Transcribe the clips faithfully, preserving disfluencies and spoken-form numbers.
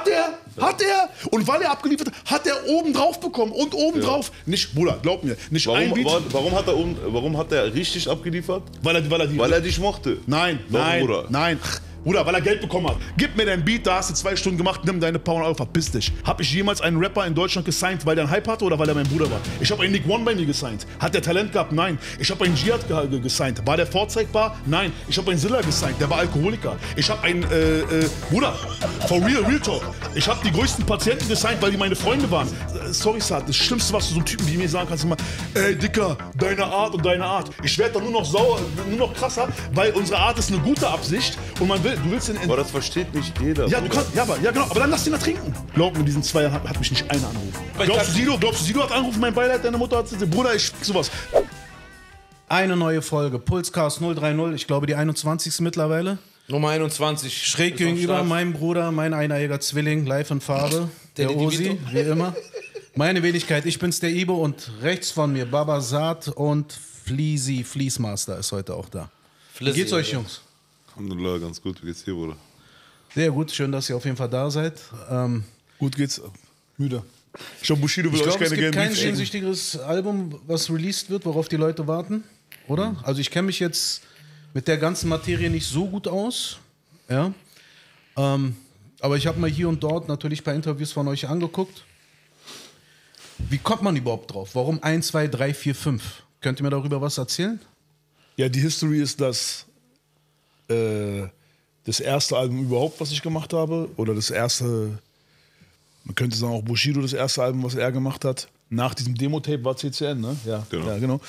Hat er, hat er. Und weil er abgeliefert hat, hat er oben drauf bekommen. Und oben drauf. Ja. Nicht, Bruder, glaub mir. Nicht warum, ein Beat. Warum, warum, hat er oben, warum hat er richtig abgeliefert? Weil er, weil er, die, weil er dich mochte. Nein, warum, nein, Bruder? Nein. Bruder, weil er Geld bekommen hat. Gib mir dein Beat, da hast du zwei Stunden gemacht, nimm deine Power auf, verpiss dich. Hab ich jemals einen Rapper in Deutschland gesigned, weil der einen Hype hatte oder weil er mein Bruder war? Ich habe einen Nick One bei mir gesigned. Hat der Talent gehabt? Nein. Ich habe einen Jihad ge gesigned. War der vorzeigbar? Nein. Ich habe einen Silla gesigned, der war Alkoholiker. Ich habe einen, äh, äh, Bruder, for real, real talk. Ich habe die größten Patienten gesigned, weil die meine Freunde waren. Sorry, Saad, das Schlimmste, was du so einem Typen wie mir sagen kannst, ist immer, ey, Dicker, deine Art und deine Art. Ich werde da nur noch sauer, nur noch krasser, weil unsere Art ist eine gute Absicht und man will. Du willst den aber das versteht nicht jeder. Ja, du kannst, ja, aber, ja genau, aber dann lass den da trinken. Glaub mir, diesen Zweier hat, hat mich nicht einer angerufen. Glaubst du, Sido, glaubst du, Sido hat angerufen, mein Beileid, deine Mutter hat gesagt, Bruder, ich sowas. Eine neue Folge, Pulscast null drei null, ich glaube die einundzwanzigste mittlerweile. Nummer einundzwanzig. Schräg gegenüber meinem Bruder, mein eineiiger Zwilling, live in Farbe, der, der Osi, wie immer. Meine Wenigkeit, ich bin's, der Ibo, und rechts von mir Baba Saad und Fleezy, Fleecemaster ist heute auch da. Wie geht's euch, Jungs? Alhamdulillah, ganz gut. Wie geht's dir, Bruder? Sehr gut, schön, dass ihr auf jeden Fall da seid. Ähm, gut geht's. Müde. Ich glaube, Bushido will ich glaub, euch keine gerne. Es gibt kein sehnsüchtigeres Album, was released wird, worauf die Leute warten, oder? Mhm. Also ich kenne mich jetzt mit der ganzen Materie nicht so gut aus, ja. Ähm, aber ich habe mal hier und dort natürlich ein paar Interviews von euch angeguckt. Wie kommt man überhaupt drauf? Warum eins, zwei, drei, vier, fünf? Könnt ihr mir darüber was erzählen? Ja, die History ist das... das erste Album überhaupt, was ich gemacht habe, oder das erste, man könnte sagen auch Bushido, das erste Album, was er gemacht hat. Nach diesem Demo-Tape war C C N, ne? Ja, genau. Ja, genau.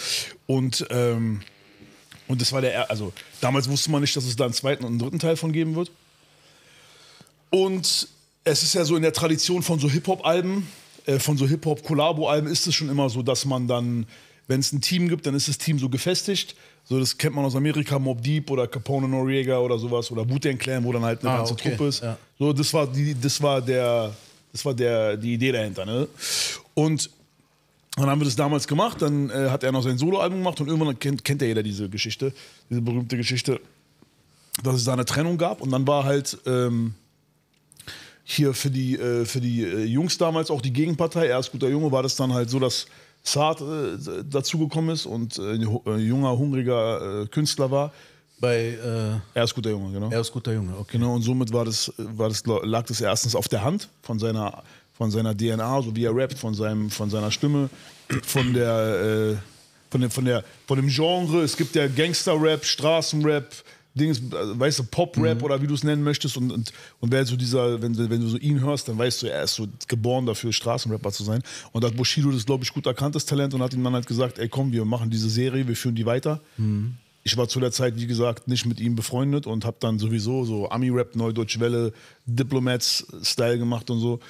Und, ähm, und das war der, also damals wusste man nicht, dass es da einen zweiten und einen dritten Teil von geben wird. Und es ist ja so in der Tradition von so Hip-Hop-Alben, äh, von so Hip-Hop-Kollabo-Alben ist es schon immer so, dass man dann, wenn es ein Team gibt, dann ist das Team so gefestigt. So, das kennt man aus Amerika, Mobb Deep oder Capone Noriega oder sowas. Oder Wu-Tang Clan, wo dann halt eine ah, ganze okay. Truppe ist. Ja. So, das war, die, das war, der, das war der, die Idee dahinter. Ne? Und dann haben wir das damals gemacht. Dann äh, hat er noch sein Soloalbum gemacht. Und irgendwann kennt, kennt ja jeder diese Geschichte, diese berühmte Geschichte, dass es da eine Trennung gab. Und dann war halt ähm, hier für die, äh, für die äh, Jungs damals auch die Gegenpartei. Er ist guter Junge, war das dann halt so, dass Saad äh, dazugekommen ist und äh, junger, hungriger äh, Künstler war. Bei, äh, er ist guter Junge, genau. Er ist guter Junge, okay. Genau, und somit war das, war das, lag das erstens auf der Hand von seiner, von seiner D N A, so wie er rappt, von, seinem, von seiner Stimme, von, der, äh, von, dem, von, der, von dem Genre. Es gibt ja Gangster-Rap, Straßenrap, Dings, weißt du, Pop-Rap mhm. oder wie du es nennen möchtest. Und, und, und wer so dieser, wenn, wenn du so ihn hörst, dann weißt du, er ist so geboren dafür, Straßenrapper zu sein. Und da hat Bushido das, glaube ich, gut erkanntes Talent und hat ihm dann halt gesagt, ey komm, wir machen diese Serie, wir führen die weiter. Mhm. Ich war zu der Zeit, wie gesagt, nicht mit ihm befreundet und habe dann sowieso so Ami-Rap, Neudeutsche Welle, Diplomats-Style gemacht und so.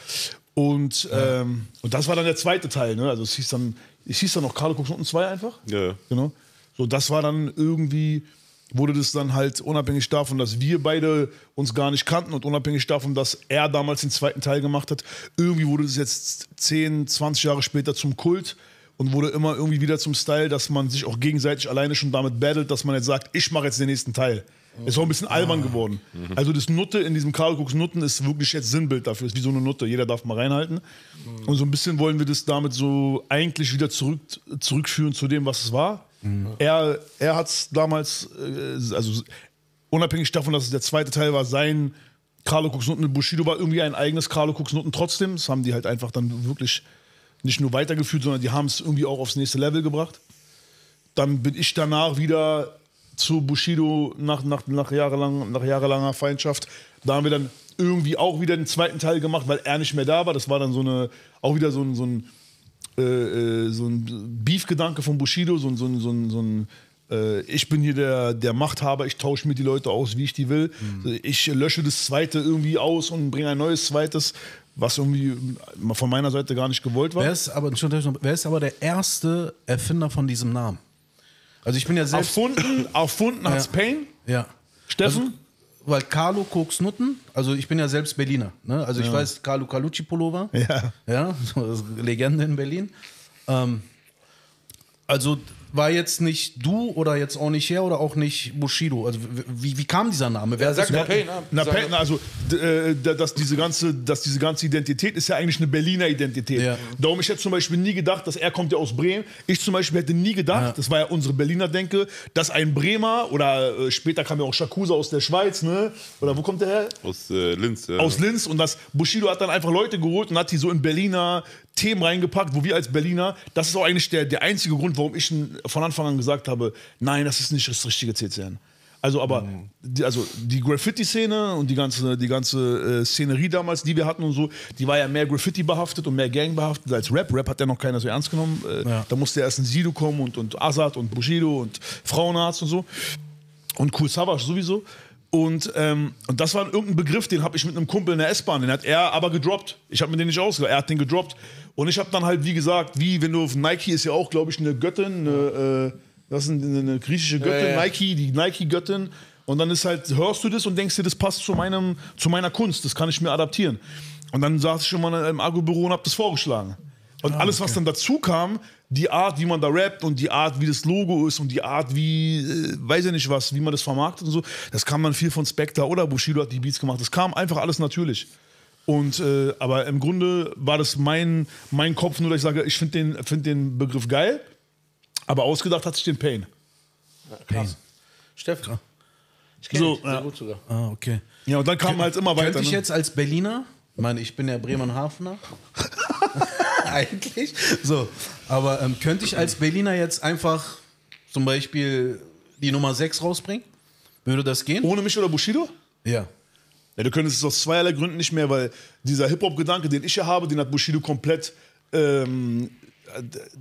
Und, ja. ähm, und das war dann der zweite Teil, ne? Also es hieß dann, es hieß dann noch Carlo guckst unten zwei einfach. Ja. Genau. So, das war dann irgendwie... wurde das dann halt unabhängig davon, dass wir beide uns gar nicht kannten und unabhängig davon, dass er damals den zweiten Teil gemacht hat, irgendwie wurde das jetzt zehn, zwanzig Jahre später zum Kult und wurde immer irgendwie wieder zum Style, dass man sich auch gegenseitig alleine schon damit battelt, dass man jetzt sagt, ich mache jetzt den nächsten Teil. Ist auch ein bisschen albern geworden. Also das Nutte in diesem Karl Kucks Nutten ist wirklich jetzt Sinnbild dafür. Ist wie so eine Nutte, jeder darf mal reinhalten. Und so ein bisschen wollen wir das damit so eigentlich wieder zurück, zurückführen zu dem, was es war. Mhm. Er, er hat es damals, also unabhängig davon, dass es der zweite Teil war, sein Carlo Kucks Nutten mit Bushido war irgendwie ein eigenes Carlo Kucks Nutten trotzdem. Das haben die halt einfach dann wirklich nicht nur weitergeführt, sondern die haben es irgendwie auch aufs nächste Level gebracht. Dann bin ich danach wieder zu Bushido nach, nach, nach, jahrelang, nach jahrelanger Feindschaft. Da haben wir dann irgendwie auch wieder den zweiten Teil gemacht, weil er nicht mehr da war. Das war dann so eine, auch wieder so ein, so ein Äh, so ein Beef-Gedanke von Bushido, so ein, so ein, so ein, so ein äh, ich bin hier der, der Machthaber, ich tausche mir die Leute aus, wie ich die will. Mhm. Ich lösche das zweite irgendwie aus und bringe ein neues zweites, was irgendwie von meiner Seite gar nicht gewollt war. Wer ist aber, wer ist aber der erste Erfinder von diesem Namen? Also ich bin ja selbst... Erfunden, erfunden ja. Hat's Pain? Ja. Steffen? Also, weil Carlo Koks Nutten, also ich bin ja selbst Berliner, ne? Also ich ja. weiß, Carlo Carlucci Pullover, ja, ja, so Legende in Berlin. Ähm, also war jetzt nicht du oder jetzt auch nicht er oder auch nicht Bushido. Also wie, wie kam dieser Name? Wer ja, sagt das? Pain, ne? Na, Pain, also äh, dass diese ganze, dass diese ganze Identität ist ja eigentlich eine Berliner Identität. Ja. Darum, ich hätte zum Beispiel nie gedacht, dass er kommt ja aus Bremen. Ich zum Beispiel hätte nie gedacht, ja. das war ja unsere Berliner Denke, dass ein Bremer oder äh, später kam ja auch Shakusa aus der Schweiz, ne? Oder wo kommt der her? Aus äh, Linz. Ja. Aus Linz, und das Bushido hat dann einfach Leute geholt und hat die so in Berliner Themen reingepackt, wo wir als Berliner, das ist auch eigentlich der, der einzige Grund, warum ich von Anfang an gesagt habe, nein, das ist nicht das richtige C C N. Also aber mhm. die, also die Graffiti-Szene und die ganze, die ganze äh, Szenerie damals, die wir hatten und so, die war ja mehr Graffiti behaftet und mehr Gang behaftet als Rap. Rap hat ja noch keiner so ernst genommen. Äh, ja. Da musste erst ein Sido kommen und, und Azad und Bushido und Frauenarzt und so. Und Kool Savas sowieso. Und, ähm, und das war irgendein Begriff, den habe ich mit einem Kumpel in der S-Bahn, den hat er aber gedroppt. Ich habe mir den nicht ausgedacht, er hat den gedroppt. Und ich habe dann halt, wie gesagt, wie wenn du auf Nike ist ja auch, glaube ich, eine Göttin, eine, äh, das ist eine, eine griechische Göttin, ja, ja. Nike, die Nike-Göttin. Und dann ist halt, hörst du das und denkst dir, das passt zu, meinem, zu meiner Kunst, das kann ich mir adaptieren. Und dann saß ich schon mal im Agro-Büro und habe das vorgeschlagen. Und ah, alles, okay. was dann dazu kam, die Art, wie man da rappt und die Art, wie das Logo ist und die Art, wie, äh, weiß ja nicht was, wie man das vermarktet und so, das kam dann viel von Spectre oder Bushido hat die Beats gemacht. Das kam einfach alles natürlich. Und, äh, aber im Grunde war das mein, mein Kopf, nur dass ich sage, ich finde den, find den Begriff geil, aber ausgedacht hat sich den Pain. Ja, krass. Steff, krass. Ich kenne so, sehr ja. gut sogar. Ah, okay. Ja, und dann kam Kön halt immer weiter. Könnte ich ne? jetzt als Berliner, ich meine, ich bin ja Bremerhavener, eigentlich. So, aber ähm, könnte ich als Berliner jetzt einfach zum Beispiel die Nummer sechs rausbringen? Würde das gehen? Ohne mich oder Bushido? Ja. Ja, du könntest es aus zweierlei Gründen nicht mehr, weil dieser Hip-Hop-Gedanke, den ich ja habe, den hat Bushido komplett, ähm,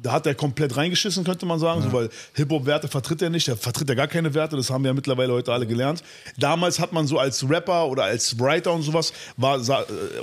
da hat er komplett reingeschissen, könnte man sagen, ja. so, weil Hip-Hop-Werte vertritt er nicht, er vertritt ja gar keine Werte, das haben wir ja mittlerweile heute alle gelernt. Damals hat man so als Rapper oder als Writer und sowas, war,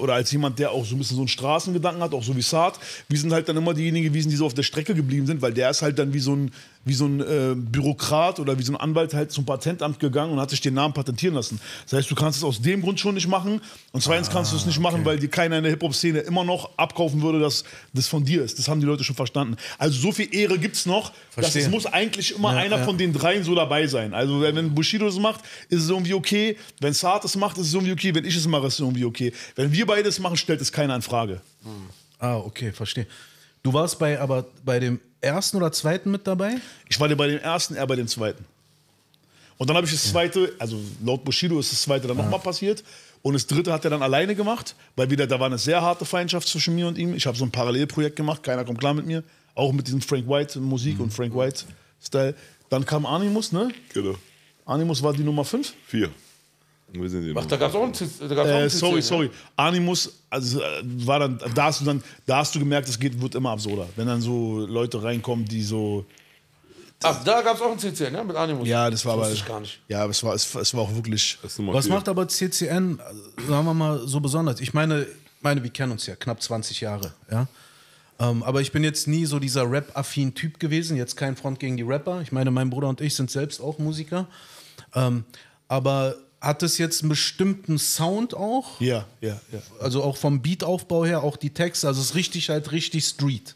oder als jemand, der auch so ein bisschen so einen Straßengedanken hat, auch so wie Saad, wir sind halt dann immer diejenigen gewesen, die so auf der Strecke geblieben sind, weil der ist halt dann wie so ein, wie so ein äh, Bürokrat oder wie so ein Anwalt halt zum Patentamt gegangen und hat sich den Namen patentieren lassen. Das heißt, du kannst es aus dem Grund schon nicht machen und zweitens ah, kannst du es nicht okay. machen, weil dir keiner in der Hip-Hop-Szene immer noch abkaufen würde, dass das von dir ist. Das haben die Leute schon verstanden. Also so viel Ehre gibt es noch, dass es muss eigentlich immer ja, einer ja. von den dreien so dabei sein. Also wenn Bushido es macht, ist es irgendwie okay. Wenn Saad es macht, ist es irgendwie okay. Wenn ich es mache, ist es irgendwie okay. Wenn wir beide es machen, stellt es keiner in Frage. Hm. Ah, okay, verstehe. Du warst bei, aber bei dem ersten oder zweiten mit dabei? Ich war bei dem ersten, er bei dem zweiten. Und dann habe ich das zweite, also laut Bushido ist das zweite dann nochmal passiert. Und das dritte hat er dann alleine gemacht, weil wieder da war eine sehr harte Feindschaft zwischen mir und ihm. Ich habe so ein Parallelprojekt gemacht, keiner kommt klar mit mir. Auch mit diesem Frank White Musik mhm. und Frank White Style. Dann kam Animus, ne? Genau. Animus war die Nummer fünf? Vier. Wir sind Ach, da gab es auch einen äh, Sorry, sorry. Animus, also, war dann, da, hast du dann, da hast du gemerkt, es wird immer absurder. Wenn dann so Leute reinkommen, die so... Ach, da gab es auch einen C C N, ne? Mit Animus. Ja, das war aber... Das gar nicht. Ja, aber es war, es, es war auch wirklich... Was macht aber C C N, sagen wir mal, so besonders? Ich meine, meine wir kennen uns ja knapp zwanzig Jahre, ja? Ähm, aber ich bin jetzt nie so dieser Rap-affin Typ gewesen, jetzt kein Front gegen die Rapper. Ich meine, mein Bruder und ich sind selbst auch Musiker. Ähm, aber... Hat es jetzt einen bestimmten Sound auch? Ja, ja, ja. Also auch vom Beataufbau her, auch die Texte. Also es ist richtig halt richtig Street.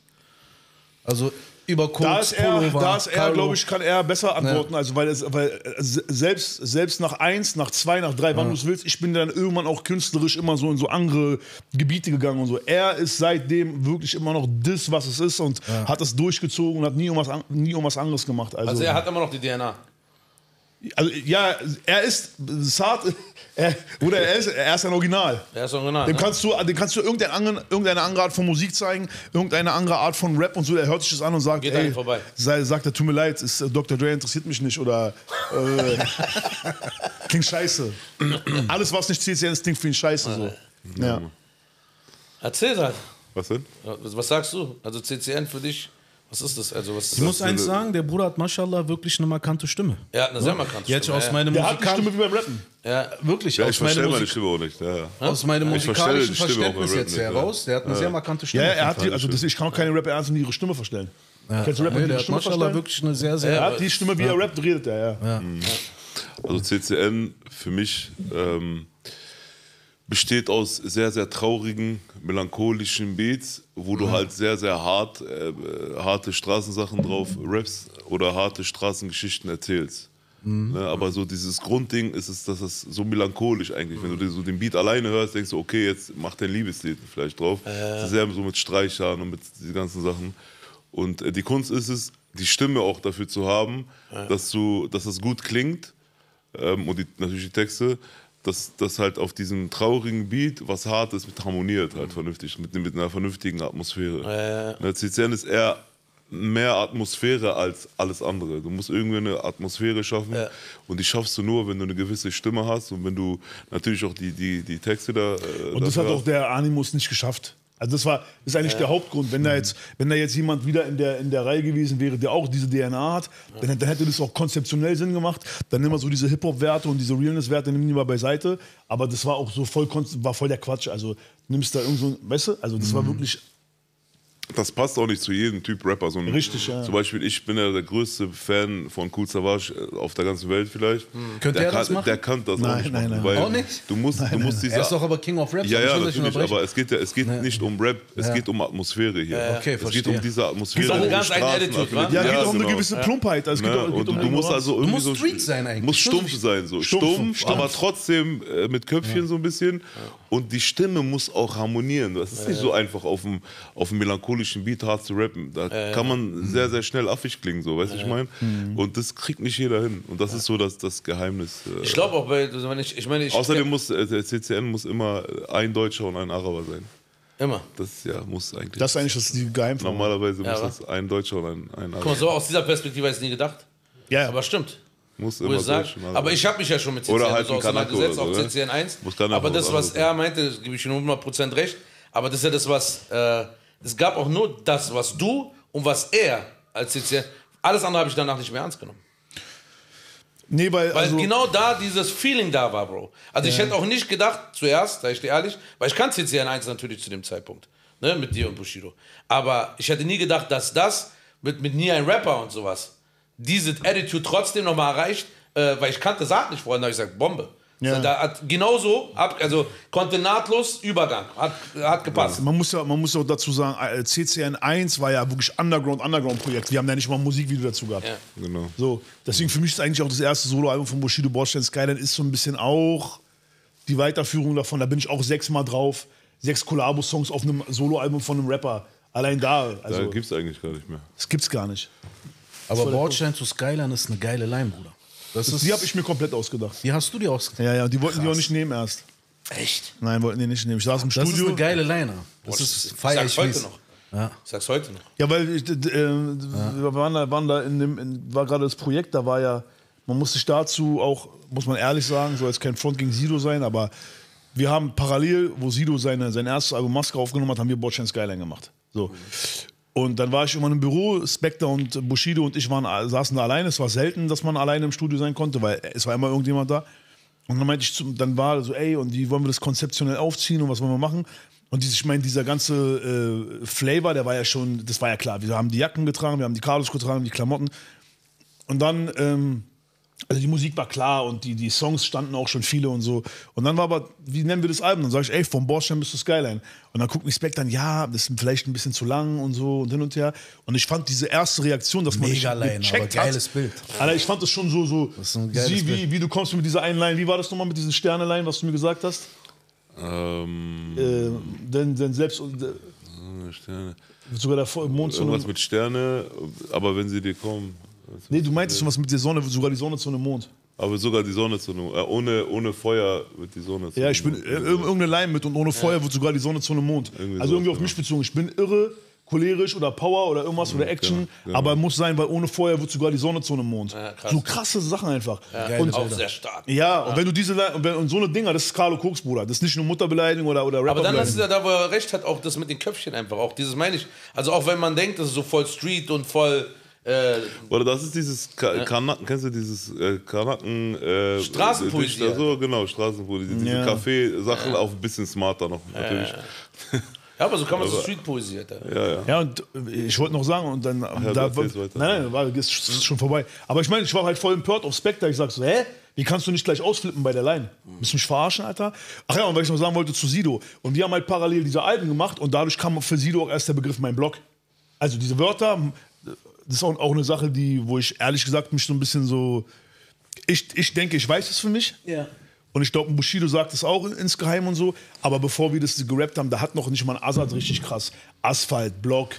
Also über Koks, Pullover, da ist er, glaube ich, kann er besser antworten. Ja. Also weil, es, weil selbst, selbst nach eins, nach zwei, nach drei, wann ja. du es willst, ich bin dann irgendwann auch künstlerisch immer so in so andere Gebiete gegangen und so. Er ist seitdem wirklich immer noch das, was es ist und ja. hat es durchgezogen und hat nie um was, nie um was anderes gemacht. Also, also er hat immer noch die D N A. Also, ja, er ist Saad, er, oder er ist, er ist ein Original. Er ist Original. Dem kannst du, dem kannst du irgendeine, andere, irgendeine andere Art von Musik zeigen, irgendeine andere Art von Rap und so. Er hört sich das an und sagt, geht ey, vorbei. Sei, sagt er, tut mir leid, ist, Doktor Dre interessiert mich nicht oder äh, klingt scheiße. Alles, was nicht C C N ist, klingt für ihn scheiße. So. Ja. Erzähl halt. Was denn? Was sagst du? Also C C N für dich? Was ist das? Also, was ist ich das? Muss eins sagen, der Bruder hat Maschallah wirklich eine markante Stimme. Er hat eine sehr markante Stimme. Ja, aus ja. Meine der hat eine Stimme wie beim Rappen. Ja, wirklich. Ja, ich verstehe meine Stimme auch nicht. Ja. Aus meinem musikalischen Verständnis jetzt heraus, der hat eine ja. sehr markante Stimme. Ja, er hat die, also das, ich kann auch keine Rapper ernst in ihre Stimme verstellen. Ja. Kannst du Rapper nee, der hat Stimme verstellen? Wirklich eine sehr, sehr... Er hat die Stimme, wie ja. er rappt, redet er, ja. ja. Also C C N für mich ähm, besteht aus sehr, sehr traurigen, melancholischen Beats, wo du halt sehr, sehr hart, äh, harte Straßensachen drauf rappst oder harte Straßengeschichten erzählst. Mhm. Ne, aber so dieses Grundding ist es, dass es so melancholisch eigentlich, mhm. wenn du so den Beat alleine hörst, denkst du, okay, jetzt macht der Liebeslied vielleicht drauf. Äh. Das ist ja so mit Streichern und mit den ganzen Sachen. Und äh, die Kunst ist es, die Stimme auch dafür zu haben, äh. dass, du, dass das gut klingt ähm, und die, natürlich die Texte, dass das halt auf diesem traurigen Beat was Hartes mit harmoniert, halt mhm. vernünftig, mit, mit einer vernünftigen Atmosphäre. Äh. C C N ist eher mehr Atmosphäre als alles andere. Du musst irgendwie eine Atmosphäre schaffen ja. und die schaffst du nur, wenn du eine gewisse Stimme hast und wenn du natürlich auch die, die, die Texte da... Äh, und das hat auch der Animus nicht geschafft. Also das war, ist eigentlich ja. der Hauptgrund. Wenn, mhm. da jetzt, wenn da jetzt jemand wieder in der, in der Reihe gewesen wäre, der auch diese D N A hat, ja. dann, dann hätte das auch konzeptionell Sinn gemacht. Dann nimm mal so diese Hip-Hop-Werte und diese Realness-Werte, nimm die mal beiseite. Aber das war auch so voll, war voll der Quatsch. Also nimmst da irgend so ein, weißt du, also das mhm. war wirklich... Das passt auch nicht zu jedem Typ Rapper. So ein, Richtig, ja. Zum Beispiel, ich bin ja der größte Fan von Kool Savas auf der ganzen Welt vielleicht. Hm. Könnte der er kann, das machen? Der kann das nein, auch nicht. Nein, machen, nein, nein. Auch nicht? Du musst, nein, du musst diese, er ist doch aber King of Rap. Ja, ja, natürlich, aber es geht, ja, es geht ja. nicht um Rap, es ja. geht um Atmosphäre hier. Ja, okay, es verstehe. geht um diese Atmosphäre. Es geht um ganz eine Attitude, wa? Ja, es geht um eine gewisse Plumpheit. Also ja. geht, geht um du musst also irgendwie du musst Street sein eigentlich. Du musst stumpf sein. so Stumpf, aber trotzdem mit Köpfchen so ein bisschen. Und die Stimme muss auch harmonieren. Das ist nicht so einfach auf dem melancholischen Beat hart zu rappen, da äh, kann man sehr, sehr schnell affig klingen, so, weißt du, äh, ich meine? Und das kriegt nicht jeder hin und das ist so das, das Geheimnis. Äh, ich glaube auch, weil, wenn ich, ich meine... Ich außerdem muss, äh, der C C N muss immer ein Deutscher und ein Araber sein. Immer? Das ja, muss eigentlich... Das ist eigentlich das die Geheimform. Normalerweise ja, muss das ein Deutscher und ein, ein Araber. Guck mal, so aus dieser Perspektive hätte ich es nie gedacht, yeah. aber stimmt. Muss immer ich sag, aber ich habe mich ja schon mit C C N oder halt so auseinandergesetzt, so, auch C C N eins, aber das, was er meinte, das gebe ich ihm hundert Prozent recht, aber das ist ja das, was... Äh, Es gab auch nur das, was du und was er als C C N. Alles andere habe ich danach nicht mehr ernst genommen. Nee, weil weil also genau da dieses Feeling da war, Bro. Also ja. ich hätte auch nicht gedacht, zuerst, sage ich dir ehrlich, weil ich kann C C N eins natürlich zu dem Zeitpunkt, ne, mit dir und Bushido. Aber ich hätte nie gedacht, dass das mit, mit Nie ein Rapper und sowas, diese Attitude trotzdem nochmal erreicht, äh, weil ich kannte Saat nicht vorher, da habe ich gesagt, Bombe. Ja. Da hat genauso, also konnte nahtlos Übergang, hat, hat gepasst. Man muss ja, man muss auch dazu sagen, C C N eins war ja wirklich Underground-Underground-Projekt. Wir haben da nicht mal ein Musikvideo dazu gehabt. Ja. Genau. So, deswegen für mich ist eigentlich auch das erste Soloalbum von Bushido, Bordstein Skyline, ist so ein bisschen auch die Weiterführung davon. Da bin ich auch sechsmal drauf. Sechs Kollabo-Songs auf einem Soloalbum von einem Rapper. Allein da. Also, da gibt es eigentlich gar nicht mehr. Das gibt's gar nicht. Aber Bordstein zu Skyline ist eine geile Line, Bruder. Das ist, die habe ich mir komplett ausgedacht. Die hast du dir ausgedacht? Ja, ja, die wollten Krass. die auch nicht nehmen erst. Echt? Nein, wollten die nicht nehmen. Ich saß im das Studio. Das ist eine geile Liner. Das Boah, ist feier ich heute noch. Ja. Ich sag's heute noch. Ja, weil ich, äh, ja. wir waren da, waren da in dem, in, war gerade das Projekt, da war ja, man musste sich dazu auch, muss man ehrlich sagen, soll jetzt kein Front gegen Sido sein, aber wir haben parallel, wo Sido seine, sein erstes Album Maske aufgenommen hat, haben wir Bordstein Skyline gemacht. So. Mhm. Und dann war ich immer im Büro, Spectre und Bushido und ich waren, saßen da alleine. Es war selten, dass man alleine im Studio sein konnte, weil es war immer irgendjemand da. Und dann meinte ich, zu, dann war so, ey, und wie wollen wir das konzeptionell aufziehen und was wollen wir machen? Und dieses, ich meine, dieser ganze äh, Flavor, der war ja schon, das war ja klar. Wir haben die Jacken getragen, wir haben die Carlos getragen, die Klamotten. Und dann, ähm, also die Musik war klar und die, die Songs standen auch schon viele und so. Und dann war aber, wie nennen wir das Album? Dann sage ich, ey, vom Bordstein bis zur Skyline. Und dann guckt mich Spectre an, ja, das ist vielleicht ein bisschen zu lang und so und hin und her. Und ich fand diese erste Reaktion, dass man Mega Line, gecheckt aber geiles hat. Bild. Alter, ich fand das schon so, so das sie, wie, wie du kommst mit dieser einen Line. Wie war das nochmal mit diesen Sterne-Line, was du mir gesagt hast? Ähm. Äh, denn, denn selbst... Sterne. Sogar der Vor- im Mond Irgendwas mit Sterne, aber wenn sie dir kommen... Nee, du meintest schon was mit der Sonne, sogar die Sonne zu einem Mond. Aber sogar die Sonne zu einem Mond. Äh, ohne, ohne Feuer wird die Sonne zu einem Ja, ich bin Mond. irgendeine Line mit und ohne ja. Feuer wird sogar die Sonne zu einem Mond. Irgendwie also irgendwie auf mich genau. bezogen. Ich bin irre, cholerisch oder Power oder irgendwas ja, oder Action. Genau, genau. Aber muss sein, weil ohne Feuer wird sogar die Sonne zu einem Mond. Ja, krass. So krasse Sachen einfach. Ja, und auch sehr stark. Ja, und wenn du diese und, wenn, und so eine Dinger, das ist Carlo Koks, Bruder. Das ist nicht nur Mutterbeleidigung oder, oder Rapper. Aber dann hast du ja da, wo er recht hat, auch das mit den Köpfchen einfach. Auch dieses meine ich. Also auch wenn man denkt, das ist so voll Street und voll... Äh, Oder das ist dieses Ka ja. Kanaken, kennst du dieses äh, Kanaken... Äh, Straßenpoesie. So, genau, Straßenpoesie. Diese ja. Kaffeesachen ja. auch ein bisschen smarter noch, natürlich. Ja, ja. ja aber so kann man aber, so Streetpoesie. Ja, ja. ja, und ich wollte noch sagen, und dann... Ach, ja, da, war, nein, nein, war, ist schon vorbei. Aber ich meine, ich war halt voll empört auf Spectre. Ich sag so, hä? Wie kannst du nicht gleich ausflippen bei der Line? Müssen mich verarschen, Alter? Ach ja, und was ich noch sagen wollte zu Sido. Und wir haben halt parallel diese Alben gemacht und dadurch kam für Sido auch erst der Begriff Mein Block. Also diese Wörter... das ist auch eine Sache, die, wo ich ehrlich gesagt mich so ein bisschen so, ich, ich denke, ich weiß es für mich. Ja. Und ich glaube, Bushido sagt es auch insgeheim und so. Aber bevor wir das gerappt haben, da hat noch nicht mal ein Azad richtig krass. Asphalt, Block,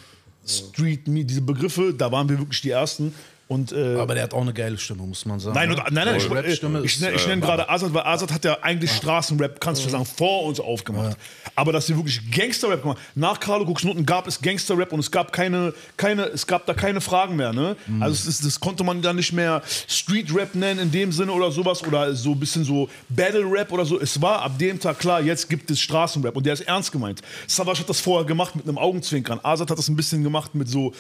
Street, Me, diese Begriffe, da waren wir wirklich die Ersten. Und, äh, aber der hat auch eine geile Stimme, muss man sagen. Nein, und, nein, nein, oh, ich, ich, ich, ich, ich nenne gerade Azad, weil Azad hat ja eigentlich Straßenrap, kannst du sagen, vor uns aufgemacht. Ja. Aber dass sie wirklich Gangsterrap gemacht. Nach Carlo Gucksnoten gab es Gangsterrap und es gab keine, keine, es gab da keine Fragen mehr. Ne? Mhm. Also es ist, das konnte man dann nicht mehr Streetrap nennen in dem Sinne oder sowas oder so ein bisschen so Battlerap oder so. Es war ab dem Tag klar, jetzt gibt es Straßenrap und der ist ernst gemeint. Savage hat das vorher gemacht mit einem Augenzwinkern. Azad hat das ein bisschen gemacht mit so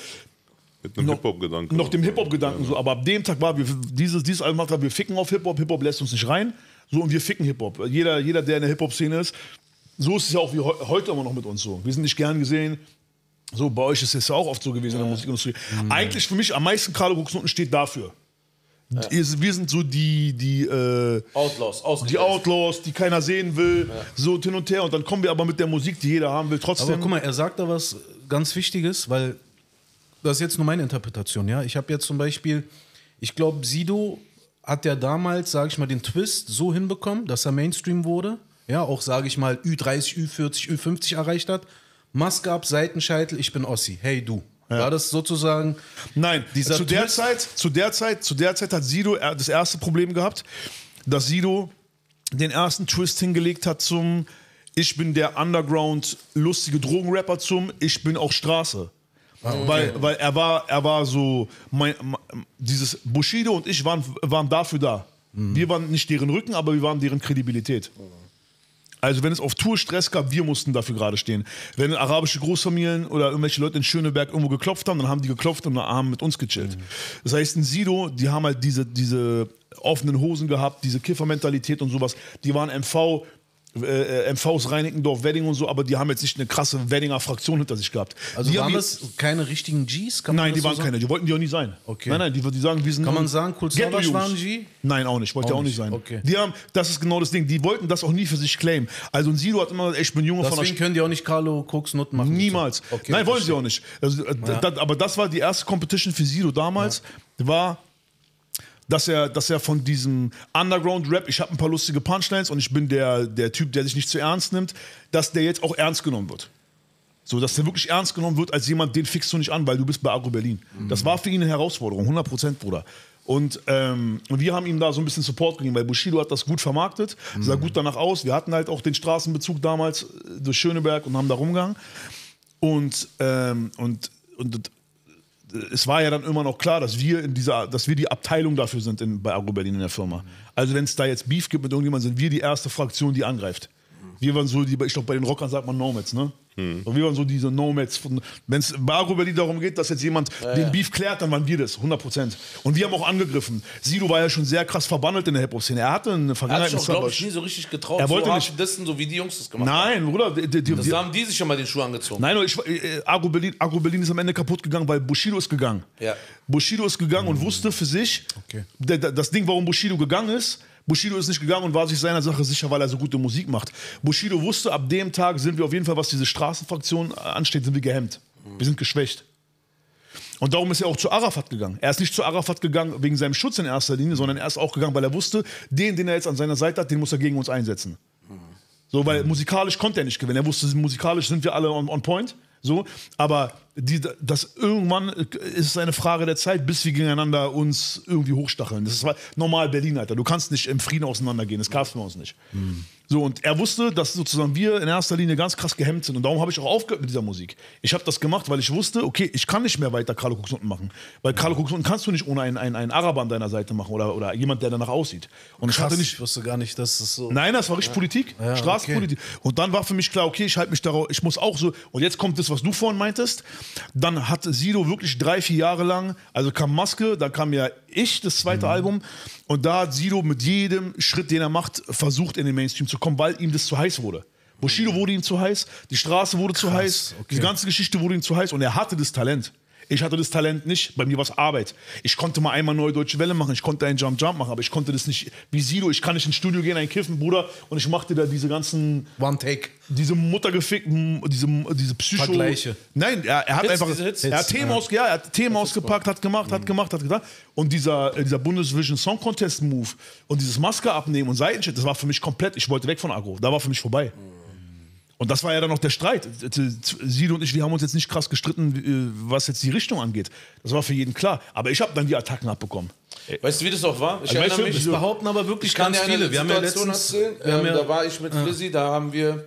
Mit einem Hip-Hop-Gedanken. Noch dem Hip-Hop-Gedanken, ja, so. Aber ab dem Tag war, wir, dieses, dieses Album hat wir ficken auf Hip-Hop, Hip-Hop lässt uns nicht rein. So, und wir ficken Hip-Hop. Jeder, jeder, der in der Hip-Hop-Szene ist, so ist es ja auch wie he heute immer noch mit uns so. Wir sind nicht gern gesehen. So, bei euch ist es ja auch oft so gewesen, ja, in der Musikindustrie. Mhm. Eigentlich für mich am meisten Carlo Gucksnoten steht dafür. Ja. Wir sind so die, die, äh, Outlaws, die Outlaws, die keiner sehen will, ja, so hin und her. Und dann kommen wir aber mit der Musik, die jeder haben will, trotzdem. Aber guck mal, er sagt da was ganz Wichtiges, weil das ist jetzt nur meine Interpretation, ja. Ich habe jetzt zum Beispiel, ich glaube, Sido hat ja damals, sage ich mal, den Twist so hinbekommen, dass er Mainstream wurde. Ja, auch, sage ich mal, Ü dreißig, Ü vierzig, Ü fünfzig erreicht hat. Maske ab, Seitenscheitel, ich bin Ossi, hey du. Ja. War das sozusagen Nein, dieser zu der, Zeit, zu, der Zeit, zu der Zeit hat Sido das erste Problem gehabt, dass Sido den ersten Twist hingelegt hat zum ich bin der Underground lustige Drogenrapper zum ich bin auch Straße. Ah, okay. Weil, weil er war, er war so, mein, dieses Bushido und ich waren, waren dafür da. Mhm. Wir waren nicht deren Rücken, aber wir waren deren Kredibilität. Mhm. Also wenn es auf Tour Stress gab, wir mussten dafür gerade stehen. Wenn arabische Großfamilien oder irgendwelche Leute in Schöneberg irgendwo geklopft haben, dann haben die geklopft und haben mit uns gechillt. Mhm. Das heißt, in Sido, die haben halt diese, diese offenen Hosen gehabt, diese Kiffermentalität und sowas. Die waren M V, Äh, M Vs Reinickendorf, Wedding und so, aber die haben jetzt nicht eine krasse Weddinger Fraktion hinter sich gehabt. Also die waren das keine richtigen Gs? Kann man nein, die so waren sagen? Keine, die wollten die auch nicht sein. Okay. Nein, nein, die, die sagen, wir sind... Kann man sagen, Kool Savas waren G? Nein, auch nicht, wollte ja auch nicht, nicht sein. Okay. Die haben, das ist genau das Ding, die wollten das auch nie für sich claimen. Also ein Sido hat immer gesagt, ich bin Junge Deswegen von... Deswegen können die auch nicht Carlo Gucksnoten machen. Niemals. Okay, nein, wollen sie auch nicht. Also, ja. das, aber das war die erste Competition für Sido damals, ja, war... Dass er, dass er von diesem Underground-Rap, ich habe ein paar lustige Punchlines und ich bin der, der Typ, der sich nicht zu ernst nimmt, dass der jetzt auch ernst genommen wird. So, dass der wirklich ernst genommen wird als jemand, den fickst du nicht an, weil du bist bei Agro Berlin. Mhm. Das war für ihn eine Herausforderung, hundert Prozent, Bruder. Und ähm, wir haben ihm da so ein bisschen Support gegeben, weil Bushido hat das gut vermarktet, mhm, sah gut danach aus. Wir hatten halt auch den Straßenbezug damals durch Schöneberg und haben da rumgegangen. Und, ähm, und, und es war ja dann immer noch klar, dass wir in dieser, dass wir die Abteilung dafür sind in, bei Agro Berlin in der Firma. Also wenn es da jetzt Beef gibt mit irgendjemandem, sind wir die erste Fraktion, die angreift. Wir waren so, die, ich glaube bei den Rockern sagt man Nomads, ne? Hm. Wir waren so diese Nomads. Wenn es bei Agro Berlin darum geht, dass jetzt jemand ja, den ja. Beef klärt, dann waren wir das, hundert Prozent. Und wir haben auch angegriffen. Sido war ja schon sehr krass verbandelt in der Hip-Hop-Szene. Er hatte eine Vergangenheit. Er hat sich auch, glaube ich, nie so richtig getraut. Er wollte so nicht. Dessen, so wie die Jungs das gemacht Nein, haben. Nein, Bruder. Die, die, das die, haben die sich schon mal den Schuh angezogen. Nein, ich, äh, Agro Berlin, Agro Berlin ist am Ende kaputt gegangen, weil Bushido ist gegangen. Ja. Bushido ist gegangen mhm. und wusste für sich, okay. das Ding, warum Bushido gegangen ist, Bushido ist nicht gegangen und war sich seiner Sache sicher, weil er so gute Musik macht. Bushido wusste, ab dem Tag sind wir auf jeden Fall, was diese Straßenfraktion ansteht, sind wir gehemmt. Wir sind geschwächt. Und darum ist er auch zu Arafat gegangen. Er ist nicht zu Arafat gegangen wegen seinem Schutz in erster Linie, sondern er ist auch gegangen, weil er wusste, den, den er jetzt an seiner Seite hat, den muss er gegen uns einsetzen. So, weil musikalisch konnte er nicht gewinnen. Er wusste, musikalisch sind wir alle on, on point. So, aber die, das irgendwann ist es eine Frage der Zeit, bis wir gegeneinander uns irgendwie hochstacheln. Das ist normal Berlin, Alter. Du kannst nicht im Frieden auseinandergehen. Das gab's bei uns nicht. Mhm. So, und er wusste, dass sozusagen wir in erster Linie ganz krass gehemmt sind. Und darum habe ich auch aufgehört mit dieser Musik. Ich habe das gemacht, weil ich wusste, okay, ich kann nicht mehr weiter Carlo Gucksnoten machen. Weil Carlo Gucksnoten kannst du nicht ohne einen, einen, einen Araber an deiner Seite machen oder, oder jemand, der danach aussieht. Und krass, ich hatte nicht, ich wusste gar nicht, dass das so... Nein, das war richtig ja. Politik, ja, Straßenpolitik. Okay. Und dann war für mich klar, okay, ich halte mich darauf, ich muss auch so... Und jetzt kommt das, was du vorhin meintest. Dann hat Sido wirklich drei, vier Jahre lang, also kam Maske, da kam ja ich, das zweite mhm. Album, und da hat Sido mit jedem Schritt, den er macht, versucht in den Mainstream zu kommen, weil ihm das zu heiß wurde. Bushido wurde ihm zu heiß, die Straße wurde Krass, zu heiß, okay. die ganze Geschichte wurde ihm zu heiß und er hatte das Talent. Ich hatte das Talent nicht, bei mir war es Arbeit. Ich konnte mal einmal Neue Deutsche Welle machen, ich konnte einen Jump Jump machen, aber ich konnte das nicht wie Sido. Ich kann nicht ins Studio gehen, einen kiffen, Bruder, und ich machte da diese ganzen... One Take. Diese muttergefickten, diese, diese Psycho... Vergleiche. Nein, er, er hat Hits, einfach... Hits. Er hat Themen, ja. Aus, ja, er hat Themen ausgepackt, hat gemacht, mhm. hat gemacht, hat getan. Und dieser, dieser Bundesvision Song Contest Move und dieses Maske abnehmen und Seitenshit, das war für mich komplett, ich wollte weg von Agro, da war für mich vorbei. Mhm. Und das war ja dann noch der Streit. Sido und ich, wir haben uns jetzt nicht krass gestritten, was jetzt die Richtung angeht. Das war für jeden klar. Aber ich habe dann die Attacken abbekommen. Weißt du, wie das auch war? Ich also erinnere weißt du, mich. Das behaupten aber wirklich ganz ja viele. Wir haben ja letztens, erzählen. Ähm, ja. Da war ich mit Frizzy, da haben wir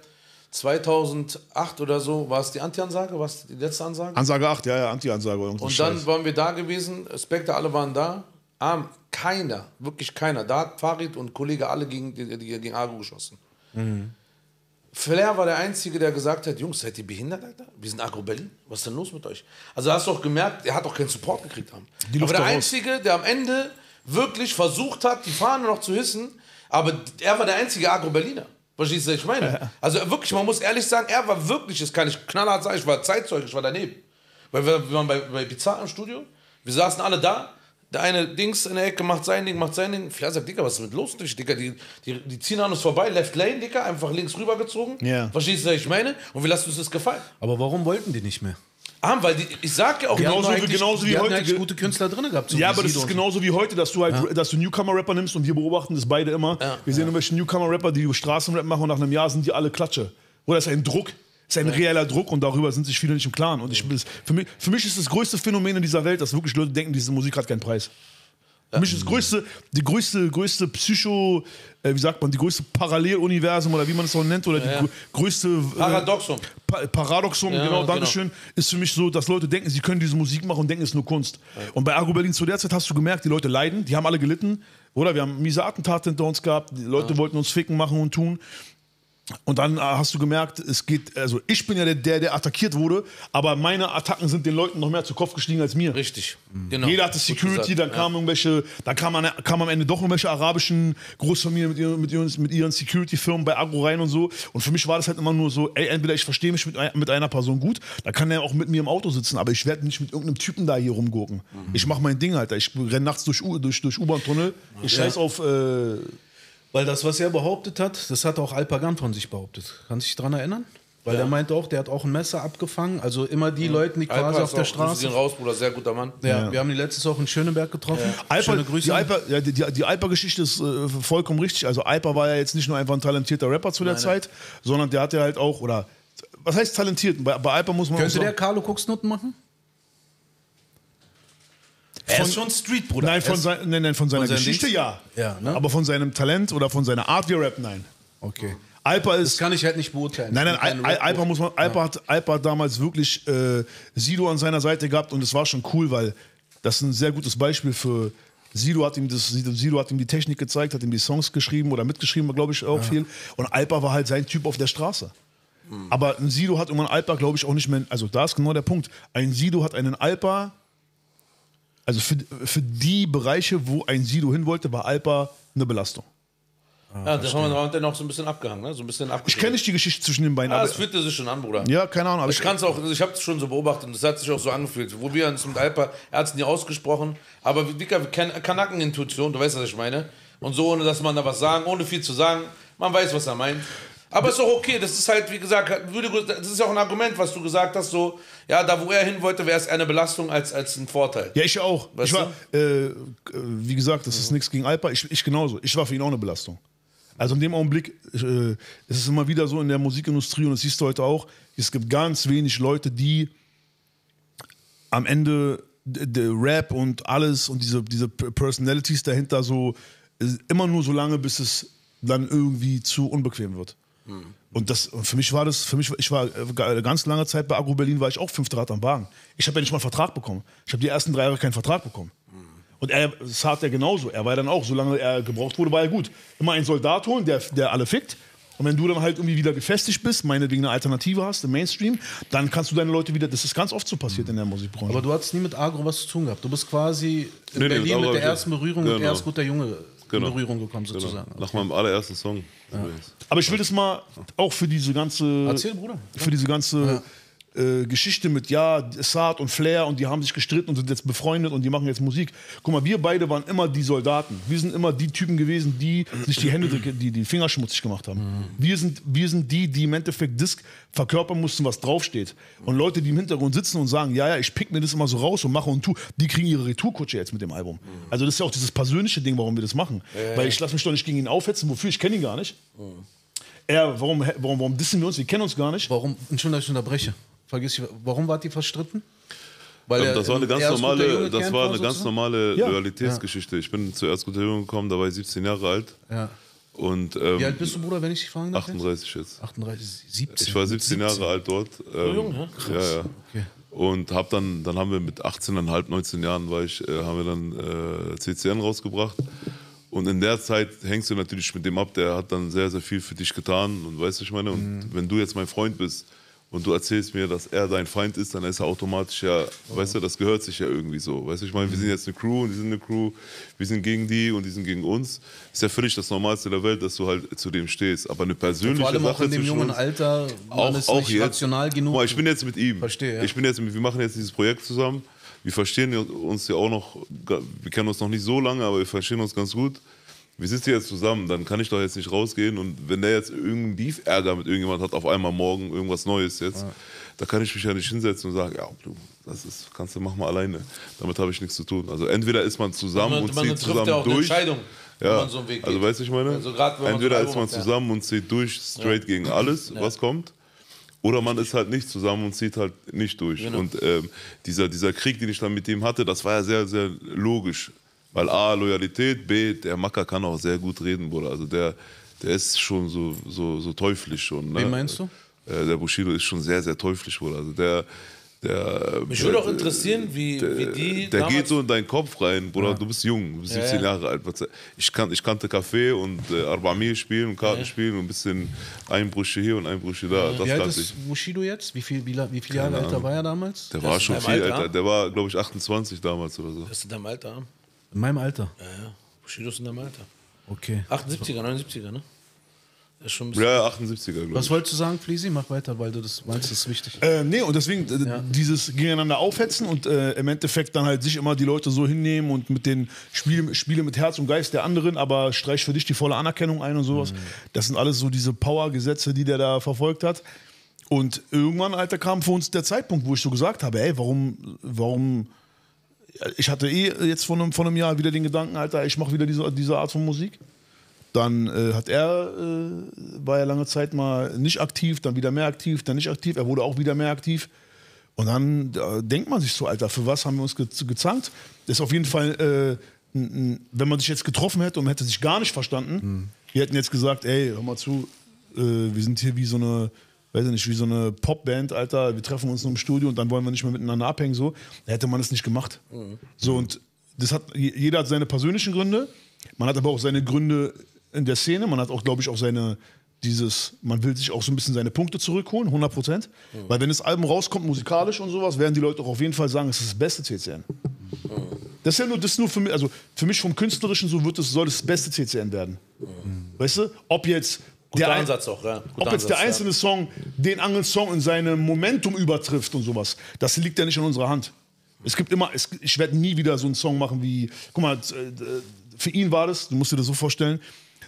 zweitausendacht oder so, war es die Anti-Ansage? War es die letzte Ansage? Ansage acht, ja, ja, Anti-Ansage. Und dann Scheiß. waren wir da gewesen, Spectre, alle waren da. Arm, keiner, wirklich keiner. Da hat Farid und Kollege alle gegen, gegen Agro geschossen. Mhm. Flair war der Einzige, der gesagt hat, Jungs, seid ihr behindert, Alter? Wir sind Agro Berlin. Was ist denn los mit euch? Also hast du auch gemerkt, er hat auch keinen Support gekriegt. Haben. Aber der Einzige, der am Ende wirklich versucht hat, die Fahne noch zu hissen, aber er war der einzige Agro Berliner. Verstehst du, was ich meine? Ja. Also wirklich, man muss ehrlich sagen, er war wirklich, das kann ich knallhart sagen, ich war Zeitzeuge, ich war daneben. Weil wir waren bei, bei Bizarre im Studio, wir saßen alle da, der eine Dings in der Ecke macht sein Ding, macht sein Ding. Flair sagt, Digga, was ist mit los? Digga, die, die, die ziehen an uns vorbei, Left Lane, Digga, einfach links rübergezogen. Yeah. Verstehst du, was ich meine? Und wir lassen uns das gefallen. Aber warum wollten die nicht mehr? Ah, weil die, ich sag ja auch, die genauso, haben genauso wie die heute haben gute Künstler drin gehabt. So ja, aber das ist genauso wie heute, dass du halt, ja. dass du Newcomer-Rapper nimmst, und wir beobachten das beide immer. Ja. Wir sehen ja. irgendwelche Newcomer-Rapper, die Straßenrap machen, und nach einem Jahr sind die alle Klatsche. Oder ist ein Druck. Das ist ein reeller Druck, und darüber sind sich viele nicht im Klaren. Und ich, für, mich, für mich ist das größte Phänomen in dieser Welt, dass wirklich Leute denken, diese Musik hat keinen Preis. Für mich ist das größte, die größte, größte Psycho, äh, wie sagt man, die größte Paralleluniversum oder wie man es auch nennt, oder die ja, ja. größte... Äh, Paradoxum. Pa Paradoxum, ja, genau, Dankeschön, genau. Ist für mich so, dass Leute denken, sie können diese Musik machen und denken, es ist nur Kunst. Ja. Und bei Agro Berlin zu der Zeit hast du gemerkt, die Leute leiden, die haben alle gelitten, oder? Wir haben miese Attentate hinter uns gehabt, die Leute ja. wollten uns ficken, machen und tun. Und dann hast du gemerkt, es geht, also ich bin ja der, der attackiert wurde, aber meine Attacken sind den Leuten noch mehr zu Kopf gestiegen als mir. Richtig, genau. Jeder hatte Security, dann kamen ja. irgendwelche, dann kamen kam am Ende doch irgendwelche arabischen Großfamilien mit ihren, mit ihren, mit ihren Security-Firmen bei Agro rein und so. Und für mich war das halt immer nur so, ey, entweder ich verstehe mich mit, mit einer Person gut, da kann er auch mit mir im Auto sitzen, aber ich werde nicht mit irgendeinem Typen da hier rumgucken. Mhm. Ich mache mein Ding, Alter. Ich renne nachts durch, durch, durch U-Bahn-Tunnel, ich ja. scheiß auf... Äh, Weil das, was er behauptet hat, das hat auch Alpagan von sich behauptet. Kannst du dich daran erinnern? Weil ja. der meinte auch, der hat auch ein Messer abgefangen. Also immer die ja. Leute, die quasi auf der Straße... sind raus, Bruder, sehr guter Mann. Ja, ja. Wir haben die letztes auch in Schöneberg getroffen. Ja. Alper, Schöne Grüße. Die Alper, ja, die, die Alper-Geschichte ist äh, vollkommen richtig. Also Alper war ja jetzt nicht nur einfach ein talentierter Rapper zu der Nein, Zeit, ja. sondern der hat ja halt auch... oder was heißt talentiert? Bei, bei Alper muss man... Könnte der Carlo Koksnoten machen? Er ist schon Street, Bruder. Nein, von, sein, nein, nein, von seiner von Geschichte Dings? ja. ja ne? Aber von seinem Talent oder von seiner Art wie Rap, nein. Okay. Alper ist. Das kann ich halt nicht beurteilen. Nein, nein, Al Al Alper, muss man, Alper, ja. hat, Alper hat damals wirklich äh, Sido an seiner Seite gehabt, und es war schon cool, weil das ist ein sehr gutes Beispiel für. Sido hat, ihm das, Sido hat ihm die Technik gezeigt, hat ihm die Songs geschrieben oder mitgeschrieben, glaube ich, auch ja. viel. Und Alper war halt sein Typ auf der Straße. Hm. Aber ein Sido hat irgendwann Alper, glaube ich, auch nicht mehr. Also da ist genau der Punkt. Ein Sido hat einen Alper. Also für, für die Bereiche, wo ein Sido hin wollte, war Alper eine Belastung. Ah, ja, das haben wir dann auch so ein bisschen abgehangen, ne? So ein bisschen abgehangen. Ich kenne nicht die Geschichte zwischen den beiden. Ah, das fühlte sich schon an, Bruder. Ja, keine Ahnung. Aber ich kann's auch, ich habe es schon so beobachtet, und das hat sich auch so angefühlt. Wo wir uns mit Alper, er hat es nie ausgesprochen, aber Dicker, Kanaken-Intuition, du weißt, was ich meine. Und so, ohne dass man da was sagen, ohne viel zu sagen, man weiß, was er meint. Aber es ist auch okay, das ist halt, wie gesagt, das ist ja auch ein Argument, was du gesagt hast, so, ja, da wo er hin wollte, wäre es eine Belastung als, als ein Vorteil. Ja, ich auch. Ich war, äh, wie gesagt, das ist nichts gegen Alper, ich, ich genauso, ich war für ihn auch eine Belastung. Also in dem Augenblick, äh, es ist immer wieder so in der Musikindustrie, und das siehst du heute auch, es gibt ganz wenig Leute, die am Ende der Rap und alles und diese, diese Personalities dahinter so, immer nur so lange, bis es dann irgendwie zu unbequem wird. Und das, für mich war das, für mich, ich war eine ganz lange Zeit bei Agro Berlin, war ich auch fünfter Rad am Wagen. Ich habe ja nicht mal einen Vertrag bekommen. Ich habe die ersten drei Jahre keinen Vertrag bekommen. Und er, das hat er genauso. Er war dann auch, solange er gebraucht wurde, war er gut. Immer einen Soldat holen, der, der alle fickt. Und wenn du dann halt irgendwie wieder gefestigt bist, meinetwegen eine Alternative hast im Mainstream, dann kannst du deine Leute wieder, das ist ganz oft so passiert in der Musikbranche. Aber du hast nie mit Agro was zu tun gehabt. Du bist quasi in nee, Berlin nee, mit der ersten Berührung genau. und erst guter Junge. Genau. In Berührung gekommen, sozusagen. Genau. Nach meinem allerersten Song. Ja. Aber ich will das mal auch für diese ganze... Erzähl, Bruder. Für diese ganze ja. äh, Geschichte mit, ja, Saad und Flair und die haben sich gestritten und sind jetzt befreundet und die machen jetzt Musik. Guck mal, wir beide waren immer die Soldaten. Wir sind immer die Typen gewesen, die sich die Hände, die, die Finger schmutzig gemacht haben. Mhm. Wir sind, wir sind die, die im Endeffekt das verkörpern mussten, was draufsteht. Und Leute, die im Hintergrund sitzen und sagen, ja, ja, ich pick mir das immer so raus und mache und tu, die kriegen ihre Retourkutsche jetzt mit dem Album. Mhm. Also das ist ja auch dieses persönliche Ding, warum wir das machen. Äh. Weil ich lasse mich doch nicht gegen ihn aufhetzen, wofür? Ich kenne ihn gar nicht. Mhm. Er, warum, warum, warum dissen wir uns? Wir kennen uns gar nicht. Warum, Entschuldigung, dass ich unterbreche. Vergiss, warum wart ihr verstritten? Weil ähm, er, das war eine ganz normale, das war eine ganz normale ja. Loyalitätsgeschichte. Ich bin zu Erst Guter Junge gekommen, da war ich siebzehn Jahre alt. Ja. Und, ähm, wie alt bist du, Bruder, wenn ich dich fragen darf? achtunddreißig jetzt. achtunddreißig, siebzehn. Ich war siebzehn, siebzehn Jahre alt dort. Ähm, jung, ne? Krass. Ja, ja. Okay. Und hab dann, dann haben wir mit achtzehn Komma fünf, neunzehn Jahren war ich, äh, haben wir dann äh, C C N rausgebracht. Und in der Zeit hängst du natürlich mit dem ab, der hat dann sehr, sehr viel für dich getan und weißt du, ich meine, und mhm. wenn du jetzt mein Freund bist und du erzählst mir, dass er dein Feind ist, dann ist er automatisch ja, oh. weißt du, das gehört sich ja irgendwie so, weißt du, ich meine, mhm. wir sind jetzt eine Crew und die sind eine Crew, wir sind gegen die und die sind gegen uns, ist ja völlig das Normalste der Welt, dass du halt zu dem stehst, aber eine persönliche Sache. Vor allem Sache auch in dem jungen uns, Alter, man ist nicht rational genug. Guck mal, ich bin jetzt mit ihm, Verstehe, ja. ich bin jetzt, wir machen jetzt dieses Projekt zusammen. Wir verstehen uns ja auch noch, wir kennen uns noch nicht so lange, aber wir verstehen uns ganz gut. Wir sitzen jetzt zusammen, dann kann ich doch jetzt nicht rausgehen. Und wenn der jetzt irgendeinen Beef-Ärger mit irgendjemand hat, auf einmal morgen irgendwas Neues jetzt, ah. da kann ich mich ja nicht hinsetzen und sagen, ja, du, das ist, kannst du, mach mal alleine. Damit habe ich nichts zu tun. Also entweder ist man zusammen man, und man zieht zusammen ja auch durch. Entscheidung, ja, wenn man so einen Weg geht. Also weißt du, ich meine? Also grad, wenn entweder man ist man zusammen ja. und zieht durch, straight ja. gegen alles, ja. was kommt. Oder man ist halt nicht zusammen und zieht halt nicht durch. Genau. Und ähm, dieser, dieser Krieg, den ich dann mit ihm hatte, das war ja sehr, sehr logisch. Weil A, Loyalität, B, der Macker kann auch sehr gut reden, Bruder. Also der, der ist schon so, so, so teuflisch schon. Ne? Wen meinst du? Äh, der Bushido ist schon sehr, sehr teuflisch, Bruder. Also der, der, Mich der, würde auch interessieren, wie, der, wie die Der geht so in deinen Kopf rein, Bruder. Ja. Du bist jung, du bist siebzehn ja, ja. Jahre alt. Ich, kan, ich kannte Kaffee und äh, Arbamir spielen und Karten ja. spielen und ein bisschen Einbrüche hier und Einbrüche da. Ja. Das wie alt ist ich. Bushido jetzt? Wie viele wie viel Jahre älter war er damals? Der das war schon viel älter. Der war, glaube ich, achtundzwanzig damals oder so. Das ist in deinem Alter. In meinem Alter? Ja, ja. Bushido ist in deinem Alter. Okay. achtundsiebziger, neunundsiebziger, ne? Ja, achtundsiebziger, glaube ich. Was wolltest du sagen, Fleezy? Mach weiter, weil du das meinst, das ist wichtig. Äh, nee, und deswegen äh, ja. dieses gegeneinander aufhetzen und äh, im Endeffekt dann halt sich immer die Leute so hinnehmen und mit den Spielen Spiele mit Herz und Geist der anderen, aber streich für dich die volle Anerkennung ein und sowas. Mhm. Das sind alles so diese Power-Gesetze, die der da verfolgt hat. Und irgendwann, Alter, kam für uns der Zeitpunkt, wo ich so gesagt habe, ey, warum, warum... Ich hatte eh jetzt vor einem, vor einem Jahr wieder den Gedanken, Alter, ich mache wieder diese, diese Art von Musik. Dann äh, hat er, äh, war ja lange Zeit mal nicht aktiv, dann wieder mehr aktiv, dann nicht aktiv. Er wurde auch wieder mehr aktiv. Und dann da denkt man sich so, Alter, für was haben wir uns ge gezankt? Das ist auf jeden Fall, äh, wenn man sich jetzt getroffen hätte und man hätte sich gar nicht verstanden, mhm. wir hätten jetzt gesagt, ey, hör mal zu, äh, wir sind hier wie so eine... weiß nicht, wie so eine Popband, Alter, wir treffen uns nur im Studio und dann wollen wir nicht mehr miteinander abhängen, so, da hätte man es nicht gemacht. Mhm. So, und das hat, jeder hat seine persönlichen Gründe, man hat aber auch seine Gründe in der Szene, man hat auch, glaube ich, auch seine, dieses, man will sich auch so ein bisschen seine Punkte zurückholen, hundert Prozent, mhm. weil wenn das Album rauskommt, musikalisch und sowas, werden die Leute auch auf jeden Fall sagen, es ist das beste C C N. Mhm. Das ist ja nur, das ist nur für mich, also für mich vom Künstlerischen so wird es, soll das beste C C N werden. Mhm. Weißt du, ob jetzt Der ein, Ansatz auch, ja. Ob jetzt Ansatz, der einzelne ja. Song den anderen Song in seinem Momentum übertrifft und sowas, das liegt ja nicht in unserer Hand. Es gibt immer, es, ich werde nie wieder so einen Song machen wie, guck mal, für ihn war das, du musst dir das so vorstellen,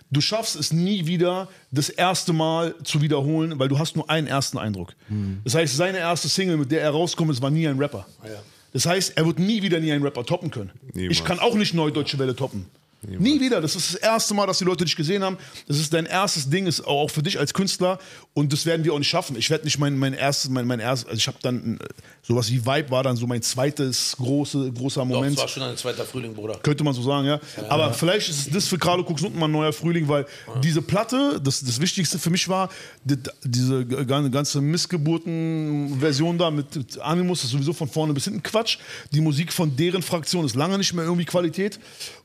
du schaffst es nie wieder, das erste Mal zu wiederholen, weil du hast nur einen ersten Eindruck. Mhm. Das heißt, seine erste Single, mit der er rauskommt, es war nie ein Rapper. Ja. Das heißt, er wird nie wieder nie einen Rapper toppen können. Niemals. Ich kann auch nicht Neue Deutsche Welle toppen. Niemals. Nie wieder. Das ist das erste Mal, dass die Leute dich gesehen haben. Das ist dein erstes Ding, ist auch für dich als Künstler. Und das werden wir auch nicht schaffen. Ich werde nicht mein, mein erstes, mein, mein erstes, also ich habe dann sowas wie Vibe war dann so mein zweites große, großer Moment. Doch, das war schon ein zweiter Frühling, Bruder. Könnte man so sagen, ja. ja. Aber vielleicht ist das für Carlo Kuxnutten mal ein neuer Frühling, weil ja. diese Platte, das, das Wichtigste für mich war, die, diese ganze Missgeburten-Version da mit Animus, das ist sowieso von vorne bis hinten Quatsch. Die Musik von deren Fraktion ist lange nicht mehr irgendwie Qualität.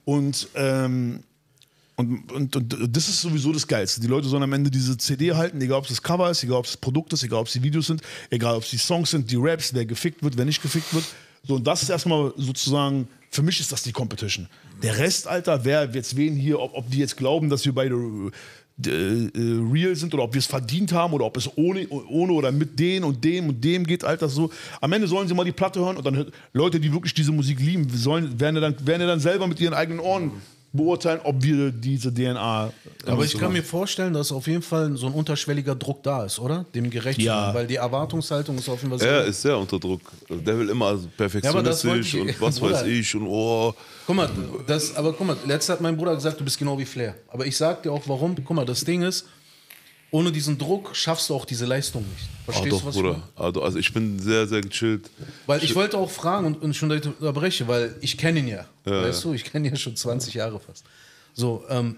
Und, ähm, und, und, und das ist sowieso das Geilste. Die Leute sollen am Ende diese C D halten, egal ob es das Cover ist, egal ob es das Produkt ist, egal ob es die Videos sind, egal ob es die Songs sind, die Raps, wer gefickt wird, wer nicht gefickt wird. So, und das ist erstmal sozusagen, für mich ist das die Competition. Der Rest, Alter, wer jetzt wen hier, ob, ob die jetzt glauben, dass wir beide äh, real sind oder ob wir es verdient haben oder ob es ohne, ohne oder mit denen und dem und dem geht, Alter, so. Am Ende sollen sie mal die Platte hören und dann Leute, die wirklich diese Musik lieben, sollen, werden, ja dann, werden ja dann selber mit ihren eigenen Ohren beurteilen, ob wir diese D N A... Aber ich kann haben. mir vorstellen, dass auf jeden Fall so ein unterschwelliger Druck da ist, oder? Dem gerecht zu ja. weil die Erwartungshaltung ist auf jeden Fall... Er ist sehr unter Druck. Der will immer perfektionistisch ja, und was Bruder. weiß ich und oh... Guck mal, das, aber guck mal, letztens hat mein Bruder gesagt, du bist genau wie Flair. Aber ich sag dir auch, warum. Guck mal, das Ding ist, ohne diesen Druck schaffst du auch diese Leistung nicht. Verstehst Ach doch, du, was Bruder. ich meine? Also ich bin sehr, sehr gechillt. Weil ich, ich wollte auch fragen und, und schon unterbreche, weil ich kenne ihn ja. ja weißt ja. du, ich kenne ihn ja schon zwanzig Jahre fast. So, ähm,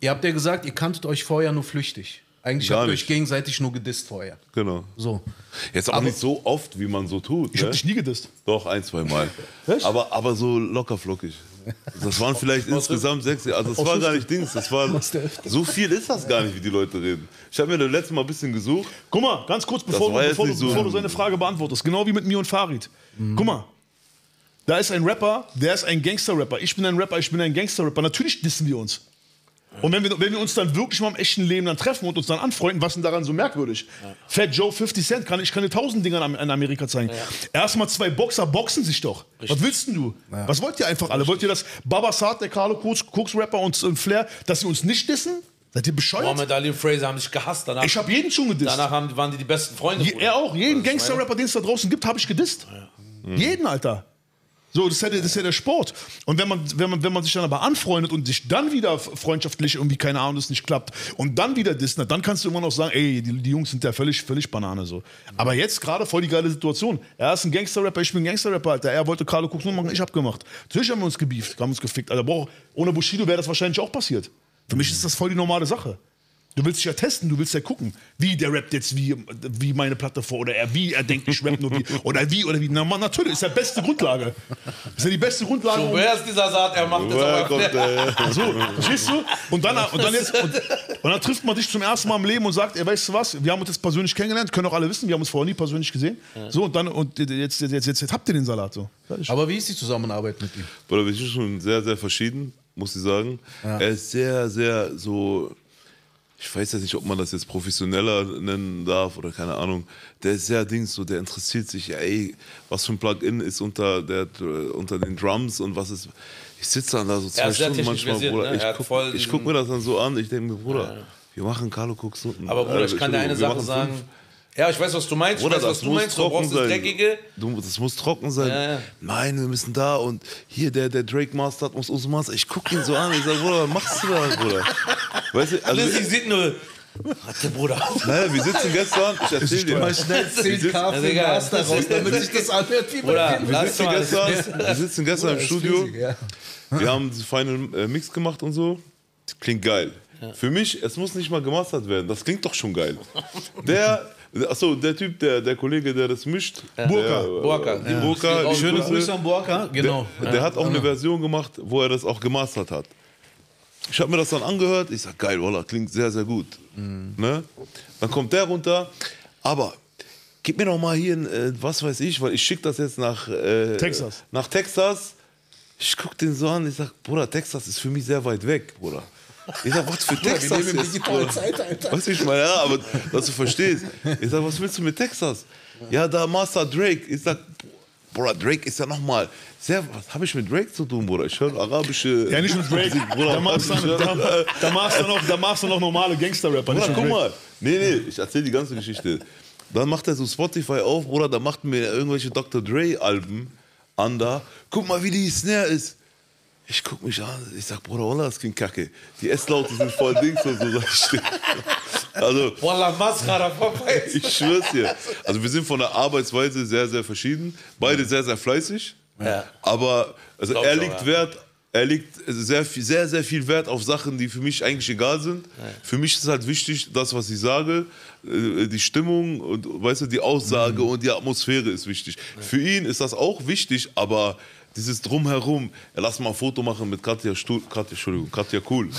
ihr habt ja gesagt, ihr kanntet euch vorher nur flüchtig. Eigentlich habt ihr euch gegenseitig nur gedisst vorher. Genau. So. Jetzt auch aber nicht so oft, wie man so tut. Ich ne? hab dich nie gedisst. Doch, ein, zwei Mal. aber, aber so locker flockig. Das waren vielleicht insgesamt sechs. Also das war gar nicht Dings. Das war, so viel ist das gar nicht, wie die Leute reden. Ich habe mir das letzte Mal ein bisschen gesucht. Guck mal, ganz kurz, bevor, du, bevor, du, so bevor du seine Frage beantwortest. Genau wie mit mir und Farid. Mhm. Guck mal. Da ist ein Rapper, der ist ein Gangster-Rapper. Ich bin ein Rapper, ich bin ein Gangster-Rapper. Natürlich dissen wir uns. Und wenn wir, wenn wir uns dann wirklich mal im echten Leben dann treffen und uns dann anfreunden, was ist denn daran so merkwürdig? Ja. Fat Joe, fifty Cent, kann, ich kann dir tausend Dinger in Amerika zeigen. Ja. Erstmal zwei Boxer boxen sich doch. Richtig. Was willst denn du? Ja. Was wollt ihr einfach alle? Richtig. Wollt ihr, dass Babasat, der Carlo Koks-Rapper und Flair, dass sie uns nicht dissen? Seid ihr bescheuert? Muhammad Ali und Fraser haben sich gehasst. Danach, ich habe jeden schon gedisst. Danach haben, waren die die besten Freunde. Je, er auch. Jeden Gangster-Rapper, den es da draußen gibt, habe ich gedisst. Ja. Mhm. Jeden, Alter. So, das ist, ja, das ist ja der Sport. Und wenn man, wenn man, wenn man sich dann aber anfreundet und sich dann wieder freundschaftlich irgendwie, keine Ahnung, das nicht klappt und dann wieder disst, dann kannst du immer noch sagen, ey, die, die Jungs sind ja völlig, völlig Banane so. Aber jetzt gerade voll die geile Situation. Er ist ein Gangster-Rapper, ich bin ein Gangster-Rapper, Alter. Er wollte Carlo Koks nur machen, ich hab gemacht. Natürlich haben wir uns gebieft, haben uns gefickt. Alter, boah, ohne Bushido wäre das wahrscheinlich auch passiert. Für mich ist das voll die normale Sache. Du willst dich ja testen, du willst ja gucken, wie der rappt jetzt, wie, wie meine Platte vor, oder er, wie er denkt, ich rapp nur wie, oder wie, oder wie. Na, Mann, natürlich, ist ja die beste Grundlage. Ist ja die beste Grundlage. So, wer ist dieser Saat, er macht das aber kommt, äh. So, verstehst du? Und dann, und, dann jetzt, und, und dann trifft man dich zum ersten Mal im Leben und sagt, ey, weißt du was, wir haben uns jetzt persönlich kennengelernt, können auch alle wissen, wir haben uns vorher nie persönlich gesehen. So, und dann, und jetzt, jetzt, jetzt, jetzt habt ihr den Salat so. Aber wie ist die Zusammenarbeit mit ihm? Bruder, wir sind schon sehr, sehr verschieden, muss ich sagen. Ja. Er ist sehr, sehr so... Ich weiß jetzt nicht, ob man das jetzt professioneller nennen darf oder keine Ahnung. Der ist sehr Dings, so, der interessiert sich, ey, was für ein Plugin ist unter, der, unter den Drums und was ist. Ich sitze dann da so zwei Stunden manchmal, Bruder. Ne? Ich gucke ich guck mir das dann so an, ich denke mir, Bruder, ja, ja. wir machen Carlo Koks unten. Aber Bruder, ich äh, kann dir eine Sache sagen. Fünf. Ja, ich weiß, was du meinst. Oder was du meinst. Du brauchst das Dreckige. Du, das muss trocken sein. Ja, ja. Nein, wir müssen da und hier, der, der Drake Master hat uns uns Master. Ich guck ihn so an und ich sag, Bruder, was machst du da, Bruder? Weißt du, also. Ich sehe nur. Warte, Bruder. Nein, wir sitzen gestern. Ich erzähl dir mal schnell zehn K für den Master raus, damit sich das anhört wie bei dem. Wir sitzen gestern, wir sitzen gestern im Studio. Riesig, ja. Wir haben den Final Mix gemacht und so. Das klingt geil. Ja. Für mich, es muss nicht mal gemastert werden. Das klingt doch schon geil. Der. Achso, der Typ, der, der Kollege, der das mischt. Ja. Burka. Der, Burka. Die ja. Burka, die schöne Grüße an Burka. Genau. Der, der ja. hat auch eine Version gemacht, wo er das auch gemastert hat. Ich habe mir das dann angehört. Ich sag, geil, Wallah, klingt sehr, sehr gut. Mhm. Ne? Dann kommt der runter. Aber gib mir doch mal hier, ein, äh, was weiß ich, weil ich schicke das jetzt nach äh, Texas. Nach Texas. Ich guck den so an. Ich sag, Bruder, Texas ist für mich sehr weit weg, Bruder. Ich sag, was für Texas ist das? Weißt du, ich meine, ja, aber dass du verstehst. Ich sag, was willst du mit Texas? Ja, da Master Drake. Ich sag, Bruder, Drake ist ja nochmal. Was habe ich mit Drake zu tun, Bruder? Ich höre arabische. Ja, nicht mit Drake. Musik, Bruder, da machst du noch normale Gangster-Rapper. Bruder, guck mal. Nee, nee, ich erzähl die ganze Geschichte. Dann macht er so Spotify auf, Bruder, da macht mir irgendwelche Doktor Dre-Alben an da. Guck mal, wie die Snare ist. Ich guck mich an, ich sag, Bruder, Wallah, das klingt kacke. Die S-Laute sind voll Dings und so. Also, Wallah, Mascara vorbei. Ich schwör's dir. Also wir sind von der Arbeitsweise sehr, sehr verschieden. Beide sehr, sehr fleißig. Ja. Aber also er legt auch, Wert, er legt sehr, sehr, sehr viel Wert auf Sachen, die für mich eigentlich egal sind. Ja. Für mich ist halt wichtig, das, was ich sage, die Stimmung und weißt du, die Aussage mhm. und die Atmosphäre ist wichtig. Ja. Für ihn ist das auch wichtig, aber dieses Drumherum, ja, lass mal ein Foto machen mit Katja, Stu Katja, Entschuldigung, Katja Cool.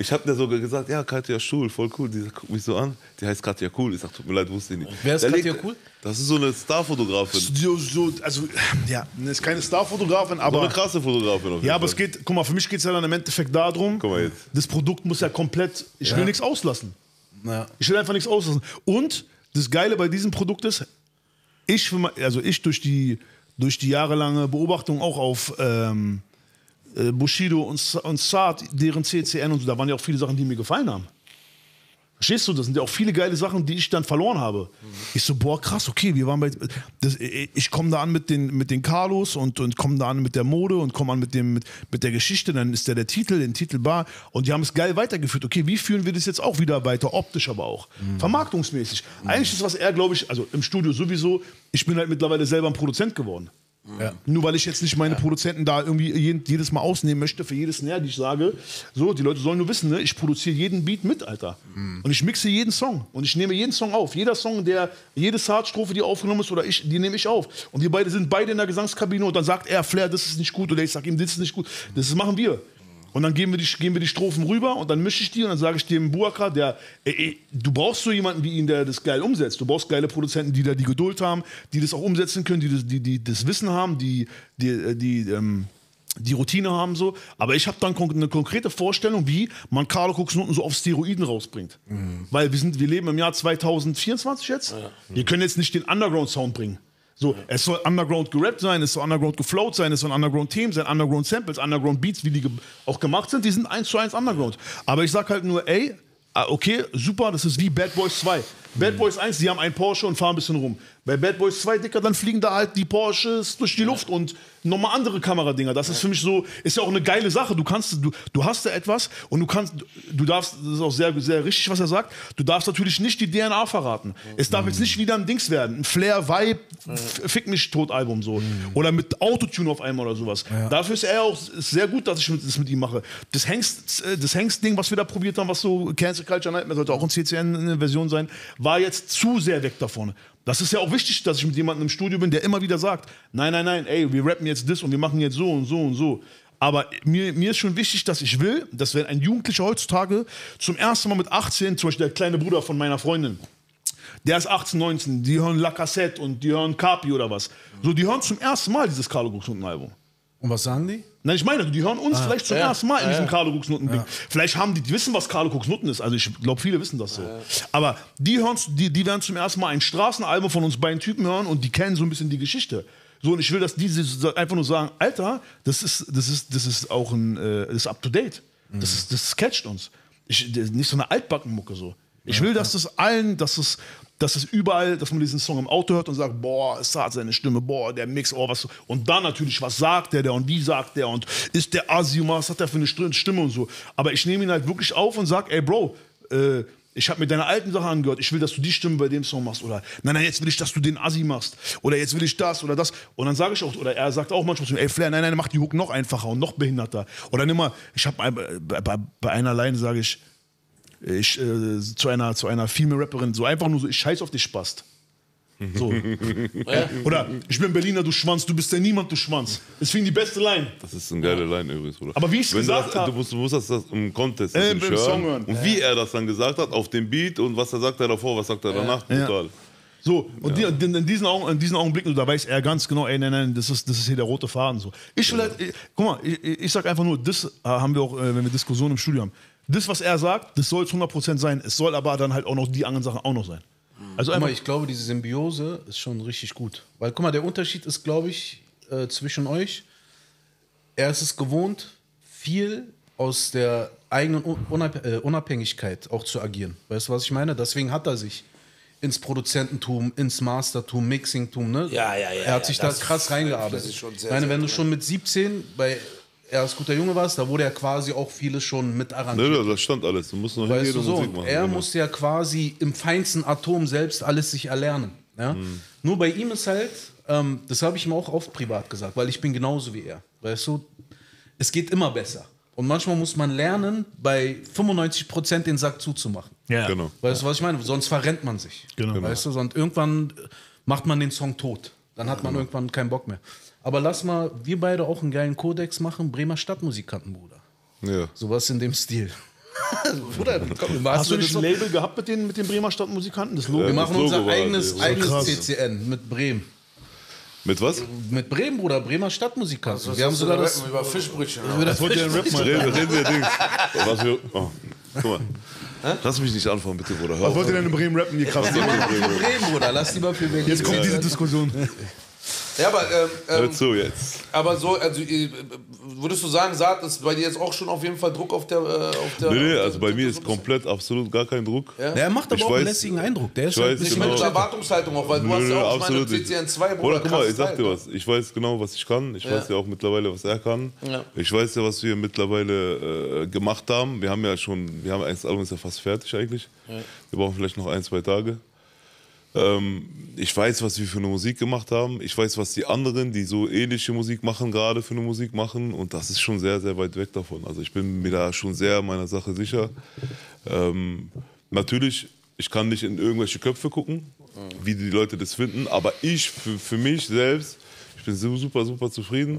Ich habe da sogar gesagt, ja, Katja Schul, voll cool. Die guckt mich so an. Die heißt Katja Cool. Ich sag, tut mir leid, wusste ich nicht. Wer ist der Katja Cool? Das ist so eine Starfotografin. Also, ja, ist keine Starfotografin, aber... So eine krasse Fotografin. Ja, aber es geht, guck mal, für mich geht es ja dann im Endeffekt darum, guck mal jetzt. Das Produkt muss ja komplett, ich ja. will nichts auslassen. Ja. Ich will einfach nichts auslassen. Und das Geile bei diesem Produkt ist, ich, also ich durch die, durch die jahrelange Beobachtung auch auf... Ähm, Bushido und, und Saad, deren C C N und so, da waren ja auch viele Sachen, die mir gefallen haben. Verstehst du, das sind ja auch viele geile Sachen, die ich dann verloren habe. Mhm. Ich so, boah, krass, okay, wir waren bei, das, ich komme da an mit den, mit den Carlos und, und komme da an mit der Mode und komme an mit, dem, mit, mit der Geschichte, dann ist da der Titel, den Titel Bar und die haben es geil weitergeführt. Okay, wie führen wir das jetzt auch wieder weiter, optisch aber auch, mhm. vermarktungsmäßig. Mhm. Eigentlich ist was er, glaube ich, also im Studio sowieso, ich bin halt mittlerweile selber ein Produzent geworden. Ja. Nur weil ich jetzt nicht meine ja. Produzenten da irgendwie jedes Mal ausnehmen möchte für jedes Snare, die ich sage. So, die Leute sollen nur wissen, ne? Ich produziere jeden Beat mit, Alter. Mhm. Und ich mixe jeden Song. Und ich nehme jeden Song auf. Jeder Song, der, jede Saatstrophe, die aufgenommen ist, oder ich, die nehme ich auf. Und wir beide sind beide in der Gesangskabine und dann sagt er, Flair, das ist nicht gut. Oder ich sag ihm, das ist nicht gut. Das machen wir. Und dann geben wir, die, geben wir die Strophen rüber und dann mische ich die und dann sage ich dem Buaka, der, ey, ey, du brauchst so jemanden wie ihn, der das geil umsetzt. Du brauchst geile Produzenten, die da die Geduld haben, die das auch umsetzen können, die das, die, die, das Wissen haben, die, die, die, ähm, die Routine haben. So. Aber ich habe dann kon eine konkrete Vorstellung, wie man Carlo Cooks Noten so auf Steroiden rausbringt. Mhm. Weil wir, sind, wir leben im Jahr zweitausendvierundzwanzig jetzt. Ja. Mhm. Wir können jetzt nicht den Underground-Sound bringen. So, es soll Underground gerappt sein, es soll Underground geflowt sein, es sollen Underground-Themen sein, Underground-Samples, Underground-Beats, wie die ge auch gemacht sind, die sind eins zu eins Underground. Aber ich sag halt nur, ey, okay, super, das ist wie Bad Boys zwei. Bad Boys eins, die haben einen Porsche und fahren ein bisschen rum. Bei Bad Boys zwei, Dicker, dann fliegen da halt die Porsches durch die Luft und nochmal andere Kameradinger. Das ist für mich so, ist ja auch eine geile Sache. Du kannst, du, du hast da etwas und du kannst, du darfst, das ist auch sehr, sehr richtig, was er sagt, du darfst natürlich nicht die D N A verraten. Es darf jetzt nicht wieder ein Dings werden, ein Flair, Vibe, Fick mich tot Album so. Oder mit Autotune auf einmal oder sowas. Ja. Dafür ist er auch sehr gut, dass ich das mit ihm mache. Das Hengst, das Hengst-Ding, was wir da probiert haben, was so Cancel Culture Nightmare, sollte auch in C C N-Version sein, war jetzt zu sehr weg davon. Das ist ja auch wichtig, dass ich mit jemandem im Studio bin, der immer wieder sagt, nein, nein, nein, ey, wir rappen jetzt das und wir machen jetzt so und so und so. Aber mir, mir ist schon wichtig, dass ich will, dass wenn ein Jugendlicher heutzutage zum ersten Mal mit achtzehn, zum Beispiel der kleine Bruder von meiner Freundin, der ist achtzehn, neunzehn, die hören La Cassette und die hören Kapi oder was. So, die hören zum ersten Mal dieses Carlo Cooks Noten Album. Und was sagen die? Nein, ich meine, die hören uns ah, vielleicht zum ja, ersten Mal in ja, diesem Carlo Cooks Noten Ding. Ja. Vielleicht haben die, die wissen, was Carlo Cooks Noten ist. Also ich glaube, viele wissen das so. Ja. Aber die, hören, die, die werden zum ersten Mal ein Straßenalbum von uns beiden Typen hören und die kennen so ein bisschen die Geschichte. So, und ich will, dass die einfach nur sagen, Alter, das ist, das ist, das ist auch ein, das ist up to date. Mhm. Das, ist, das catcht uns. Ich, das ist nicht so eine Altbackenmucke so. Ich ja, will, dass das allen, dass das... Dass es überall, dass man diesen Song im Auto hört und sagt, boah, es hat seine Stimme, boah, der Mix, oh, was. Und dann natürlich, was sagt der, der und wie sagt der und ist der Asima, was hat der für eine Stimme und so. Aber ich nehme ihn halt wirklich auf und sage, ey, Bro, äh, ich habe mir deine alten Sachen angehört, ich will, dass du die Stimme bei dem Song machst. Oder, nein, nein, jetzt will ich, dass du den Assi machst. Oder jetzt will ich das oder das. Und dann sage ich auch, oder er sagt auch manchmal zu mir, ey, Flair, nein, nein, mach die Hook noch einfacher und noch behinderter. Oder nimm mal, ich habe bei, bei, bei einer Line sage ich, Ich, äh, zu einer, zu einer Female-Rapperin, so einfach nur so, ich scheiß auf dich, Spast. So. Oder, ich bin Berliner, du Schwanz, du bist ja niemand, du Schwanz. Deswegen die beste Line. Das ist eine geile Line übrigens, Bruder. Aber wie ich es gesagt habe. Du musst, du musst das, das im Contest äh, hören. Song hören. Und ja. wie er das dann gesagt hat, auf dem Beat und was er sagt er davor, was sagt er danach, ja. total. Ja. So, und ja. die, in, diesen Augen, in diesen Augenblicken, da weiß er ganz genau, ey, nein, nein, das ist, das ist hier der rote Faden. So. Ich will halt, ich, guck mal, ich, ich sag einfach nur, das haben wir auch, wenn wir Diskussionen im Studio haben. Das, was er sagt, das soll es hundert Prozent sein. Es soll aber dann halt auch noch die anderen Sachen auch noch sein. Also guck mal, ich glaube, diese Symbiose ist schon richtig gut. Weil, guck mal, der Unterschied ist, glaube ich, äh, zwischen euch. Er ist es gewohnt, viel aus der eigenen Unab äh, Unabhängigkeit auch zu agieren. Weißt du, was ich meine? Deswegen hat er sich ins Produzententum, ins Mastertum, Mixingtum, ne? Ja, ja, ja. Er hat ja, sich da krass reingearbeitet. Das ist schon sehr, ich meine, wenn sehr du schon mit siebzehn bei... Er als guter Junge war es, da wurde ja quasi auch vieles schon mit arrangiert. Ne, das stand alles. Du musst noch weißt du so, Musik machen. Er genau. musste ja quasi im feinsten Atom selbst alles sich erlernen. Ja? Mhm. Nur bei ihm ist halt, ähm, das habe ich ihm auch oft privat gesagt, weil ich bin genauso wie er. Weißt du, es geht immer besser. Und manchmal muss man lernen, bei fünfundneunzig Prozent den Sack zuzumachen. Ja. Genau. Weißt du, was ich meine? Sonst verrennt man sich. Genau. Weißt du, sonst irgendwann macht man den Song tot. Dann hat man irgendwann keinen Bock mehr. Aber lass mal, wir beide auch einen geilen Kodex machen, Bremer Stadtmusikanten, Bruder. Ja. Sowas in dem Stil. Bruder, komm, hast du nicht ein Label gehabt mit den, mit den Bremer Stadtmusikanten? Das Logo. Ja, wir machen Logo unser eigenes, so eigenes krass. C C N mit Bremen. Mit was? Mit Bremen, Bruder, Bremer Stadtmusikanten. Also, wir haben sogar das... Über Fischbrötchen. Über das wollte ja ein Rap mal. Reden wir Dings. Was wir... Oh, guck mal. Hä? Lass mich nicht anfangen, bitte, Bruder. Hör was wollt ihr denn in Bremen rappen, ihr Kraft? Ja, Bremen, Bruder, lass die mal für Berlin. Jetzt kommt diese Diskussion. Ja, aber... Ähm, Hör zu jetzt. Aber so, also, würdest du sagen, Saad, ist bei dir jetzt auch schon auf jeden Fall Druck auf der... Auf der nee, nee, also bei mir ist komplett absolut gar kein Druck. Ja? Der macht aber ich auch weiß, einen lässigen Eindruck. Der ist ich halt nicht genau. Mit Erwartungshaltung auch, weil du nee, hast ja auch meine C C N zwei, Bruder. Guck mal, ich sag dir was. Ich weiß genau, was ich kann. Ich ja. weiß ja auch mittlerweile, was er kann. Ja. Ich weiß ja, was wir mittlerweile äh, gemacht haben. Wir haben ja schon... Wir haben das Album ist ja fast fertig eigentlich. Ja. Wir brauchen vielleicht noch ein, zwei Tage. Ich weiß, was wir für eine Musik gemacht haben. Ich weiß, was die anderen, die so ähnliche Musik machen, gerade für eine Musik machen. Und das ist schon sehr, sehr weit weg davon. Also ich bin mir da schon sehr meiner Sache sicher. Ähm, natürlich, ich kann nicht in irgendwelche Köpfe gucken, wie die Leute das finden. Aber ich, für, für mich selbst, ich bin so super, super zufrieden.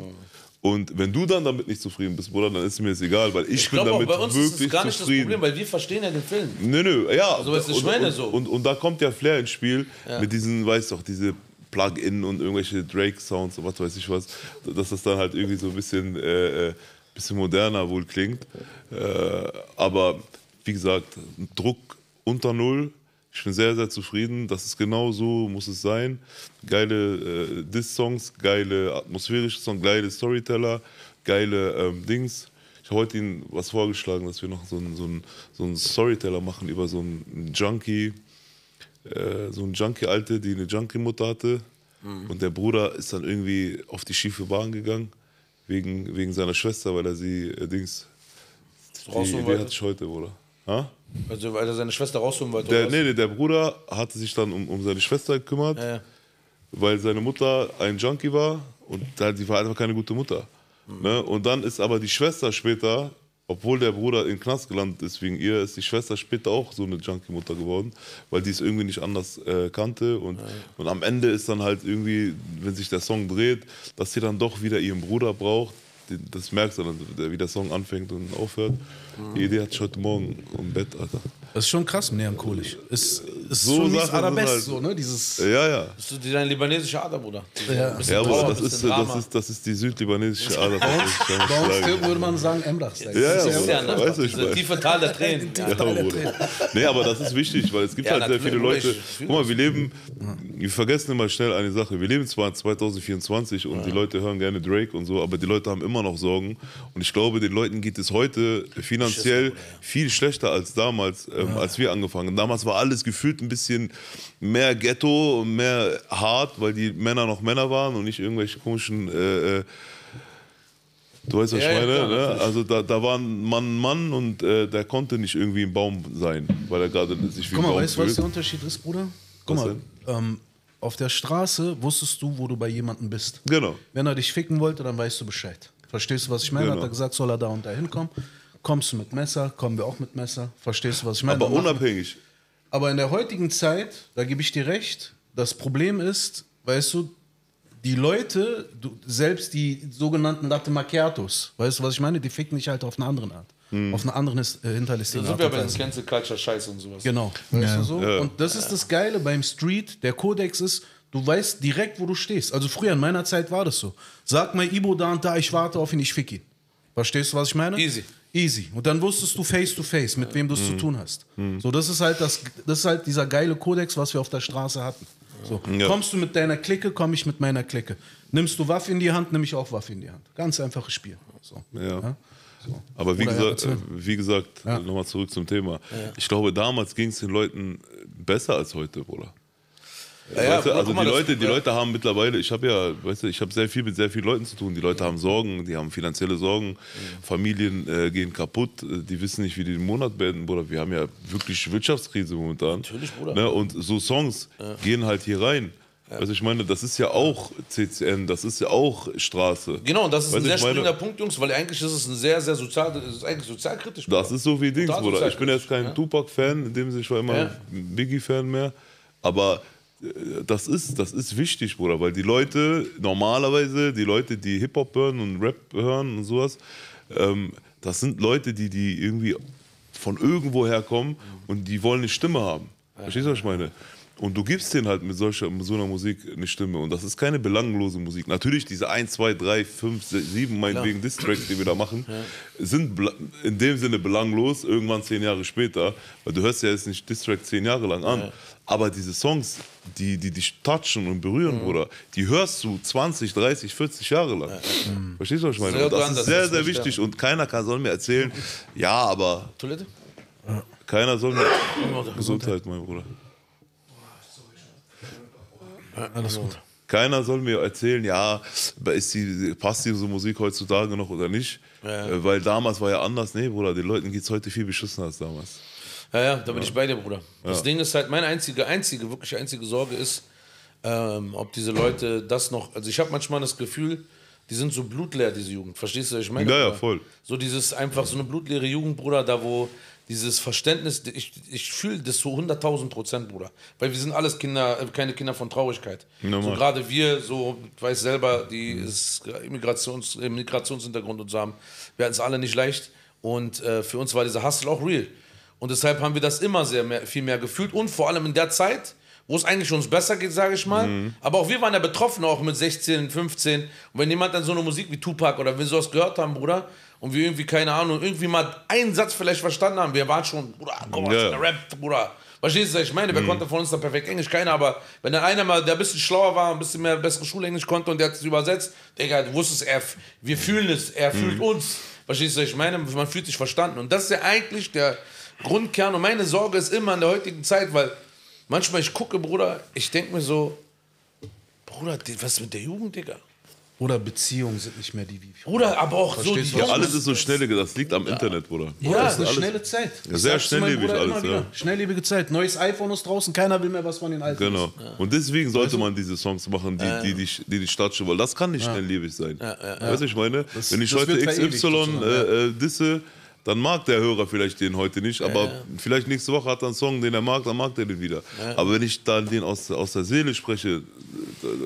Und wenn du dann damit nicht zufrieden bist, Bruder, dann ist mir das egal, weil ich, ich bin damit wirklich zufrieden. Ich glaube, bei uns ist das gar nicht zufrieden. Das Problem, weil wir verstehen ja den Film. Nö, nö, ja. Also, was ich meine, so. Und, und, und da kommt der Flair ins Spiel, ja. Mit diesen, weißt du auch, diese Plug-in und irgendwelche Drake-Sounds und was weiß ich was, dass das dann halt irgendwie so ein bisschen, äh, bisschen moderner wohl klingt. Äh, aber, wie gesagt, Druck unter Null. Ich bin sehr, sehr zufrieden. Das ist genau so, muss es sein. Geile äh, Diss-Songs, geile atmosphärische Songs, geile Storyteller, geile ähm, Dings. Ich habe heute Ihnen was vorgeschlagen, dass wir noch so einen so so Storyteller machen über so einen Junkie, äh, so einen Junkie-Alte, die eine Junkie-Mutter hatte. Mhm. Und der Bruder ist dann irgendwie auf die schiefe Bahn gegangen, wegen, wegen seiner Schwester, weil er sie, äh, Dings, die Idee hatte ich heute, oder? Ha? Also weil er seine Schwester rausholen wollte? Der, nee, nee, der Bruder hatte sich dann um, um seine Schwester gekümmert, ja, ja. Weil seine Mutter ein Junkie war und die war einfach keine gute Mutter. Mhm. Ne? Und dann ist aber die Schwester später, obwohl der Bruder in den Knast gelandet ist wegen ihr, ist die Schwester später auch so eine Junkie-Mutter geworden, weil die es irgendwie nicht anders äh, kannte. Und, ja, ja. und am Ende ist dann halt irgendwie, wenn sich der Song dreht, dass sie dann doch wieder ihren Bruder braucht. Das merkst du dann, wie der Song anfängt und aufhört. Die Idee hatte ich heute Morgen im Bett, Alter. Das ist schon krass melancholisch. Ist, ist so schon das Allerbeste, halt, so, ne? Dieses ja, ja. Bist du dein libanesische Ader, Bruder? Ja, ja Trauer, das, ist, das, ist, das ist die südlibanesische Ader. Bei uns würde man sagen Embrach. Ja, ja, das ist ja, ja weiß ich das tiefe Tal der Tränen. Ja, Bruder. Nee, aber das ist wichtig, weil es gibt ja, halt sehr viele Leute. Guck mal, wir leben, wir vergessen immer schnell eine Sache. Wir leben zwar zweitausendvierundzwanzig und ja. die Leute hören gerne Drake und so, aber die Leute haben immer noch Sorgen. Und ich glaube, den Leuten geht es heute finanziell viel schlechter als damals, ähm, ja. als wir angefangen haben. Damals war alles gefühlt ein bisschen mehr Ghetto, mehr hart, weil die Männer noch Männer waren und nicht irgendwelche komischen... Äh, äh, du weißt, was ja, ich meine? Ja, klar, ne? Also da, da war ein Mann Mann und äh, der konnte nicht irgendwie ein Baum sein, weil er gerade sich wie ein Baum fühlt. Guck mal, weißt du, was der Unterschied ist, Bruder? Guck was mal, ähm, auf der Straße wusstest du, wo du bei jemandem bist. Genau. Wenn er dich ficken wollte, dann weißt du Bescheid. Verstehst du, was ich meine? Genau. Hat er gesagt, soll er da und da hinkommen? Kommst du mit Messer, kommen wir auch mit Messer. Verstehst du, was ich meine? Aber unabhängig. Aber in der heutigen Zeit, da gebe ich dir recht, das Problem ist, weißt du, die Leute, du, selbst die sogenannten Latte Macchiatos, weißt du, was ich meine? Die ficken dich halt auf eine andere Art. Hm. Auf eine andere äh, hinterlistigen Art. Das sind wir bei den Cancel Culture Scheiß und sowas. Genau. Weißt ja. du so? Ja. Und das ist das Geile beim Street. Der Kodex ist, du weißt direkt, wo du stehst. Also früher in meiner Zeit war das so. Sag mal Ibo da und da, ich warte auf ihn, ich fick ihn. Verstehst du, was ich meine? Easy. Easy. Und dann wusstest du face to face, mit wem du es mhm. zu tun hast. Mhm. So, das ist halt das, das ist halt dieser geile Kodex, was wir auf der Straße hatten. So, ja. Kommst du mit deiner Clique, komme ich mit meiner Clique. Nimmst du Waffe in die Hand, nehme ich auch Waffe in die Hand. Ganz einfaches Spiel. So. Ja. Ja? So. Aber wie, gesa ja, wie gesagt, ja. nochmal zurück zum Thema. Ja. Ich glaube, damals ging es den Leuten besser als heute, Bruder. Ja, weißt du, also die Leute, die Leute haben mittlerweile, ich habe ja, weißt du, ich habe sehr viel mit sehr vielen Leuten zu tun. Die Leute haben Sorgen, die haben finanzielle Sorgen, Familien äh, gehen kaputt, die wissen nicht, wie die den Monat beenden, Bruder. Wir haben ja wirklich Wirtschaftskrise momentan. Natürlich, Bruder. Ne? Und so Songs ja. gehen halt hier rein. Also ich meine, das ist ja auch C C N, das ist ja auch Straße. Genau, und das ist weißt ein sehr springender Punkt, Jungs, weil eigentlich ist es ein sehr, sehr sozial, das ist eigentlich sozialkritisch. Bruder. Das ist so wie Dings, Bruder. Ich bin jetzt kein ja. Tupac-Fan, in dem Sinne, ich war immer ja. Biggie-Fan mehr, aber... Das ist, das ist wichtig, Bruder, weil die Leute, normalerweise, die Leute, die Hip-Hop hören und Rap hören und sowas, ähm, das sind Leute, die, die irgendwie von irgendwo herkommen und die wollen eine Stimme haben. Ja. Verstehst du, was ich meine? Und du gibst denen halt mit, solcher, mit so einer Musik eine Stimme. Und das ist keine belanglose Musik. Natürlich diese eins, zwei, drei, fünf, sieben, meinetwegen Distracks, die wir da machen, ja, sind in dem Sinne belanglos, irgendwann zehn Jahre später. Weil du hörst ja jetzt nicht Distrack zehn Jahre lang an. Ja. Aber diese Songs, die dich die touchen und berühren, mhm, Bruder, die hörst du zwanzig, dreißig, vierzig Jahre lang. Ja. Mhm. Verstehst du, was ich meine? Und das ist sehr, sehr wichtig. Und keiner kann, soll mir erzählen, ja, aber... Toilette? Keiner soll mir... Gesundheit, mein Bruder. Alles gut. Keiner soll mir erzählen, ja, ist die, passt diese Musik heutzutage noch oder nicht? Ja, ja. Weil damals war ja anders. Nee, Bruder, den Leuten geht es heute viel beschissener als damals. Ja, ja, da bin ja. ich bei dir, Bruder. Das ja. Ding ist halt, meine einzige, einzige, wirklich einzige Sorge ist, ähm, ob diese Leute das noch, also ich habe manchmal das Gefühl, die sind so blutleer, diese Jugend. Verstehst du, was ich meine? Ja, ja, voll. So dieses, einfach so eine blutleere Jugend, Bruder, da wo dieses Verständnis, ich, ich fühle das zu hunderttausend Prozent, Bruder. Weil wir sind alles Kinder, keine Kinder von Traurigkeit. No, so gerade wir, so, ich weiß selber, die ist Immigrations, Migrationshintergrund und so haben, wir hatten es alle nicht leicht. Und äh, für uns war dieser Hustle auch real. Und deshalb haben wir das immer sehr mehr, viel mehr gefühlt. Und vor allem in der Zeit, wo es eigentlich uns besser geht, sage ich mal. Mhm. Aber auch wir waren ja betroffen, auch mit sechzehn, fünfzehn. Und wenn jemand dann so eine Musik wie Tupac oder wenn wir sowas gehört haben, Bruder, und wir irgendwie, keine Ahnung, irgendwie mal einen Satz vielleicht verstanden haben, wir waren schon, Bruder, komm, was ist denn Rap, Bruder? Verstehst du, was ich meine? Wer mhm. konnte von uns dann perfekt Englisch? Keiner, aber wenn dann einer mal, der ein bisschen schlauer war, ein bisschen mehr bessere Schulenglisch konnte und der hat es übersetzt, Digga, du wusstest, er, wir fühlen es, er mhm. fühlt uns. Verstehst du, was ich meine? Man fühlt sich verstanden. Und das ist ja eigentlich der Grundkern. Und meine Sorge ist immer in der heutigen Zeit, weil manchmal ich gucke, Bruder, ich denke mir so, Bruder, was ist mit der Jugend, Digga? Oder Beziehungen sind nicht mehr die wie. Bruder, aber auch Verstehst so die ja, alles ist so schnell, das liegt am ja. Internet, Bruder. Ja, das ist eine alles, schnelle Zeit. Ja, sehr schnelllebig alles, ja. Schnelllebige Zeit. Neues iPhone ist draußen, keiner will mehr was von den alten. Genau. Ja. Und deswegen sollte man diese Songs machen, die ja. die, die, die, die Stadt schon, weil das kann nicht ja. schnelllebig sein. Ja, ja, ja. Weißt du, ich meine, das, wenn ich heute X Y äh, äh, disse, dann mag der Hörer vielleicht den heute nicht, aber ja, ja. vielleicht nächste Woche hat er einen Song, den er mag, dann mag er den wieder. Ja. Aber wenn ich dann den aus, aus der Seele spreche,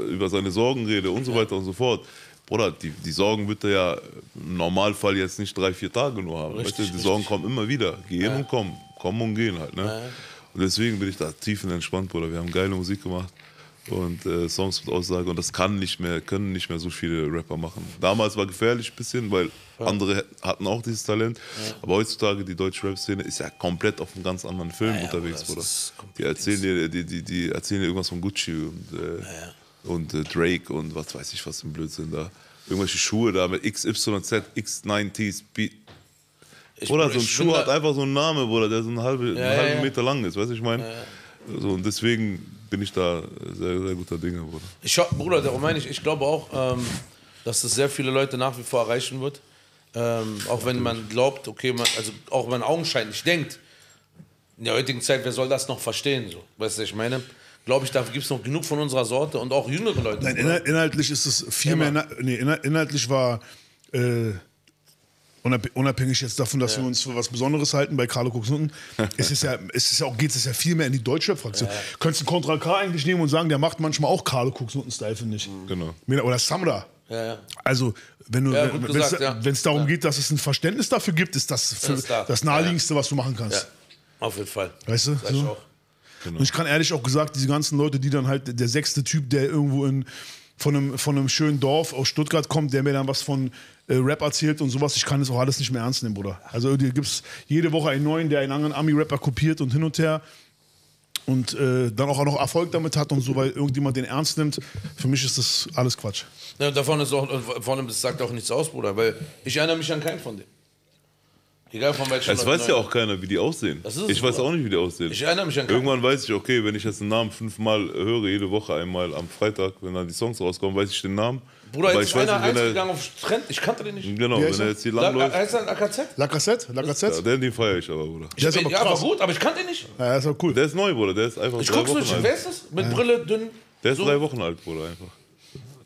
über seine Sorgen rede und so weiter ja. und so fort, Bruder, die, die Sorgen wird er ja im Normalfall jetzt nicht drei, vier Tage nur haben. Richtig, weißt du, die richtig. Sorgen kommen immer wieder, gehen ja. und kommen, kommen und gehen halt. Ne? Ja. Und deswegen bin ich da tiefenentspannt, Bruder. Wir haben geile Musik gemacht und äh, Songs mit Aussage und das kann nicht mehr, können nicht mehr so viele Rapper machen. Damals war gefährlich ein bisschen, weil andere hatten auch dieses Talent, ja. aber heutzutage die deutsche Rap-Szene ist ja komplett auf einem ganz anderen Film ja, unterwegs, Bruder. Die erzählen dir, die, die, die erzählen dir irgendwas von Gucci und, äh, ja, ja. und äh, Drake und was weiß ich was im Blödsinn da. Irgendwelche Schuhe da mit X Y Z, X neunzig, Speed. Bruder, so ein Schuh hat einfach so einen Namen, Bruder, der so einen halben, ja, einen halben ja, ja. Meter lang ist, weißt du, ich meine? Ja, ja. So, und deswegen bin ich da sehr, sehr guter Dinge, Bruder. Ich, Bruder, darum meine ich, ich glaube auch, ähm, dass das sehr viele Leute nach wie vor erreichen wird. Ähm, auch wenn man glaubt, okay, man, also auch wenn man augenscheinlich denkt, in der heutigen Zeit, wer soll das noch verstehen? So? Weißt du, ich meine, glaube ich, da gibt es noch genug von unserer Sorte und auch jüngere Leute. Nein, inhalt, inhaltlich ist es viel ja, mehr, nee, inhaltlich war... Äh, unabhängig jetzt davon, dass ja. wir uns für was Besonderes halten, bei Carlo Coxnutten, es ist ja, es ist ja auch, geht es ja viel mehr in die Deutschrap-Fraktion. Ja. Könntest du Contra K eigentlich nehmen und sagen, der macht manchmal auch Carlo Coxnutten-Style, finde ich. Mhm. Genau. Oder Samra. Ja, ja. Also, wenn du, ja, wenn es ja. darum ja. geht, dass es ein Verständnis dafür gibt, ist das für das, das Naheliegendste, was du machen kannst. Ja. Auf jeden Fall. Weißt du? So. Ich auch. Genau. Und ich kann ehrlich auch gesagt, diese ganzen Leute, die dann halt, der sechste Typ, der irgendwo in... Von einem, von einem schönen Dorf aus Stuttgart kommt, der mir dann was von äh, Rap erzählt und sowas. Ich kann das auch alles nicht mehr ernst nehmen, Bruder. Also da gibt es jede Woche einen neuen, der einen anderen Ami-Rapper kopiert und hin und her und äh, dann auch noch Erfolg damit hat und so, weil irgendjemand den ernst nimmt. Für mich ist das alles Quatsch. Ja, davon ist auch, vor allem, das sagt auch nichts aus, Bruder, weil ich erinnere mich an keinen von denen. Egal von welchen. Es weiß ja auch keiner, wie die aussehen. Ich weiß auch nicht, wie die aussehen. Ich erinnere mich an keinen. Irgendwann weiß ich, okay, wenn ich jetzt einen Namen fünfmal höre, jede Woche einmal am Freitag, wenn dann die Songs rauskommen, weiß ich den Namen. Bruder, jetzt ist einer eins gegangen auf Trend. Ich kannte den nicht. Genau, wenn er jetzt hier langläuft. Heißt er A K Z? Lacazette? Lacazette? Ja, den feiere ich aber, Bruder. Der ist aber gut, aber ich kannte den nicht. Ja, ist auch cool. Der ist neu, Bruder. Der ist einfach drei Wochen alt. Ich guck's nicht, wer ist das? Mit Brille, dünn. Der ist drei Wochen alt, Bruder, einfach.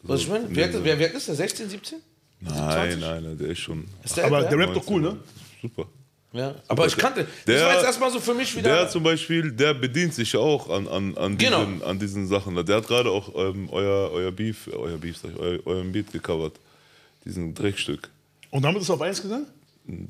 Was ich meine? Wer ist der? sechzehn, siebzehn? Nein, nein, nein, der ist schon. Aber der rappt doch cool, ne? Super. Ja, super. Aber ich kannte, der, das war jetzt erstmal so für mich wieder. Der zum Beispiel, der bedient sich ja auch an, an, an, genau. diesen, an diesen Sachen. Der hat gerade auch ähm, euer, euer Beef, euer Beef, sag ich, euer, euren Beat gecovert. Diesen Dreckstück. Und damit ist es auf eins gegangen?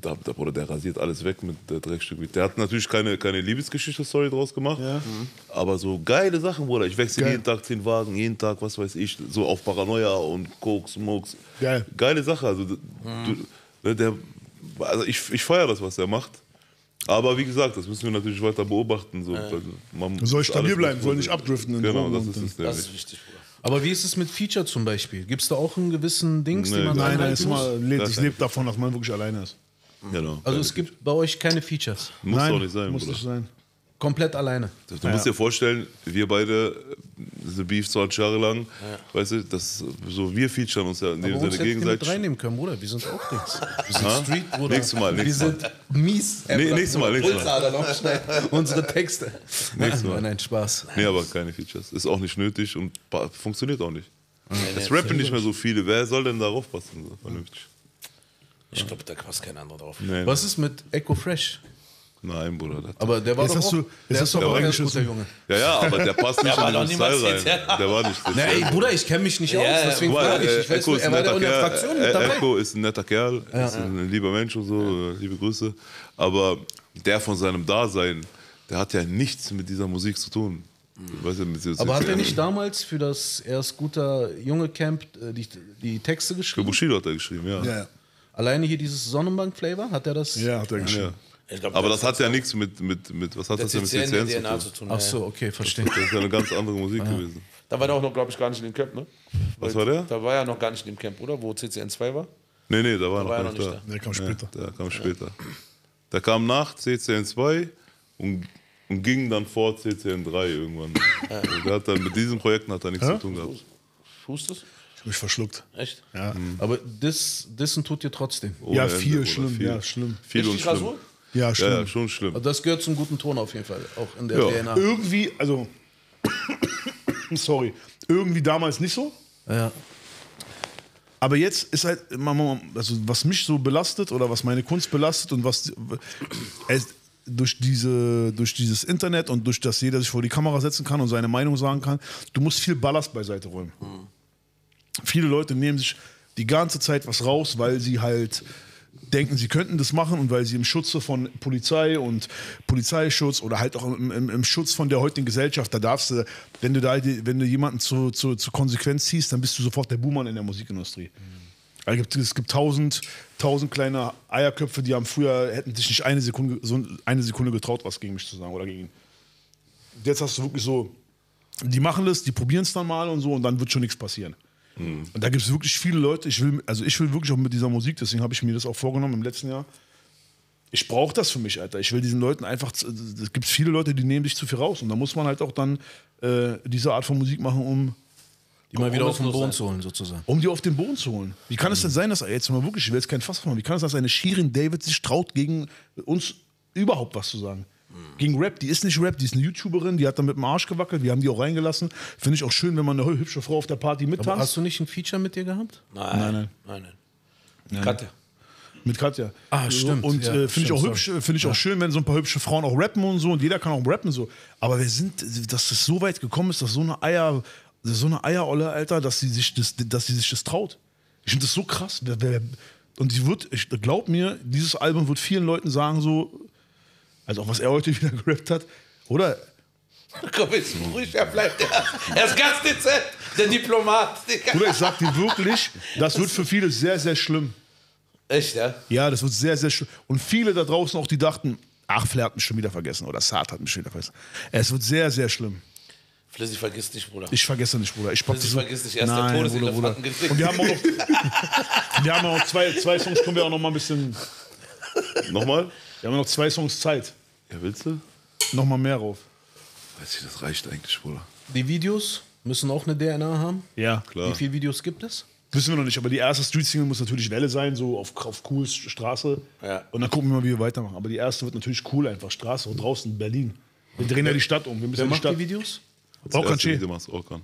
da, der Bruder, der rasiert alles weg mit der Dreckstück. Der hat natürlich keine, keine Liebesgeschichte-Story draus gemacht, ja. mhm. aber so geile Sachen, Bruder. Ich wechsle Geil. jeden Tag zehn Wagen, jeden Tag, was weiß ich, so auf Paranoia und Koks, Smokes. Geil. Geile Sache. Also, mhm. du, der, also ich, ich feiere das, was er macht. Aber wie gesagt, das müssen wir natürlich weiter beobachten. So. Ja. Man soll stabil bleiben, soll nicht abdriften. Genau, das ist, das ist wichtig, Bruder. Aber wie ist es mit Feature zum Beispiel? Gibt es da auch einen gewissen Dings, nee, die man Nein, nein, ist mal, ich lebe davon, dass man wirklich alleine ist. Genau. Also es gibt bei euch keine Features? Muss nein, doch nicht sein, muss Bruder. Nicht sein. Komplett alleine? Du ja. musst dir vorstellen, wir beide, The Beef zwanzig Jahre lang, ja. weißt du, das, so wir featuren uns ja in dem Sinne gegenseitig. Wir reinnehmen können, Bruder, wir sind auch nichts. Wir sind ha? Street, Bruder. Nächstes Mal, wir nächstes Mal. Wir sind mies. Nee, nächstes Mal, nächstes Mal. Noch unsere Texte. Nächstes Mal. Nein, Spaß. Nee, aber keine Features. Ist auch nicht nötig und funktioniert auch nicht. Es nee, nee, rappen nicht mehr so viele. Wer soll denn darauf passen? So vernünftig. Ich glaube, da passt kein anderer drauf. Nee, was nee. ist mit Echo Fresh? Nein, Bruder. Das aber der war jetzt doch auch, du, der ist doch auch ein guter Junge. Ja, ja, aber der passt nicht in den Style rein. Ja. Der war nicht Na, ey, Bruder, ich kenne mich nicht ja, aus, deswegen war, frage ich. ich äh, weiß nicht, er war in der Fraktion mit dabei. Echo ist ein netter Kerl, ja, ist ein ja. lieber Mensch und so, ja. liebe Grüße. Aber der von seinem Dasein, der hat ja nichts mit dieser Musik zu tun. Weißt du, mit dieser aber hat er nicht damals für das erst guter Junge Camp die, die Texte geschrieben? Für Bushido hat er geschrieben, ja. ja. Alleine hier dieses Sonnenbank-Flavor, hat er das? Ja, hat er geschrieben. Glaub, aber das, das hat ja nichts mit, mit, mit, was hat das denn mit C C N zu tun? Ach so, okay, verstehe. Das ist ja eine ganz andere Musik ja. gewesen. Da war der auch noch, glaube ich, gar nicht in dem Camp, ne? Was Weil war der? Da war ja noch gar nicht in dem Camp, oder? Wo C C N zwei war? Nee, nee, da war, da noch war er noch nicht da. da. Der kam später. Ja, der kam später. Ja. Der kam nach C C N zwei und, und ging dann vor C C N drei irgendwann. Ja. Also der hat dann, mit diesen Projekten hat er nichts ja? zu tun gehabt. Hustest? Ich hab mich verschluckt. Echt? Ja. Mhm. Aber das, Dissen tut dir trotzdem. Oh, ja, viel Ende, schlimm, viel. ja, schlimm. Viel und schlimm. Ja, schlimm. ja, schon schlimm. Also das gehört zum guten Ton auf jeden Fall, auch in der ja. D N A. Irgendwie, also, sorry, irgendwie damals nicht so. Ja. Aber jetzt ist halt, also was mich so belastet oder was meine Kunst belastet und was durch, diese, durch dieses Internet und durch das jeder sich vor die Kamera setzen kann und seine Meinung sagen kann, du musst viel Ballast beiseite räumen. Mhm. Viele Leute nehmen sich die ganze Zeit was raus, weil sie halt denken, sie könnten das machen und weil sie im Schutze von Polizei und Polizeischutz oder halt auch im, im, im Schutz von der heutigen Gesellschaft, da darfst du, wenn du, da, wenn du jemanden zu, zu, zu Konsequenz ziehst, dann bist du sofort der Buhmann in der Musikindustrie. Mhm. Also es gibt, es gibt tausend, tausend kleine Eierköpfe, die haben früher, hätten sich nicht eine Sekunde, so eine Sekunde getraut, was gegen mich zu sagen oder gegen ihn. Jetzt hast du wirklich so, die machen das, die probieren es dann mal und so und dann wird schon nichts passieren. Und da gibt es wirklich viele Leute, ich will, also ich will wirklich auch mit dieser Musik, deswegen habe ich mir das auch vorgenommen im letzten Jahr. Ich brauche das für mich, Alter. Ich will diesen Leuten einfach, es gibt viele Leute, die nehmen sich zu viel raus und da muss man halt auch dann äh, diese Art von Musik machen, um die mal wieder auf den Boden zu holen, sozusagen. Um die auf den Boden zu holen. Wie kann es denn sein, dass, jetzt mal wirklich, ich will jetzt kein Fass machen, wie kann es sein, dass eine Shirin David sich traut, gegen uns überhaupt was zu sagen? Gegen Rap, die ist nicht Rap, die ist eine YouTuberin, die hat dann mit dem Arsch gewackelt, wir haben die auch reingelassen. Finde ich auch schön, wenn man eine hübsche Frau auf der Party mittanzt. Hast du nicht ein Feature mit dir gehabt? Nein, nein, nein. nein, nein. Mit nein. Katja. Mit Katja. Ah, stimmt. Und ja, äh, finde ich auch hübsch, finde ich ja. auch schön, wenn so ein paar hübsche Frauen auch rappen und so und jeder kann auch rappen so. Aber wir sind, dass es so weit gekommen ist, dass so eine Eier, so eine Eierolle, Alter, dass sie sich das, dass sie sich das traut. Ich finde das so krass. Und sie wird, ich glaub mir, dieses Album wird vielen Leuten sagen so. Also auch was er heute wieder gerappt hat, oder? Komm jetzt ruhig, er bleibt er. Er ist ganz dezent, der Diplomat. Oder ich sag dir wirklich, das wird für viele sehr, sehr schlimm. Echt, ja? Ja, das wird sehr, sehr schlimm. Und viele da draußen auch, die dachten, ach, Flair hat mich schon wieder vergessen oder Saad hat mich schon wieder vergessen. Es wird sehr, sehr schlimm. Flizzy vergisst nicht, Bruder. Ich vergesse nicht, Bruder. Ich Flizzy vergisst nicht, erst der Todesinterfanten gekriegt. Und wir haben auch noch, wir haben auch zwei, zwei Songs, können wir auch noch mal ein bisschen... Nochmal? Wir haben noch zwei Songs Zeit. Ja, willst du? Nochmal mehr rauf. Weiß ich, das reicht eigentlich, Bruder. Die Videos müssen auch eine D N A haben? Ja, klar. Wie viele Videos gibt es? Wissen wir noch nicht, aber die erste Street-Single muss natürlich Welle sein, so auf, auf cool Straße. Ja. Und dann gucken wir mal, wie wir weitermachen. Aber die erste wird natürlich cool, einfach Straße und draußen in Berlin. Wir drehen ja die Stadt um. Wir müssen Wer die macht Stadt die Videos? Orkan Che. Orkan.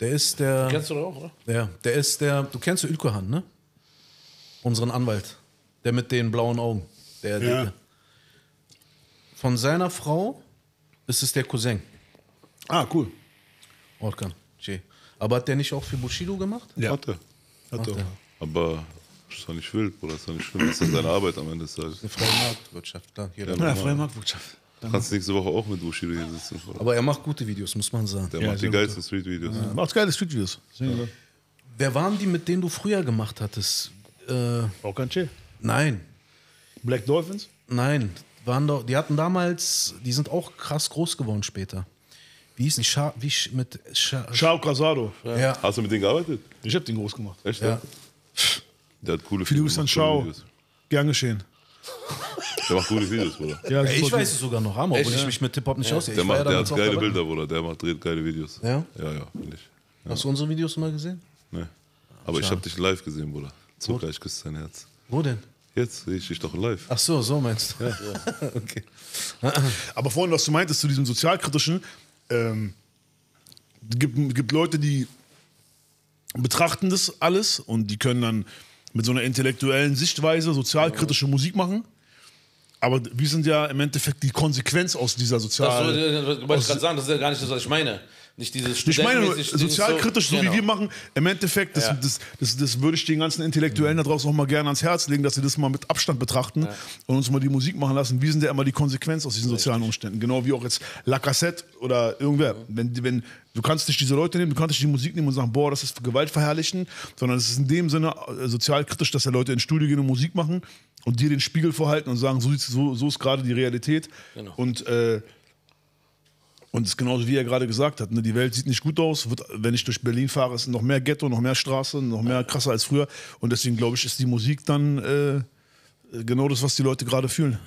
Der ist der... Den kennst du doch auch, oder? Ja, der ist der... Du kennst den Ülkohan, ne? Unseren Anwalt. Der mit den blauen Augen. Der, ja. der, von seiner Frau ist es der Cousin. Ah, cool. Orkan Che. Aber hat der nicht auch für Bushido gemacht? Ja, hatte. Hatte. Aber Ist doch nicht wild, Bruder. Ist doch nicht schlimm. Das ist deine Arbeit am Ende des Tages. Eine freie Marktwirtschaft, klar. Hier ja, ja, freie Marktwirtschaft. Dann kannst du nächste Woche auch mit Bushido hier sitzen. Bruder. Aber er macht gute Videos, muss man sagen. Der ja, macht die geilsten Street-Videos. Ja. Macht geile Street-Videos. Ja. Wer waren die, mit denen du früher gemacht hattest? Äh, Rock and Chill? Nein. Black Dolphins? Nein. Waren doch, die hatten damals, die sind auch krass groß geworden später. Wie hieß die? Scha wie sch mit Scha Shao Casado. Ja. Ja. Hast du mit denen gearbeitet? Ich hab den groß gemacht. Echt? Ja. Der hat coole Videos. An Shao. Gern geschehen. Der macht gute Videos, Bruder. Ja, ja, ich weiß gut. es sogar noch, Hammer, obwohl ja. ich mich mit Hip-Hop nicht ja. aussehe. Der, macht, der hat geile Bilder, Bruder. Der macht, dreht geile Videos. Ja? Ja, ja, finde ich. Ja. Hast du unsere Videos mal gesehen? Nee. Aber Schade. ich hab dich live gesehen, Bruder. Zucker, ich küsse dein Herz. Wo denn? Jetzt sehe ich dich doch live. Ach so, so meinst du. Ja. Okay. Aber vorhin, was du meintest, zu diesem sozialkritischen, ähm, gibt, gibt Leute, die betrachten das alles und die können dann mit so einer intellektuellen Sichtweise sozialkritische ja. Musik machen. Aber wir sind ja im Endeffekt die Konsequenz aus dieser sozialen... Du wolltest gerade sagen, das ist ja gar nicht das, was ich meine. Nicht dieses ich meine, sozialkritisch, so, so genau. wie wir machen, im Endeffekt, das, ja. das, das, das würde ich den ganzen Intellektuellen da draußen auch mal gerne ans Herz legen, dass sie das mal mit Abstand betrachten ja. und uns mal die Musik machen lassen. Wir sind ja immer die Konsequenz aus diesen sozialen Umständen. Genau wie auch jetzt La Cassette oder irgendwer. Ja. Wenn, wenn, du kannst nicht diese Leute nehmen, du kannst nicht die Musik nehmen und sagen, boah, das ist Gewaltverherrlichen, sondern es ist in dem Sinne sozialkritisch, dass ja Leute ins Studio gehen und Musik machen und dir den Spiegel vorhalten und sagen, so, so, so ist gerade die Realität. Genau. Und äh, Und es ist genauso, wie er gerade gesagt hat, ne? Die Welt sieht nicht gut aus. Wird, wenn ich durch Berlin fahre, ist noch mehr Ghetto, noch mehr Straße, noch mehr krasser als früher. Und deswegen, glaube ich, ist die Musik dann äh, genau das, was die Leute gerade fühlen.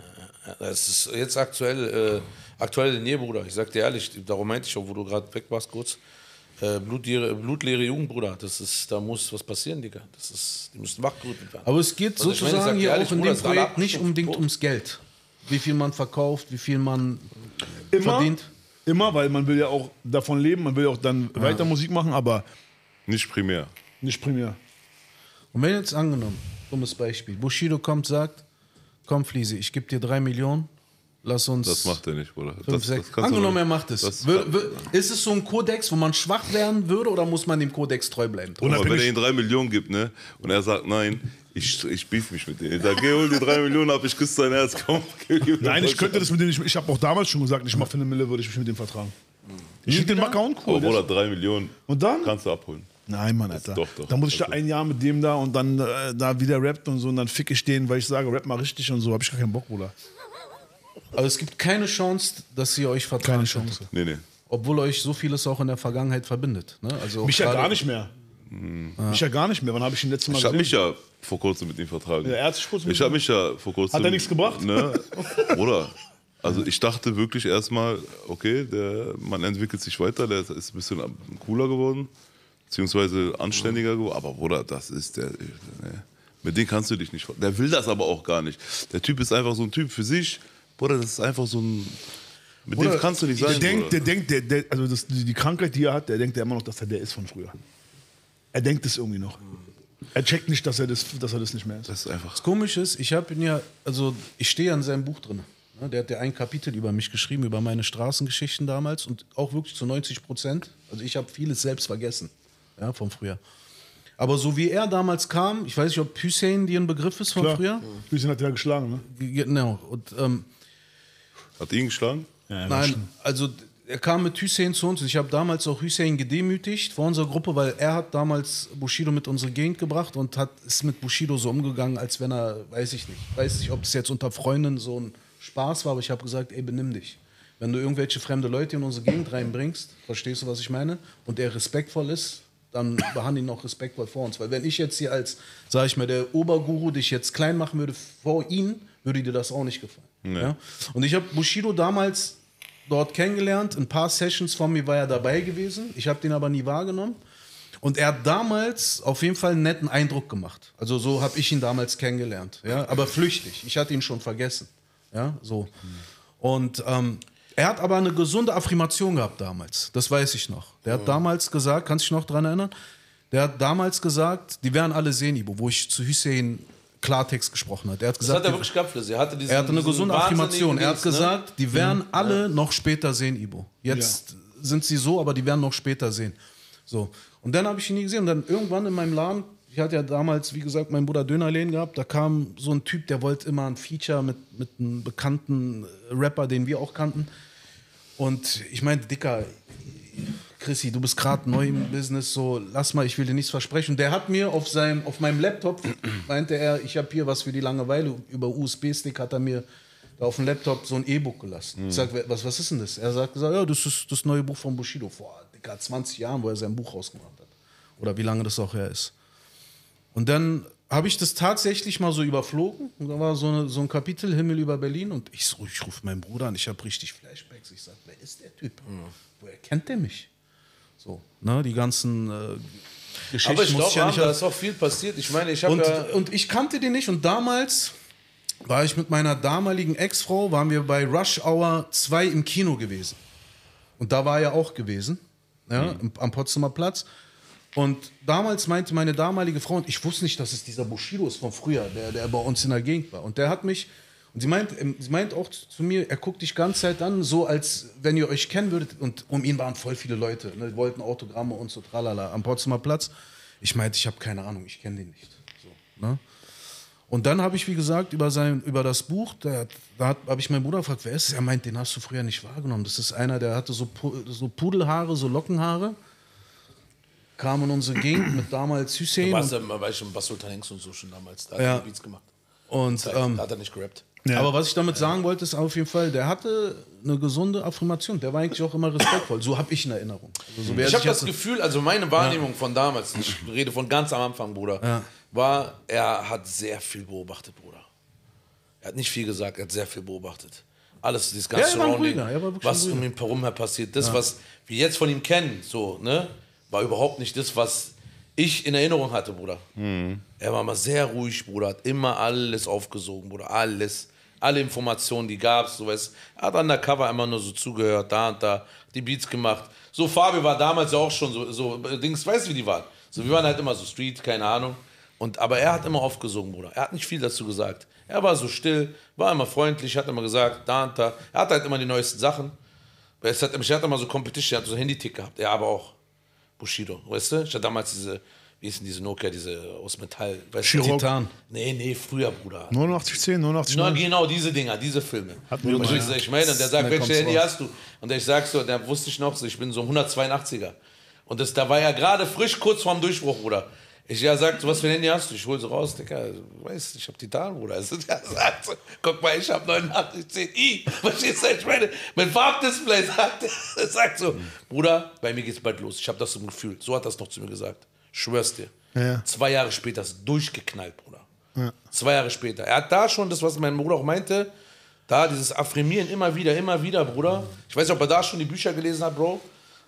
Das ist jetzt aktuell, äh, aktuell denn je, Bruder. Ich sag dir ehrlich, darum meinte ich auch, wo du gerade weg warst kurz. Äh, blutleere, blutleere Jugend, Bruder. Das ist, da muss was passieren, Digga. Das ist, die müssen wachgerüttelt werden. Aber es geht also sozusagen meine, hier ehrlich, auch in Bruder, dem Projekt nicht unbedingt ums Geld. Wie viel man verkauft, wie viel man Immer? verdient. Immer, weil man will ja auch davon leben, man will ja auch dann ja. weiter Musik machen, aber... Nicht primär. Nicht primär. Und wenn jetzt angenommen, dummes Beispiel, Bushido kommt, sagt, komm Fliese, ich gebe dir drei Millionen, lass uns... Das macht er nicht, Bruder. Fünf, das, das angenommen, er macht es. Das ist es so ein Kodex, wo man schwach werden würde, oder muss man dem Kodex treu bleiben? Und wenn er ihm drei Millionen gibt, ne, und er sagt, nein... Ich, ich beef mich mit denen. Ich sag, geh, hol die drei Millionen ab, ich küsse dein Herz, komm. Geh, geh, Nein, ich könnte das mit denen nicht. Ich habe auch damals schon gesagt, ich mache für eine Mille, würde ich mich mit denen vertragen. Ich schicke den Macker und cool. Obwohl er drei Millionen und dann? Kannst du abholen. Nein, Mann, Alter. Doch, doch. Dann muss ich da ein Jahr mit dem da und dann äh, da wieder rappt und so und dann fick ich den, weil ich sage, rapp mal richtig und so. Hab ich gar keinen Bock, Bruder. Also es gibt keine Chance, dass ihr euch vertragen. Keine Chance. Könntet. Nee, nee. Obwohl euch so vieles auch in der Vergangenheit verbindet. Ne? Also mich ja gar nicht mehr. Mhm. Mich ja gar nicht mehr. Wann habe ich den letzten Mal ich gesehen? Ich habe mich ja vor kurzem mit ihm vertragen. Ja, er hat sich kurz mit ich habe mich ja vor kurzem... Hat er nichts gebracht? Ne, oder? Also ich dachte wirklich erstmal, okay, der Mann entwickelt sich weiter, der ist ein bisschen cooler geworden, beziehungsweise anständiger geworden. Aber Bruder, das ist der... Ne, mit dem kannst du dich nicht... Der will das aber auch gar nicht. Der Typ ist einfach so ein Typ für sich. Bruder, das ist einfach so ein... Mit Bruder, dem kannst du nicht sein. Der denkt, der denkt, der, der, also das, die Krankheit, die er hat, der denkt ja immer noch, dass er der ist von früher. Er denkt es irgendwie noch. Er checkt nicht, dass er das, dass er das nicht mehr ist. Das ist einfach. Das Komische ist, ich habe ihn ja, also ich stehe ja in seinem Buch drin. Der hat ja ein Kapitel über mich geschrieben, über meine Straßengeschichten damals und auch wirklich zu neunzig Prozent. Also ich habe vieles selbst vergessen, ja, von früher. Aber so wie er damals kam, ich weiß nicht, ob Hüseyin dir ein Begriff ist von Klar. früher. Hüseyin hat ja geschlagen, ne? Genau. Und, ähm, hat ihn geschlagen? Ja, nein, also... Er kam mit Hüseyin zu uns. Ich habe damals auch Hüseyin gedemütigt vor unserer Gruppe, weil er hat damals Bushido mit unserer Gegend gebracht und hat es mit Bushido so umgegangen, als wenn er, weiß ich nicht, weiß nicht, ob das jetzt unter Freunden so ein Spaß war, aber ich habe gesagt, ey, benimm dich. Wenn du irgendwelche fremde Leute in unsere Gegend reinbringst, verstehst du, was ich meine, und der respektvoll ist, dann behandle ihn auch respektvoll vor uns. Weil wenn ich jetzt hier als, sag ich mal, der Oberguru dich jetzt klein machen würde vor ihm, würde dir das auch nicht gefallen. Nee. Ja? Und ich habe Bushido damals... dort kennengelernt, ein paar Sessions von mir war er dabei gewesen, ich habe den aber nie wahrgenommen und er hat damals auf jeden Fall einen netten Eindruck gemacht, also so habe ich ihn damals kennengelernt, ja, aber flüchtig, ich hatte ihn schon vergessen, ja, so. Und ähm, er hat aber eine gesunde Affirmation gehabt damals, das weiß ich noch, der hat damals gesagt, kannst du dich noch daran erinnern, der hat damals gesagt, die werden alle sehen, Ibo, wo ich zu Hüseyin Klartext gesprochen hat. Er hat gesagt, das hat er wirklich gehabt, er hatte, diesen, er hatte eine gesunde Affirmation. Er hat gesagt, ne? Die werden alle ja. noch später sehen, Ibo. Jetzt ja. sind sie so, aber die werden noch später sehen. So. Und dann habe ich ihn nie gesehen. Und dann irgendwann in meinem Laden, ich hatte ja damals, wie gesagt, meinen Bruder Dönerläden gehabt. Da kam so ein Typ, der wollte immer ein Feature mit, mit einem bekannten Rapper, den wir auch kannten. Und ich meinte, Dicker, Chrissy, du bist gerade neu im Business, so lass mal, ich will dir nichts versprechen. Der hat mir auf, seinem, auf meinem Laptop, meinte er, ich habe hier was für die Langeweile, über U S B-Stick hat er mir da auf dem Laptop so ein E-Book gelassen. Mhm. Ich sag, was, was ist denn das? Er sagt, ja, das ist das neue Buch von Bushido, vor Dicker, zwanzig Jahren, wo er sein Buch rausgemacht hat. Oder wie lange das auch her ist. Und dann habe ich das tatsächlich mal so überflogen. Und da war so, eine, so ein Kapitel, Himmel über Berlin. Und ich so, ich rufe meinen Bruder an, ich habe richtig Flashbacks. Ich sage, wer ist der Typ? Mhm. Woher kennt der mich? So, ne, die ganzen äh, Geschichten. Aber ich glaube, ja, da ist auch viel passiert. Ich meine, ich habe ja... Und ich kannte den nicht. Und damals war ich mit meiner damaligen Ex-Frau, waren wir bei Rush Hour zwei im Kino gewesen. Und da war er auch gewesen, ja, mhm. am Potsdamer Platz. Und damals meinte meine damalige Frau, und ich wusste nicht, dass es dieser Bushido ist von früher, der, der bei uns in der Gegend war. Und der hat mich, und sie meint, sie meint auch zu mir, er guckt dich ganze Zeit an, so als wenn ihr euch kennen würdet. Und um ihn waren voll viele Leute, ne, wollten Autogramme und so, tralala, am Potsdamer Platz. Ich meinte, ich habe keine Ahnung, ich kenne den nicht. So, ne? Und dann habe ich, wie gesagt, über, sein, über das Buch, da, da habe ich meinen Bruder gefragt, wer ist das? Er meint, den hast du früher nicht wahrgenommen. Das ist einer, der hatte so, so Pudelhaare, so Lockenhaare. Kamen unsere Gegend mit damals Hüseyin. Du warst ja immer, weißt du, schon Basultan Hengst und so schon damals. Da hat ja. er Beats gemacht. Und, das heißt, ähm, da hat er nicht gerappt. Ja. Aber was ich damit sagen ja. wollte, ist auf jeden Fall, der hatte eine gesunde Affirmation. Der war eigentlich auch immer respektvoll. So habe ich in Erinnerung. Also so ich habe das hatte... Gefühl, also meine Wahrnehmung ja. von damals, ich rede von ganz am Anfang, Bruder, ja. war, er hat sehr viel beobachtet, Bruder. Er hat nicht viel gesagt, er hat sehr viel beobachtet. Alles, dieses ganze ja, Surrounding, was um ihn herum passiert. Das, ja. was wir jetzt von ihm kennen, so, ne? War überhaupt nicht das, was ich in Erinnerung hatte, Bruder. Mhm. Er war mal sehr ruhig, Bruder. Hat immer alles aufgesogen, Bruder. Alles. Alle Informationen, die gab es. So, er hat undercover immer nur so zugehört, da und da. Die Beats gemacht. So, Fabio war damals ja auch schon so, so Dings, weißt du, wie die waren? So, wir waren halt immer so Street, keine Ahnung. Und, aber er hat immer aufgesogen, Bruder. Er hat nicht viel dazu gesagt. Er war so still, war immer freundlich, hat immer gesagt, da und da. Er hat halt immer die neuesten Sachen. Er hat, er hat immer so Competition, er hat so einen Handy-Tick gehabt. Er aber auch. Bushido, weißt du? Ich hatte damals diese, wie ist denn diese Nokia, diese aus Metall, weißt du? Titan. Nee, nee, früher, Bruder. neunundachtzig zehn, neunundachtzig neunzig. Genau, diese Dinger, diese Filme. Hat mir so, ich meine, und der sagt, welche Handy hast du? Und ich sag so, der wusste ich noch, ich bin so ein hundertzweiundachtziger. Und das, da war ja gerade frisch, kurz vorm Durchbruch, Bruder. Ich ja sag so, was für ein Handy hast du? Ich hol so raus, Digga, weißt du, ich hab Titan, Bruder. Also, der sagt so, guck mal, ich hab neunundachtzig zehn i. Verstehst du, ich meine, mein Farbdisplay sagt, sagt so, Bruder, bei mir geht's bald los. Ich hab das so ein Gefühl. So hat das noch zu mir gesagt. Schwör's dir. Ja. Zwei Jahre später ist durchgeknallt, Bruder. Ja. Zwei Jahre später. Er hat da schon das, was mein Bruder auch meinte, da dieses Affirmieren immer wieder, immer wieder, Bruder. Ich weiß nicht, ob er da schon die Bücher gelesen hat, Bro.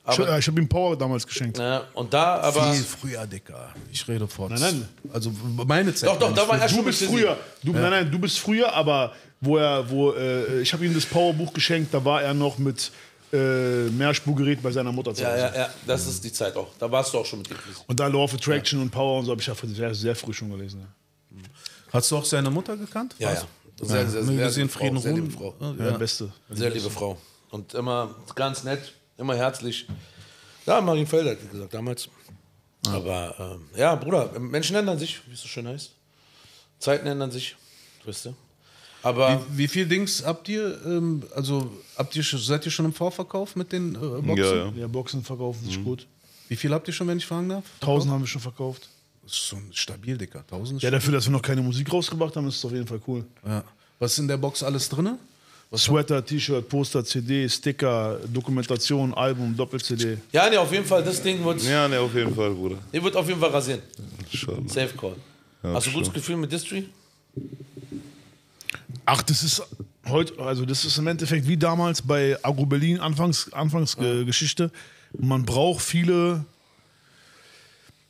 Aber, ich habe ihm Power damals geschenkt. Na, und da aber viel früher, Dicker. Ich rede vor. Nein, nein. Also meine Zeit. Doch, doch, da war er schon. Du bist früher. Du, ja. Nein, nein, du bist früher, aber wo er, wo, äh, ich habe ihm das Powerbuch geschenkt, da war er noch mit äh, mehr Spurgerät bei seiner Mutter zu Hause. Ja, ja, ja, das ist die Zeit auch. Da warst du auch schon mit ihm. Und da Law of Attraction ja. und Power und so habe ich ja sehr, sehr früh schon gelesen. Ja. Hast du auch seine Mutter gekannt? Ja, ja. Sehr, ja. sehr, sehr, sehr, Frieden sehr liebe Frau. Ja, ja. Beste. Sehr liebe Frau. Und immer ganz nett. Immer herzlich. Ja, Marienfeld hat gesagt, damals. Ja. Aber ähm, ja, Bruder, Menschen ändern sich, wie es so schön heißt. Zeiten ändern sich, weißt du. Aber wie, wie viel Dings habt ihr, ähm, also habt ihr, seid ihr schon im Vorverkauf mit den äh, Boxen? Ja, ja. ja, Boxen verkaufen sich mhm. gut. Wie viel habt ihr schon, wenn ich fragen darf? Tausend haben wir schon verkauft. Das ist schon stabil, Dicker. Tausend. Ja, dafür, dass wir noch keine Musik rausgebracht haben, ist es auf jeden Fall cool. Ja. Was ist in der Box alles drin? Sweater, T-Shirt, Poster, C D, Sticker, Dokumentation, Album, Doppel-C D. Ja, ne, auf jeden Fall, das Ding wird... Ja, ne, auf jeden Fall, Bruder. Der wird auf jeden Fall rasieren. Schade. Safe Call. Ja, hast du ein gutes Gefühl mit Distri? Ach, das ist heute, also das ist im Endeffekt wie damals bei Agro Berlin, Anfangs, Anfangsgeschichte. Ja. Man braucht viele...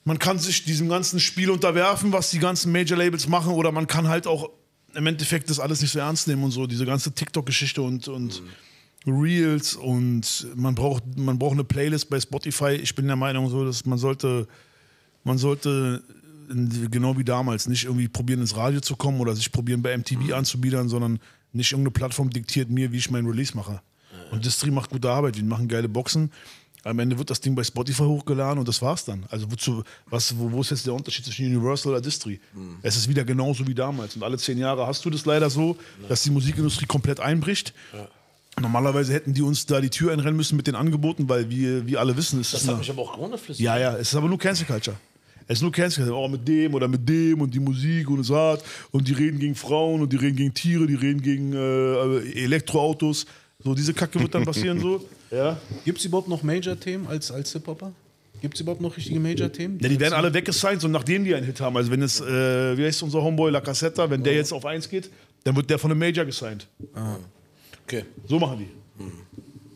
Man kann sich diesem ganzen Spiel unterwerfen, was die ganzen Major-Labels machen, oder man kann halt auch... im Endeffekt das alles nicht so ernst nehmen und so, diese ganze TikTok-Geschichte und, und mhm. Reels und man braucht, man braucht eine Playlist bei Spotify. Ich bin der Meinung so, dass man sollte, man sollte genau wie damals nicht irgendwie probieren ins Radio zu kommen oder sich probieren bei M T V mhm. anzubiedern, sondern nicht irgendeine Plattform diktiert mir, wie ich meinen Release mache. Mhm. Und Distri macht gute Arbeit, die machen geile Boxen, am Ende wird das Ding bei Spotify hochgeladen und das war's dann. Also wozu, was, wo, wo ist jetzt der Unterschied zwischen Universal oder Distri? Mhm. Es ist wieder genauso wie damals. Und alle zehn Jahre hast du das leider so, ja. dass die Musikindustrie komplett einbricht. Ja. Normalerweise hätten die uns da die Tür einrennen müssen mit den Angeboten, weil wir, wir alle wissen, es das ist... Das hat mich aber auch runterflüssig. Ja, ja, es ist aber nur Cancel Culture. Es ist nur Cancel Culture. Oh, mit dem oder mit dem und die Musik und es hat und die reden gegen Frauen und die reden gegen Tiere, die reden gegen äh, Elektroautos. So, diese Kacke wird dann passieren so. Ja. Gibt es überhaupt noch Major-Themen als, als Hip-Hopper? Gibt es überhaupt noch richtige Major-Themen? Ja, die werden alle weggesigned, so nachdem die einen Hit haben. Also wenn jetzt, äh, wie heißt unser Homeboy, La Cassetta, wenn der jetzt auf eins geht, dann wird der von einem Major gesigned. Ah. Okay. So machen die. Mhm.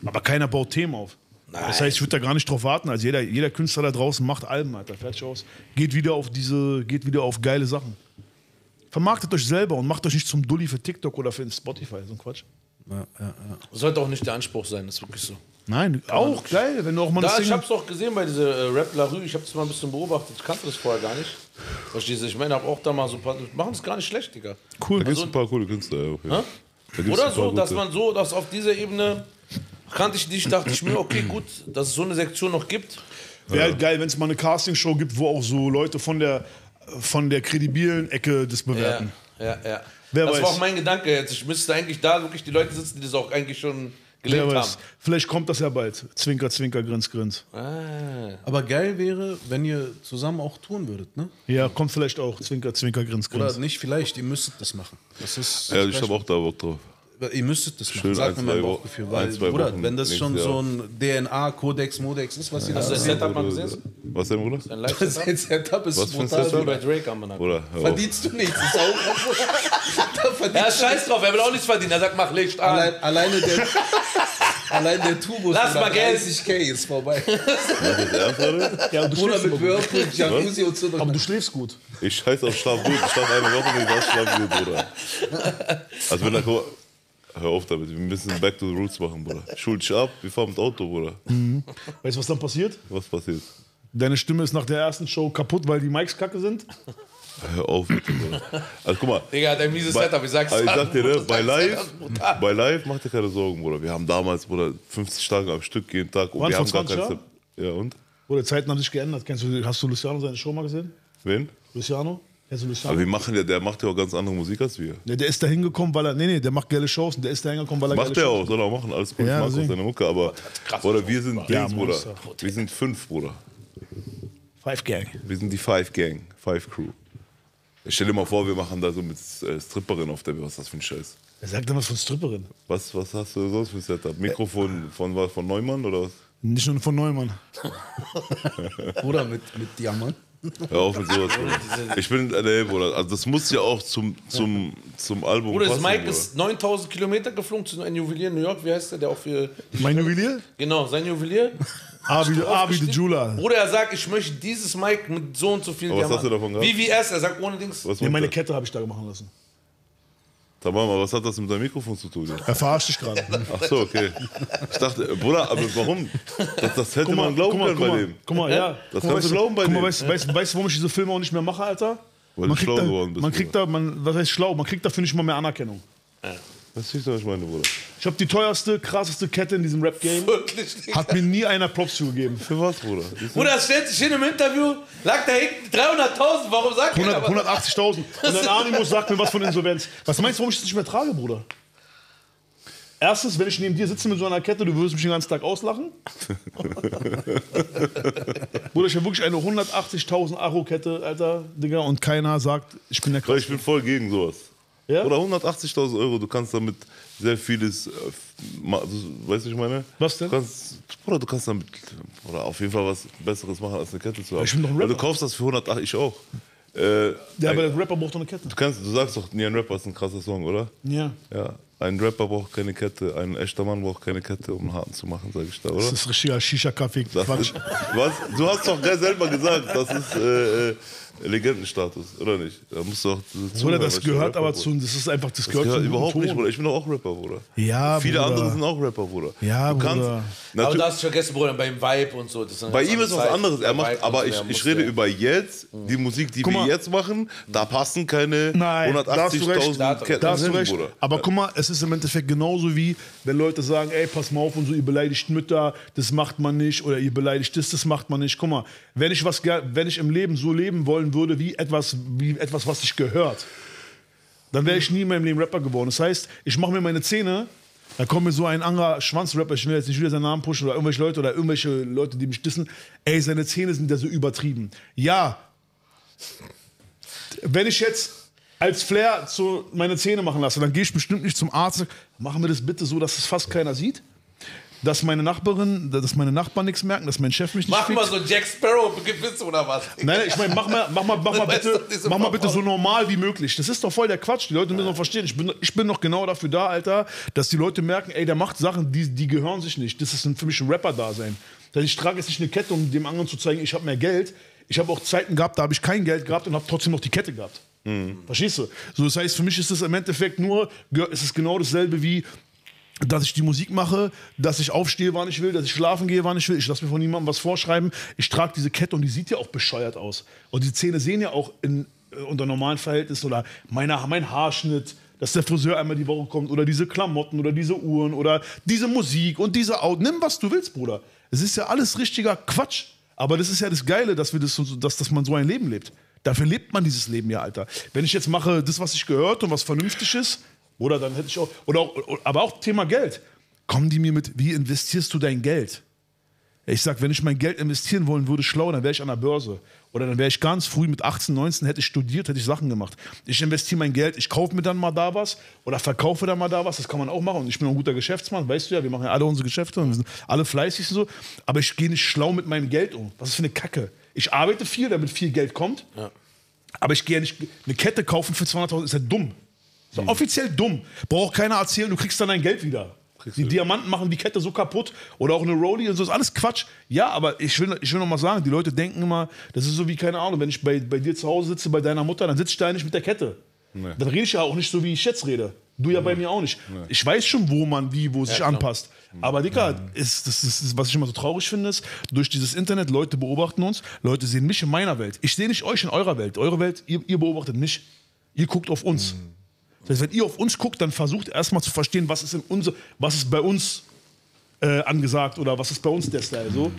Aber keiner baut Themen auf. Nein. Das heißt, ich würde da gar nicht drauf warten. Also jeder, jeder Künstler da draußen macht Alben, Alter. Fertig aus. Geht wieder auf diese, geht wieder auf geile Sachen. Vermarktet euch selber und macht euch nicht zum Dulli für TikTok oder für Spotify. So ein Quatsch. Ja, ja, ja. Sollte auch nicht der Anspruch sein, das ist wirklich so. Nein, auch ja. geil, wenn du auch mal das da, Ding... Ich hab's doch gesehen bei dieser äh, Rap La Rue, ich hab's mal ein bisschen beobachtet, ich kannte das vorher gar nicht. Verstehst du? Ich meine, hab auch da mal so ein paar... Machen das gar nicht schlecht, Digga. Cool, da gibt's ein paar coole Künstler auch, ja. Oder so, dass man so, dass auf dieser Ebene kannte ich dich, dachte ich mir, okay, gut, dass es so eine Sektion noch gibt. Wäre halt geil, wenn es mal eine Castingshow gibt, wo auch so Leute von der, von der kredibilen Ecke das bewerten. Ja, ja, ja. Wer das weiß. War auch mein Gedanke jetzt. Ich müsste eigentlich da wirklich die Leute sitzen, die das auch eigentlich schon gelebt haben. Vielleicht kommt das ja bald. Zwinker, Zwinker, Grins, Grins. Ah. Aber geil wäre, wenn ihr zusammen auch tun würdet, ne? Ja, kommt vielleicht auch. Zwinker, Zwinker, Grins, Grins. Oder nicht vielleicht, ihr müsstet das machen. Das ist ja, ich habe auch da Bock drauf. Ihr müsstet das machen, sagt mir mein Bauchgefühl. Weil, ein, Bruder, wenn das schon Jahr. so ein D N A-Kodex, Modex ist, was ihr ja, da das Setup mal gesessen? Was denn, Bruder? Dein Live-Setup Setup ist brutal wie bei Drake am Bruder, verdienst du nichts, ist auch Er ist scheiß drauf, er will auch nichts verdienen. Er sagt, mach Licht an. Allein, alleine der, allein der Tubus Lass mal dreißig K ist vorbei. Ja, und du Bruder, mit Whirlpool, Jacuzzi und so. Aber du schläfst gut. Ich scheiß auf Schlaf gut. Ich schlaf eine Woche mit Schlaf gut, Bruder. Also wenn da Hör auf damit, wir müssen back to the roots machen, Bruder. Schuld dich ab, wir fahren mit Auto, Bruder. Mhm. Weißt du, was dann passiert? Was passiert? Deine Stimme ist nach der ersten Show kaputt, weil die Mics kacke sind. Hör auf bitte, Bruder. Also guck mal. Digga, hat ein mieses bei, Setup, ich sag's also, ich sag dir, ne, bei live, bei live macht dir keine Sorgen, Bruder. Wir haben damals, Bruder, fünfzig Tage am Stück jeden Tag. Und wir haben gar kein Ja, und? Bruder, Zeiten haben sich geändert. Kennst du, hast du Luciano seine Show mal gesehen? Wen? Luciano? Aber wir machen ja, der macht ja auch ganz andere Musik als wir. Ja, der ist da hingekommen, weil er, nee, nee, der macht geile Shows und der ist da hingekommen, weil er macht geile Shows macht. Macht er auch, soll er auch machen, alles gut, ja, Markus, seine Mucke, aber, oder wir sind ja, Dings, Bruder, wir sind fünf, Bruder. Five Gang. Wir sind die Five Gang, Five Crew. Ich stell dir mal vor, wir machen da so mit äh, Stripperin auf der, was ist das für ein Scheiß? Er sagt da was von Stripperin. Was, was hast du sonst für ein Setup? Mikrofon äh. von, von, von Neumann oder was? Nicht nur von Neumann. Oder mit, mit Diamant. Hör auf mit sowas, Bruder. Ich bin, nee, Bruder, also das muss ja auch zum, zum, zum Album Bruder, passen, Bruder, Mike ist neuntausend Kilometer geflogen zu einem Juwelier in New York, wie heißt der, der auch für... Mein Juwelier? Genau, sein Juwelier. Abi de Jula. Bruder, er sagt, ich möchte dieses Mike mit so und so viel... Aber was hast du davon gehabt? V V S, er sagt ohne Dings... Nee, meine Kette habe ich da machen lassen. Tamam, aber was hat das mit deinem Mikrofon zu tun? Er verarscht dich gerade. Ach so, okay. Ich dachte, Bruder, aber warum? Das, das hätte mal, man glauben können bei dem. Guck mal, ja. Das kannst du glauben bei dem. Weißt du, warum ich diese Filme auch nicht mehr mache, Alter? Weil man du schlau da, geworden bist. Man kriegt da, man, was heißt schlau? Man kriegt dafür nicht mal mehr Anerkennung. Ja. Das ist doch, was ich meine, Bruder. Ich habe die teuerste, krasseste Kette in diesem Rap-Game. Hat mir nie einer Props gegeben. Für was, Bruder? Bruder, das stellt sich hin im Interview, lag da hinten dreihunderttausend, warum sagt er das? hundertachtzigtausend. Und dann Animus sagt mir was von Insolvenz. Was meinst du, warum ich das nicht mehr trage, Bruder? Erstens, wenn ich neben dir sitze mit so einer Kette, du würdest mich den ganzen Tag auslachen. Bruder, ich habe wirklich eine hundertachtzigtausend Euro-Kette, Alter, Digga, und keiner sagt, ich bin der Krasse. Ich bin voll gegen sowas. Ja? Oder hundertachtzigtausend Euro, du kannst damit sehr vieles, äh, weißt du, ich meine? Was denn? Du kannst, Bruder, du kannst damit oder auf jeden Fall was Besseres machen, als eine Kette zu haben. Ich bin doch ein Rapper. Also, du kaufst das für hundertachtzig, ich auch. Äh, ja, aber ein, der Rapper braucht doch eine Kette. Du, kannst, du sagst doch, nee, ein Rapper ist ein krasser Song, oder? Ja. Ja. Ein Rapper braucht keine Kette, ein echter Mann braucht keine Kette, um einen harten zu machen, sag ich da, oder? Das ist richtiger Shisha-Kaffee. Was? Du hast doch selber gesagt, das ist... Äh, Legendenstatus, oder nicht? Da musst du auch Bruder, das gehört aber zu, das ist einfach, das, das gehört, gehört überhaupt nicht, Bruder. Ich bin doch auch Rapper, Bruder. Ja, viele Bruder. andere sind auch Rapper, Bruder. Ja, du kannst, aber du hast vergessen, Bruder, beim Vibe und so. Das bei ihm ist was anderes. Er macht, aber ich, ich rede ja. über jetzt, die Musik, die wir jetzt machen, da passen keine hundertachtzigtausend Ketten hin, Bruder. Aber guck mal, es das ist im Endeffekt genauso wie, wenn Leute sagen, ey, pass mal auf und so, ihr beleidigt Mütter, das macht man nicht, oder ihr beleidigt das, das macht man nicht. Guck mal, wenn ich, was, wenn ich im Leben so leben wollen würde, wie etwas, wie etwas was ich gehört, dann wäre ich nie in meinem Leben Rapper geworden. Das heißt, ich mache mir meine Zähne, da kommt mir so ein anderer Schwanzrapper, ich will jetzt nicht wieder seinen Namen pushen, oder irgendwelche Leute, oder irgendwelche Leute, die mich dissen, ey, seine Zähne sind ja so übertrieben. Ja, wenn ich jetzt als Flair zu meine Zähne machen lasse, dann gehe ich bestimmt nicht zum Arzt. Machen wir das bitte so, dass es fast keiner sieht. Dass meine Nachbarin, dass meine Nachbarn nichts merken, dass mein Chef mich nicht kriegt. Mach mal so Jack Sparrow Gewiss oder was? Nein, ich meine, mach mal, mach mal, mach mal bitte, mach mal bitte so normal wie möglich. Das ist doch voll der Quatsch. Die Leute müssen doch verstehen. Ich bin, ich bin noch genau dafür da, Alter, dass die Leute merken, ey, der macht Sachen, die, die gehören sich nicht. Das ist für mich ein Rapper-Dasein. Denn ich trage jetzt nicht eine Kette, um dem anderen zu zeigen, ich habe mehr Geld. Ich habe auch Zeiten gehabt, da habe ich kein Geld gehabt und habe trotzdem noch die Kette gehabt. Mhm. Verstehst du? So, das heißt, für mich ist es im Endeffekt nur, es ist genau dasselbe wie, dass ich die Musik mache, dass ich aufstehe, wann ich will, dass ich schlafen gehe, wann ich will. Ich lasse mir von niemandem was vorschreiben. Ich trage diese Kette und die sieht ja auch bescheuert aus. Und die Zähne sehen ja auch in, unter normalen Verhältnissen oder meine, mein Haarschnitt, dass der Friseur einmal die Woche kommt oder diese Klamotten oder diese Uhren oder diese Musik und diese Auto. Nimm, was du willst, Bruder. Es ist ja alles richtiger Quatsch. Aber das ist ja das Geile, dass, wir das, dass, dass man so ein Leben lebt. Dafür lebt man dieses Leben ja, Alter. Wenn ich jetzt mache, das, was ich gehört und was vernünftig ist, oder dann hätte ich auch, oder auch, aber auch Thema Geld. Kommen die mir mit, wie investierst du dein Geld? Ich sag, wenn ich mein Geld investieren wollen würde, schlau, dann wäre ich an der Börse. Oder dann wäre ich ganz früh mit achtzehn, neunzehn, hätte ich studiert, hätte ich Sachen gemacht. Ich investiere mein Geld, ich kaufe mir dann mal da was oder verkaufe dann mal da was, das kann man auch machen. Und ich bin auch ein guter Geschäftsmann, weißt du ja, wir machen ja alle unsere Geschäfte und wir sind alle fleißig und so. Aber ich gehe nicht schlau mit meinem Geld um. Was ist für eine Kacke? Ich arbeite viel, damit viel Geld kommt, ja. Aber ich gehe ja nicht eine Kette kaufen für zweihunderttausend, ist ja dumm. Ist ja offiziell dumm. Braucht keiner erzählen, du kriegst dann dein Geld wieder. Die Diamanten machen die Kette so kaputt oder auch eine Rolli und so, ist alles Quatsch. Ja, aber ich will, ich will noch mal sagen, die Leute denken immer, das ist so wie, keine Ahnung, wenn ich bei, bei dir zu Hause sitze, bei deiner Mutter, dann sitze ich da nicht mit der Kette. Nee. Dann rede ich ja auch nicht so, wie ich jetzt rede. Du ja, nee, bei mir auch nicht. Nee. Ich weiß schon, wo man wie, wo ja, sich genau anpasst. Aber Dicker, nee, ist, das ist, was ich immer so traurig finde, ist, durch dieses Internet, Leute beobachten uns, Leute sehen mich in meiner Welt. Ich sehe nicht euch in eurer Welt. Eure Welt, ihr, ihr beobachtet mich. Ihr guckt auf uns. Mhm. Das heißt, wenn ihr auf uns guckt, dann versucht erstmal zu verstehen, was ist, in unser, was ist bei uns äh, angesagt oder was ist bei uns der Style. So.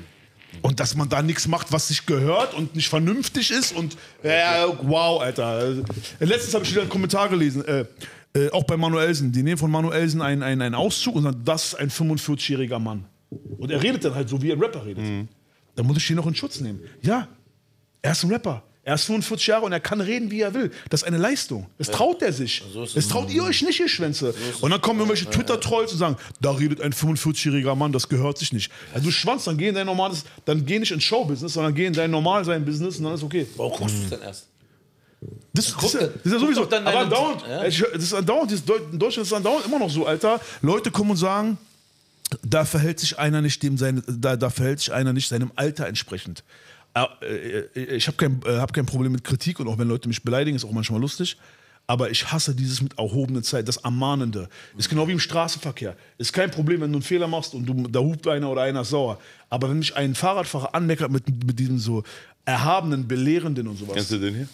Und dass man da nichts macht, was sich gehört und nicht vernünftig ist. Und äh, wow, Alter. Letztens habe ich wieder einen Kommentar gelesen, äh, äh, auch bei Manuelsen. Die nehmen von Manuelsen einen, einen, einen Auszug und sagen, das ist ein fünfundvierzigjähriger Mann. Und er redet dann halt so, wie ein Rapper redet. Mhm. Dann muss ich den noch in Schutz nehmen. Ja, er ist ein Rapper. Er ist fünfundvierzig Jahre und er kann reden, wie er will. Das ist eine Leistung. Das traut er sich. So das traut ihr euch nicht, ihr Schwänze. So, und dann kommen irgendwelche Twitter-Trolls und sagen, da redet ein fünfundvierzigjähriger Mann, das gehört sich nicht. Also du Schwanz, dann geh in dein normales, dann geh nicht ins Showbusiness, sondern geh in dein normal sein Business und dann ist okay. Warum guckst du es denn erst? Das, das, das, das ist ja sowieso. Dann aber andauernd, ja. das ist andauernd, in Deutschland ist es andauernd immer noch so, Alter. Leute kommen und sagen, da verhält sich einer nicht, dem seine, da, da verhält sich einer nicht seinem Alter entsprechend. Ich habe kein, hab kein Problem mit Kritik und auch wenn Leute mich beleidigen, ist auch manchmal lustig. Aber ich hasse dieses mit erhobener Zeit, das Ermahnende. Ist genau wie im Straßenverkehr. Ist kein Problem, wenn du einen Fehler machst und du, da hupt einer oder einer ist sauer. Aber wenn mich ein Fahrradfahrer anmeckert mit, mit diesem so erhabenen, belehrenden und sowas. Kennst du den hier?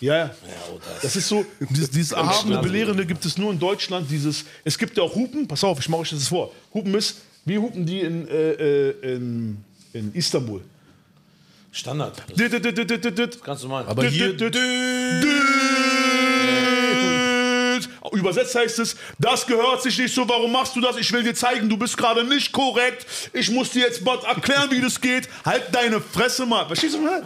Ja, ja. ja oh das. das ist so, dieses, dieses erhabene, belehrende gibt es nur in Deutschland. Dieses, es gibt ja auch Hupen, pass auf, ich mache euch das vor. Hupen ist, wie hupen die in, äh, in, in Istanbul? Standard. Das das das das das ganz normal. Aber das hier das das das übersetzt heißt es, das gehört sich nicht so, warum machst du das? Ich will dir zeigen, du bist gerade nicht korrekt. Ich muss dir jetzt mal erklären, wie das geht. Halt deine Fresse mal. Verstehst du mal?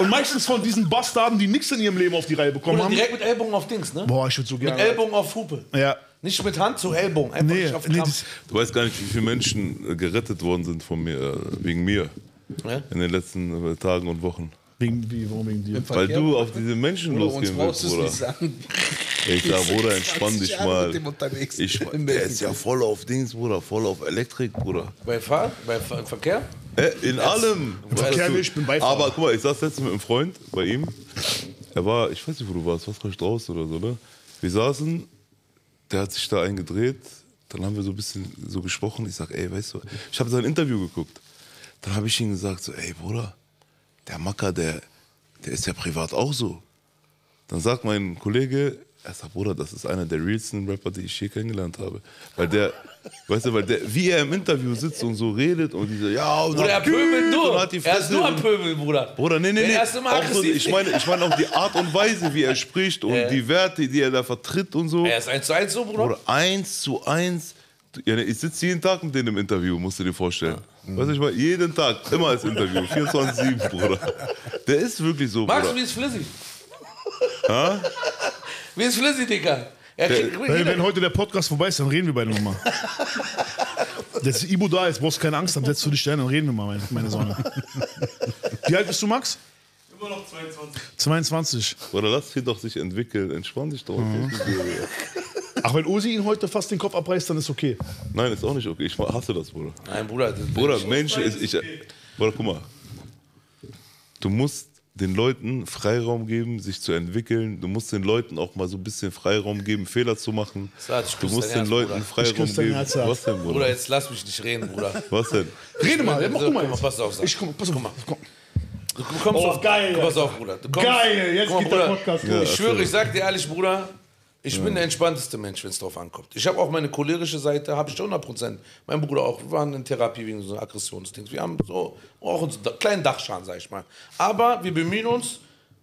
Und meistens von diesen Bastarden, die nichts in ihrem Leben auf die Reihe bekommen haben. Direkt mit Ellbogen auf Dings, ne? Boah, ich würde so gerne. Mit Ellbogen auf Hupe. Ja. Nicht mit Hand zu Ellbogen. Einfach nicht auf den Kampf. Du weißt gar nicht, wie viele Menschen gerettet worden sind von mir, wegen mir. Ja? In den letzten Tagen und Wochen. Wegen, wie, warum wegen dir? Weil du auf diese Menschen Bruder, losgehen willst, Bruder. Ich sag, Bruder, entspann dich mal. Ich, der ist ja voll auf Dings, Bruder, voll auf Elektrik, Bruder. Bei Fahr, bei Fahr im Verkehr? Äh, in das allem. Im Verkehr nicht, ich bin Beifahrer. Aber guck mal, ich saß letztens mit einem Freund bei ihm. Er war, ich weiß nicht, wo du warst, was recht draußen oder so, ne? Wir saßen, der hat sich da eingedreht, dann haben wir so ein bisschen so gesprochen. Ich sag, ey, weißt du, ich habe sein Interview geguckt. Dann habe ich ihm gesagt, so, ey Bruder, der Macker, der, der ist ja privat auch so. Dann sagt mein Kollege, Erster Bruder, das ist einer der realsten Rapper, die ich je kennengelernt habe. Weil der, weißt du, weil der, wie er im Interview sitzt und so redet und diese, ja, und Bruder, er pöbelt nur. Er ist nur ein Pöbel, Bruder. Bruder, nee, nee, nee. Auch so, ich meine, ich meine auch die Art und Weise, wie er spricht und ja. die Werte, die er da vertritt und so. Er ist eins zu eins so, Bruder. Bruder, eins zu eins. Ja, ich sitze jeden Tag mit denen im Interview, musst du dir vorstellen. Ja. Weißt du, ich meine, jeden Tag, immer als Interview, vierundzwanzig sieben, Bruder. Der ist wirklich so, Bruder. Magst du, wie ist flüssig? Ha? Wie ist flüssig, Digga? Ja, der, hey, wenn heute der Podcast vorbei ist, dann reden wir beide nochmal. Dass Ibo da ist, brauchst du keine Angst haben, setzt du dich rein und reden wir mal, meine, meine Sonne. Wie alt bist du, Max? Immer noch zweiundzwanzig. zweiundzwanzig. Oder lass dich doch sich entwickeln, entspann dich doch. Mhm. Ach, wenn Uzi ihn heute fast den Kopf abreißt, dann ist okay. Nein, ist auch nicht okay. Ich hasse das, Bruder. Nein, Bruder. Das Bruder, Mensch, ist, ich, okay. Bruder, guck mal. Du musst den Leuten Freiraum geben, sich zu entwickeln. Du musst den Leuten auch mal so ein bisschen Freiraum geben, Fehler zu machen. Sag, du musst den Herz, Leuten Bruder. Freiraum geben. Herz, was denn, Bruder? Bruder, jetzt lass mich nicht reden, Bruder. Was denn? Rede mal, ja, mach so, mal. Jetzt. Pass auf, sag. Ich komm, pass auf, mal. Komm. Du kommst oh, auf, geil. Pass auf, Bruder. Du kommst, geil, jetzt komm, geht Bruder. Der Podcast. Ja, ich schwöre, ich sag dir ehrlich, Bruder, ich bin der entspannteste Mensch, wenn es drauf ankommt. Ich habe auch meine cholerische Seite, habe ich hundert Prozent. Mein Bruder auch, wir waren in Therapie wegen so Aggressionsdings. Wir haben so auch einen kleinen Dachschaden, sag ich mal. Aber wir bemühen uns,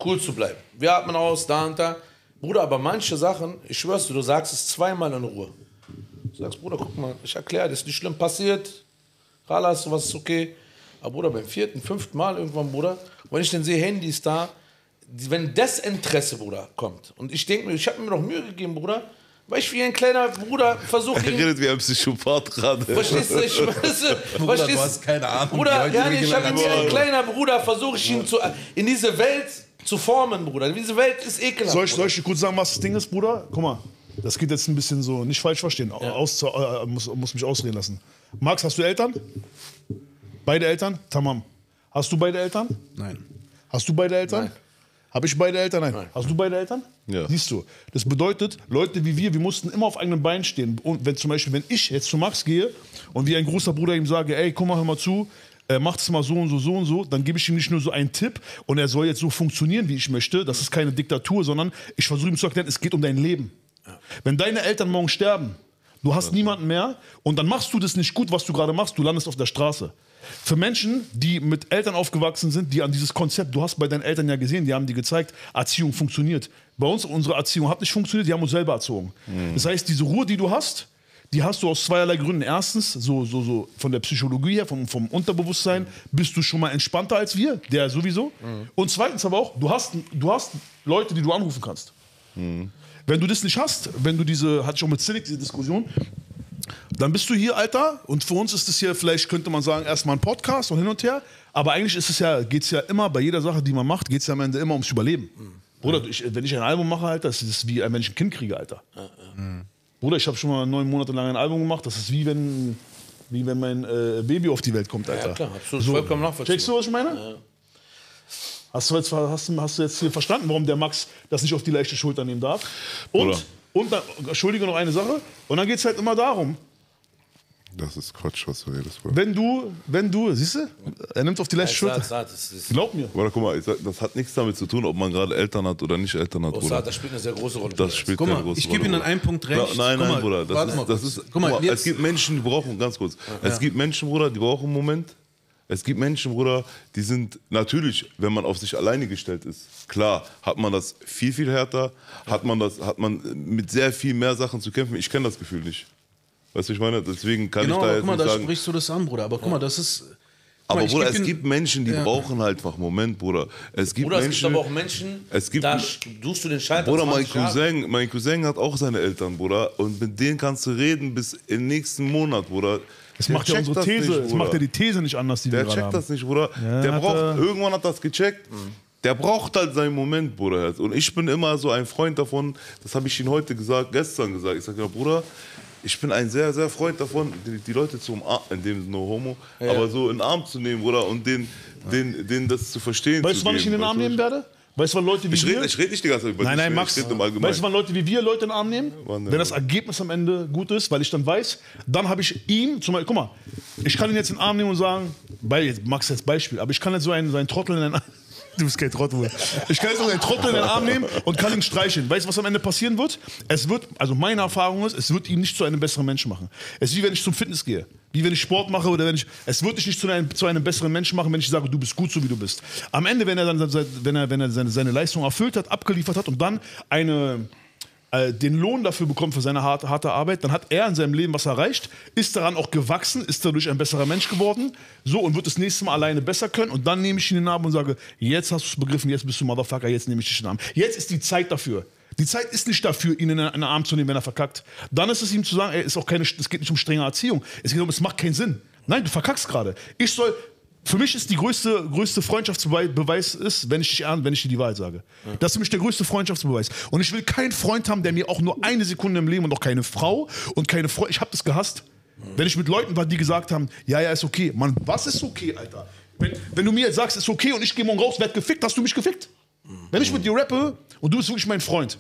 cool zu bleiben. Wir atmen aus, da und da. Bruder, aber manche Sachen, ich schwör's dir, du sagst es zweimal in Ruhe. Du sagst, Bruder, guck mal, ich erkläre, das ist nicht schlimm passiert. Ralas, sowas ist okay. Aber Bruder, beim vierten, fünften Mal irgendwann, Bruder, wenn ich dann sehe, Handy ist da, wenn das Interesse, Bruder, kommt. Und ich denke mir, ich habe mir noch Mühe gegeben, Bruder, weil ich wie ein kleiner Bruder versuche... Er redet wie ein Psychopath gerade. Verstehst du? Ich, weißt du, Bruder, verstehst, du hast keine Ahnung. Bruder, ja, ich habe wie ein kleiner Bruder versuche ich ihn zu, in diese Welt zu formen, Bruder. Diese Welt ist ekelhaft. Soll ich, soll ich dir kurz sagen, was das Ding ist, Bruder? Guck mal, das geht jetzt ein bisschen so, nicht falsch verstehen, ja. Aus, äh, muss, muss mich ausreden lassen. Max, hast du Eltern? Beide Eltern? Tamam. Hast du beide Eltern? Nein. Hast du beide Eltern? Nein. Habe ich beide Eltern? Nein. Nein. Hast du beide Eltern? Ja. Siehst du. Das bedeutet, Leute wie wir, wir mussten immer auf eigenen Beinen stehen. Und wenn zum Beispiel, wenn ich jetzt zu Max gehe und wie ein großer Bruder ihm sage, ey, komm mal, hör mal zu, äh, mach das mal so und so, so und so, dann gebe ich ihm nicht nur so einen Tipp und er soll jetzt so funktionieren, wie ich möchte. Das ist keine Diktatur, sondern ich versuche ihm zu erklären, es geht um dein Leben. Ja. Wenn deine Eltern morgen sterben, du hast ja. niemanden mehr und dann machst du das nicht gut, was du gerade machst, du landest auf der Straße. Für Menschen, die mit Eltern aufgewachsen sind, die an dieses Konzept, du hast bei deinen Eltern ja gesehen, die haben dir gezeigt, Erziehung funktioniert. Bei uns, unsere Erziehung hat nicht funktioniert, die haben uns selber erzogen. Mhm. Das heißt, diese Ruhe, die du hast, die hast du aus zweierlei Gründen. Erstens, so, so, so von der Psychologie her, vom, vom Unterbewusstsein, mhm. bist du schon mal entspannter als wir, der sowieso. Mhm. Und zweitens aber auch, du hast, du hast Leute, die du anrufen kannst. Mhm. Wenn du das nicht hast, wenn du diese, hatte ich auch mit Zilik diese Diskussion, dann bist du hier, Alter, und für uns ist es hier, vielleicht könnte man sagen, erstmal ein Podcast und hin und her, aber eigentlich ist es ja, geht es ja immer, bei jeder Sache, die man macht, geht es ja am Ende immer ums Überleben. Mhm. Bruder, ich, wenn ich ein Album mache, Alter, das ist wie, wenn ich ein Kind kriege, Alter. Mhm. Bruder, ich habe schon mal neun Monate lang ein Album gemacht, das ist wie wenn, wie wenn mein äh, Baby auf die Welt kommt, Alter. Ja, klar, absolut, so, vollkommen nachvollziehbar. Checkst du, was ich meine? Ja. Hast du jetzt, hast, hast du jetzt hier verstanden, warum der Max das nicht auf die leichte Schulter nehmen darf? Und... Bruder. Und dann, entschuldige, noch eine Sache. Und dann geht es halt immer darum. Das ist Quatsch, was du redest. Bruder. Wenn du, wenn du, siehst du, er nimmt auf die leichte Schulter. Glaub mir. Bruder, guck mal, das hat nichts damit zu tun, ob man gerade Eltern hat oder nicht Eltern hat, Bruder. Das spielt eine sehr große Rolle. Das spielt eine große Rolle. Ich gebe Ihnen an einem Punkt recht. Na, nein, nein, mal, Bruder. Das ist, mal, das ist, guck mal, es gibt Menschen, die brauchen, ganz kurz, ja. es gibt Menschen, Bruder, die brauchen einen Moment. Es gibt Menschen, Bruder, die sind natürlich, wenn man auf sich alleine gestellt ist, klar, hat man das viel, viel härter, hat man, das, hat man mit sehr viel mehr Sachen zu kämpfen. Ich kenne das Gefühl nicht. Weißt du, ich meine? Deswegen kann genau, ich da jetzt mal, nicht da sagen... Genau, guck mal, da sprichst du das an, Bruder. Aber guck mal, das ist... Aber Bruder, es gibt Menschen, die ja. brauchen halt einfach Moment, Bruder. Es gibt Bruder, es Menschen, gibt aber auch Menschen, es gibt, da tust du den Schalter. Bruder, mein Cousin, mein Cousin hat auch seine Eltern, Bruder. Und mit denen kannst du reden bis im nächsten Monat, Bruder. Es macht ja unsere These, es macht ja die These nicht anders, die der wir gerade haben. Der checkt das nicht, Bruder. Ja, der braucht, er... irgendwann hat das gecheckt. Mhm. Der braucht halt seinen Moment, Bruder. Und ich bin immer so ein Freund davon, das habe ich ihm heute gesagt, gestern gesagt. Ich sage, Bruder, ich bin ein sehr, sehr Freund davon, die, die Leute zu umarmen, in dem no homo, ja. aber so in den Arm zu nehmen, Bruder, und denen den, den das zu verstehen. Weißt du, wann ich in den Arm nehmen werde? Weißt du, wann Leute wie ich wir... Red, ich rede nicht die ganze Zeit über dich. Nein, nein, Max. Ich rede im Allgemeinen. Weißt du, wann Leute wie wir Leute in den Arm nehmen? Wann, wenn das Ergebnis am Ende gut ist, weil ich dann weiß, dann habe ich ihm, zum Beispiel, guck mal, ich kann ihn jetzt in den Arm nehmen und sagen, Max jetzt Beispiel, aber ich kann jetzt so einen, so einen Trottel in den Arm... Du bist kein Trottel. Ich kann jetzt auch einen Trottel in den Arm nehmen und kann ihn streicheln. Weißt du, was am Ende passieren wird? Es wird, also meine Erfahrung ist, es wird ihn nicht zu einem besseren Menschen machen. Es ist wie wenn ich zum Fitness gehe, wie wenn ich Sport mache oder wenn ich, es wird dich nicht zu einem, zu einem besseren Menschen machen, wenn ich sage, du bist gut so wie du bist. Am Ende, wenn er dann, wenn er, wenn er seine, seine Leistung erfüllt hat, abgeliefert hat und dann eine, äh, den Lohn dafür bekommt für seine harte, harte Arbeit, dann hat er in seinem Leben was erreicht, ist daran auch gewachsen, ist dadurch ein besserer Mensch geworden, so, und wird das nächste Mal alleine besser können, und dann nehme ich ihn in den Arm und sage, jetzt hast du es begriffen, jetzt bist du Motherfucker, jetzt nehme ich dich in den Arm. Jetzt ist die Zeit dafür. Die Zeit ist nicht dafür, ihn in den Arm zu nehmen, wenn er verkackt. Dann ist es ihm zu sagen, ey, ist auch keine, es geht nicht um strenge Erziehung. Es geht um, es macht keinen Sinn. Nein, du verkackst gerade. Ich soll, für mich ist die größte, größte Freundschaftsbeweis, ist, wenn ich, dich, wenn ich dir die Wahrheit sage. Ja. Das ist für mich der größte Freundschaftsbeweis. Und ich will keinen Freund haben, der mir auch nur eine Sekunde im Leben, und auch keine Frau und keine Freundin. Ich habe das gehasst, wenn ich mit Leuten war, die gesagt haben, ja, ja, ist okay. Mann, was ist okay, Alter? Wenn, wenn du mir jetzt sagst, ist okay und ich gehe morgen raus, werd gefickt, hast du mich gefickt? Wenn ich mit dir rappe und du bist wirklich mein Freund,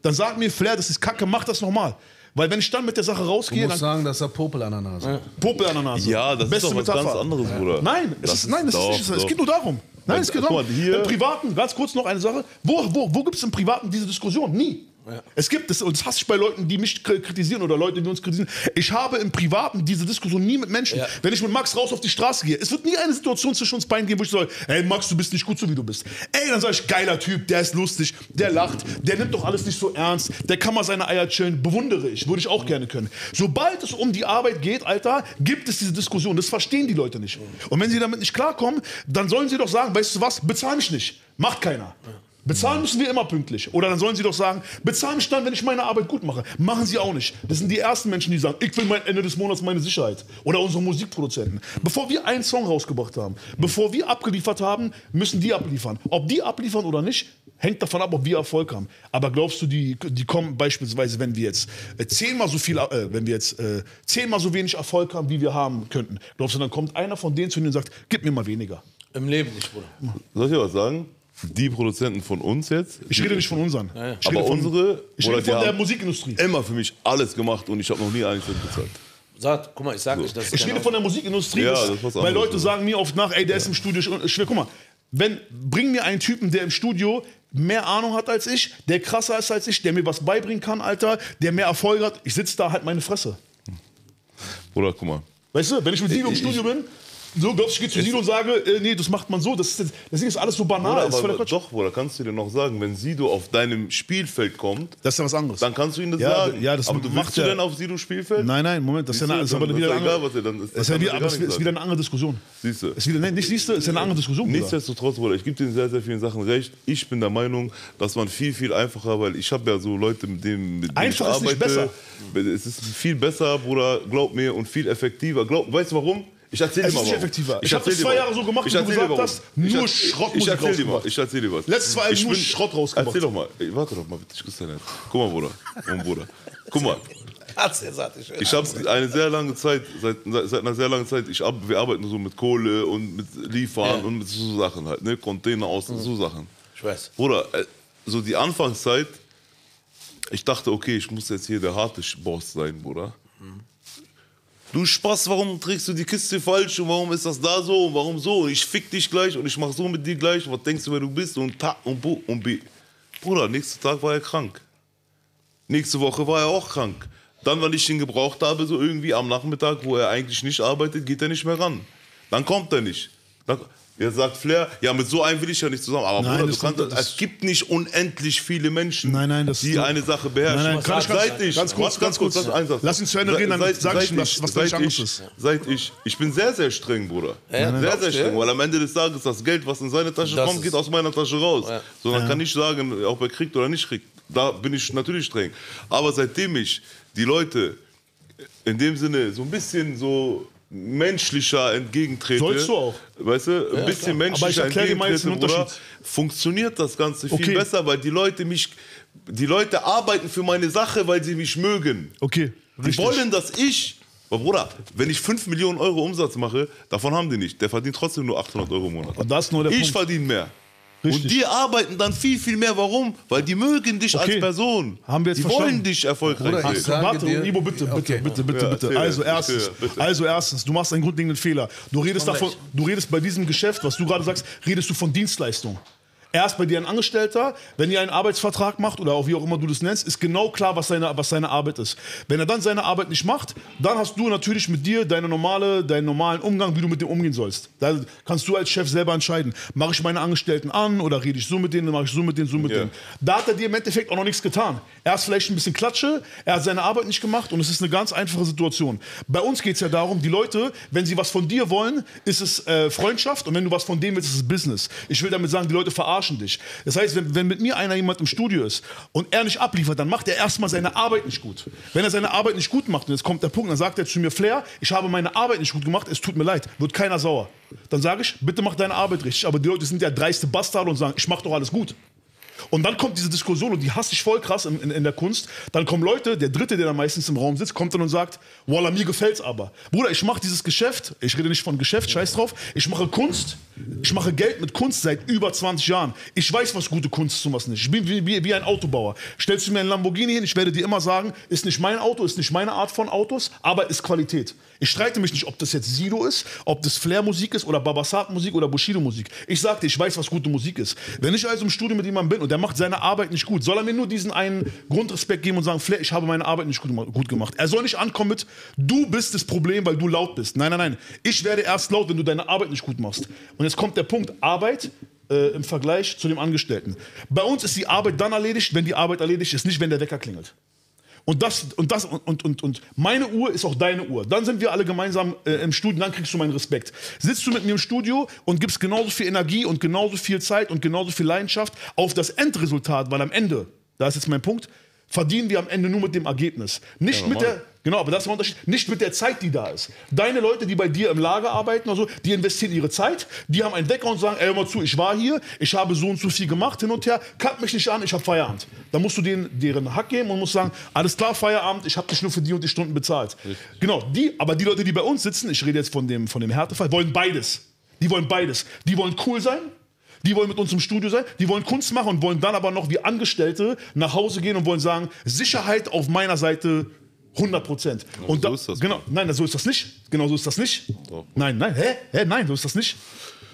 dann sag mir, Flair, das ist Kacke, mach das nochmal. Weil wenn ich dann mit der Sache rausgehe... Du musst dann sagen, das ist ja Popel-Ananas. Ja. Popel-Ananas. Ja, das Beste ist doch was Metapher. Ganz anderes, Bruder. Nein, es, ist, nein, es, doch, ist, es geht nur darum. Nein, es geht darum. Im Privaten, ganz kurz noch eine Sache, wo, wo, wo gibt es im Privaten diese Diskussion? Nie. Ja. Es gibt es, und das hasse ich bei Leuten, die mich kritisieren oder Leute, die uns kritisieren. Ich habe im Privaten diese Diskussion nie mit Menschen. Ja. Wenn ich mit Max raus auf die Straße gehe, es wird nie eine Situation zwischen uns beiden geben, wo ich sage, hey Max, du bist nicht gut so wie du bist. Ey, dann sage ich, geiler Typ, der ist lustig, der lacht, der nimmt doch alles nicht so ernst, der kann mal seine Eier chillen, bewundere ich, würde ich auch gerne können. Sobald es um die Arbeit geht, Alter, gibt es diese Diskussion, das verstehen die Leute nicht. Und wenn sie damit nicht klarkommen, dann sollen sie doch sagen, weißt du was, bezahl mich nicht, macht keiner. Bezahlen müssen wir immer pünktlich. Oder dann sollen sie doch sagen, bezahlen mich dann, wenn ich meine Arbeit gut mache. Machen sie auch nicht. Das sind die ersten Menschen, die sagen, ich will mein Ende des Monats meine Sicherheit. Oder unsere Musikproduzenten. Bevor wir einen Song rausgebracht haben, bevor wir abgeliefert haben, müssen die abliefern. Ob die abliefern oder nicht, hängt davon ab, ob wir Erfolg haben. Aber glaubst du, die, die kommen beispielsweise, wenn wir jetzt zehnmal so viel, äh, wenn wir jetzt äh, zehnmal so wenig Erfolg haben, wie wir haben könnten, glaubst du, dann kommt einer von denen zu ihnen und sagt, gib mir mal weniger? Im Leben nicht, Bruder. Soll ich dir was sagen? Die Produzenten von uns jetzt. Ich rede nicht von unseren. Ja, ja. Ich aber von, unsere. Ich rede von der Musikindustrie. Immer für mich alles gemacht und ich habe noch nie einen Cent bezahlt. Sagt, guck mal, ich sag so. Nicht, dass ich rede von der Musikindustrie, ja, das weil Leute sagen mir oft nach, ey, der ja. ist im Studio schwer. Guck mal, wenn, bring mir einen Typen, der im Studio mehr Ahnung hat als ich, der krasser ist als ich, der mir was beibringen kann, Alter, der mehr Erfolg hat. Ich sitze da halt meine Fresse. Oder guck mal. Weißt du, wenn ich mit Silo im Studio bin. So, glaubst du, ich gehe zu Sido und sage, äh, nee, das macht man so. Das ist, das ist alles so banal. Bruder, ist voll der Quatsch. Doch, Bruder, kannst du dir noch sagen, wenn Sido auf deinem Spielfeld kommt, das ist ja was anderes. Dann kannst du ihm das ja, sagen. Ja, das aber du machst ja. du denn auf Sidos Spielfeld? Nein, nein, Moment, das ist ja eine andere Diskussion. Siehst du? Ist wieder, nein, nicht siehst du, ist ja eine andere Diskussion. Nichtsdestotrotz, Bruder, ich gebe dir in sehr, sehr vielen Sachen recht. Ich bin der Meinung, dass man viel, viel einfacher, weil ich habe ja so Leute, mit denen, mit denen ich arbeite. Einfach ist nicht besser. Es ist viel besser, Bruder, glaub mir, und viel effektiver. Glaub, weißt du warum? Ich erzähl dir mal warum. Ich habe das zwei Jahre so gemacht, wie du gesagt hast, nur Schrottmusik rausgebracht. Ich erzähl dir was. Letztes Mal nur Schrott rausgebracht. Erzähl doch mal. Warte doch mal, bitte. Ich küsse deinen. Guck mal, Bruder. Mein Bruder. Guck mal. Ich habe eine sehr lange Zeit, seit, seit einer sehr langen Zeit, ich, wir arbeiten so mit Kohle und mit Liefern ja. und mit so Sachen halt, ne? Container aus und mhm. so Sachen. Ich weiß. Bruder, so die Anfangszeit, ich dachte, okay, ich muss jetzt hier der harte Boss sein, Bruder. Mhm. Du Spaß, warum trägst du die Kiste falsch und warum ist das da so und warum so? Ich fick dich gleich und ich mach so mit dir gleich. Was denkst du, wer du bist? Und ta und bu und bi. Bruder, nächsten Tag war er krank. Nächste Woche war er auch krank. Dann, weil ich ihn gebraucht habe, so irgendwie am Nachmittag, wo er eigentlich nicht arbeitet, geht er nicht mehr ran. Dann kommt er nicht. Dann, er sagt Flair, ja, mit so einem will ich ja nicht zusammen. Aber nein, Bruder, du kannst, nicht, es gibt nicht unendlich viele Menschen, nein, nein, die eine nicht. Sache beherrschen. Nein, nein, kann ich, kann seit ich, ganz kurz, ganz kurz, ganz kurz lass ihn zu Ende reden, dann seit, sag ich ihm, was, was deine Angst ist. Seit ich, ich bin sehr, sehr streng, Bruder. Ja, nein, sehr, nein, sehr streng, weil am Ende des Tages das Geld, was in seine Tasche das kommt, geht aus meiner Tasche raus. Ja. So, dann ja. kann ich sagen, ob er kriegt oder nicht kriegt. Da bin ich natürlich streng. Aber seitdem ich die Leute in dem Sinne so ein bisschen so... menschlicher entgegentreten. Sollst du auch. Weißt du, ein ja, bisschen klar. menschlicher entgegentreten, Bruder, funktioniert das Ganze viel okay. besser, weil die Leute mich, die Leute arbeiten für meine Sache, weil sie mich mögen. Okay, die richtig. wollen, dass ich, aber Bruder, wenn ich fünf Millionen Euro Umsatz mache, davon haben die nicht. Der verdient trotzdem nur achthundert Euro im Monat. Und das nur der ich Punkt. verdiene mehr. Richtig. Und die arbeiten dann viel, viel mehr. Warum? Weil die mögen dich okay. als Person. Haben wir jetzt die verstanden. Wollen dich erfolgreich. Oder ich sage Warte, dir, Ibo, bitte, bitte, okay. bitte, bitte, bitte. bitte. Ja, also, erstens, bitte. also erstens, du machst einen grundlegenden Fehler. Du redest davon, recht. du redest bei diesem Geschäft, was du gerade sagst, redest du von Dienstleistung. Erst bei dir ein Angestellter, wenn ihr einen Arbeitsvertrag macht oder auch wie auch immer du das nennst, ist genau klar, was seine, was seine Arbeit ist. Wenn er dann seine Arbeit nicht macht, dann hast du natürlich mit dir deine normale, deinen normalen Umgang, wie du mit dem umgehen sollst. Da kannst du als Chef selber entscheiden. Mache ich meine Angestellten an oder rede ich so mit denen, mache ich so mit denen, so mit yeah. denen. Da hat er dir im Endeffekt auch noch nichts getan. Er hat vielleicht ein bisschen Klatsche, er hat seine Arbeit nicht gemacht und es ist eine ganz einfache Situation. Bei uns geht es ja darum, die Leute, wenn sie was von dir wollen, ist es äh, Freundschaft und wenn du was von denen willst, ist es Business. Ich will damit sagen, die Leute verarschen dich. Das heißt, wenn, wenn mit mir einer jemand im Studio ist und er nicht abliefert, dann macht er erstmal seine Arbeit nicht gut. Wenn er seine Arbeit nicht gut macht, und jetzt kommt der Punkt, dann sagt er zu mir, Flair, ich habe meine Arbeit nicht gut gemacht, es tut mir leid, wird keiner sauer. Dann sage ich, bitte mach deine Arbeit richtig. Aber die Leute sind ja dreiste Bastarde und sagen, ich mach doch alles gut. Und dann kommt diese Diskussion, und die hasse ich voll krass in, in, in der Kunst. Dann kommen Leute, der Dritte, der da meistens im Raum sitzt, kommt dann und sagt, Wallah, mir gefällt's aber. Bruder, ich mache dieses Geschäft, ich rede nicht von Geschäft, scheiß drauf, ich mache Kunst, ich mache Geld mit Kunst seit über zwanzig Jahren. Ich weiß, was gute Kunst ist und was nicht. Ich bin wie, wie, wie ein Autobauer. Stellst du mir einen Lamborghini hin, ich werde dir immer sagen, ist nicht mein Auto, ist nicht meine Art von Autos, aber ist Qualität. Ich streite mich nicht, ob das jetzt Sido ist, ob das Flair-Musik ist oder Babasat-Musik oder Bushido-Musik. Ich sagte, ich weiß, was gute Musik ist. Wenn ich also im Studio mit jemandem bin und der macht seine Arbeit nicht gut, soll er mir nur diesen einen Grundrespekt geben und sagen, Flair, ich habe meine Arbeit nicht gut gemacht. Er soll nicht ankommen mit, du bist das Problem, weil du laut bist. Nein, nein, nein. Ich werde erst laut, wenn du deine Arbeit nicht gut machst. Und jetzt kommt der Punkt, Arbeit äh, im Vergleich zu dem Angestellten. Bei uns ist die Arbeit dann erledigt, wenn die Arbeit erledigt ist, nicht wenn der Wecker klingelt. Und das und das und und und meine Uhr ist auch deine Uhr. Dann sind wir alle gemeinsam äh, im Studio, dann kriegst du meinen Respekt. Sitzt du mit mir im Studio und gibst genauso viel Energie und genauso viel Zeit und genauso viel Leidenschaft auf das Endresultat, weil am Ende, da ist jetzt mein Punkt, verdienen wir am Ende nur mit dem Ergebnis, nicht ja, mit der Genau, aber das ist der Unterschied. Nicht mit der Zeit, die da ist. Deine Leute, die bei dir im Lager arbeiten oder so, die investieren ihre Zeit, die haben einen Wecker und sagen, ey, hör mal zu, ich war hier, ich habe so und so viel gemacht, hin und her, kack mich nicht an, ich habe Feierabend. Dann musst du denen deren Hack geben und musst sagen, alles klar, Feierabend, ich habe dich nur für die und die Stunden bezahlt. Richtig. Genau, die, aber die Leute, die bei uns sitzen, ich rede jetzt von dem, von dem Härtefall, wollen beides. Die wollen beides. Die wollen cool sein. Die wollen mit uns im Studio sein, die wollen Kunst machen und wollen dann aber noch wie Angestellte nach Hause gehen und wollen sagen, Sicherheit auf meiner Seite hundert Prozent. Und so ist das. Genau, nein, so ist das nicht. Genau so ist das nicht. Doch. Nein, nein, hä? hä? Nein, so ist das nicht.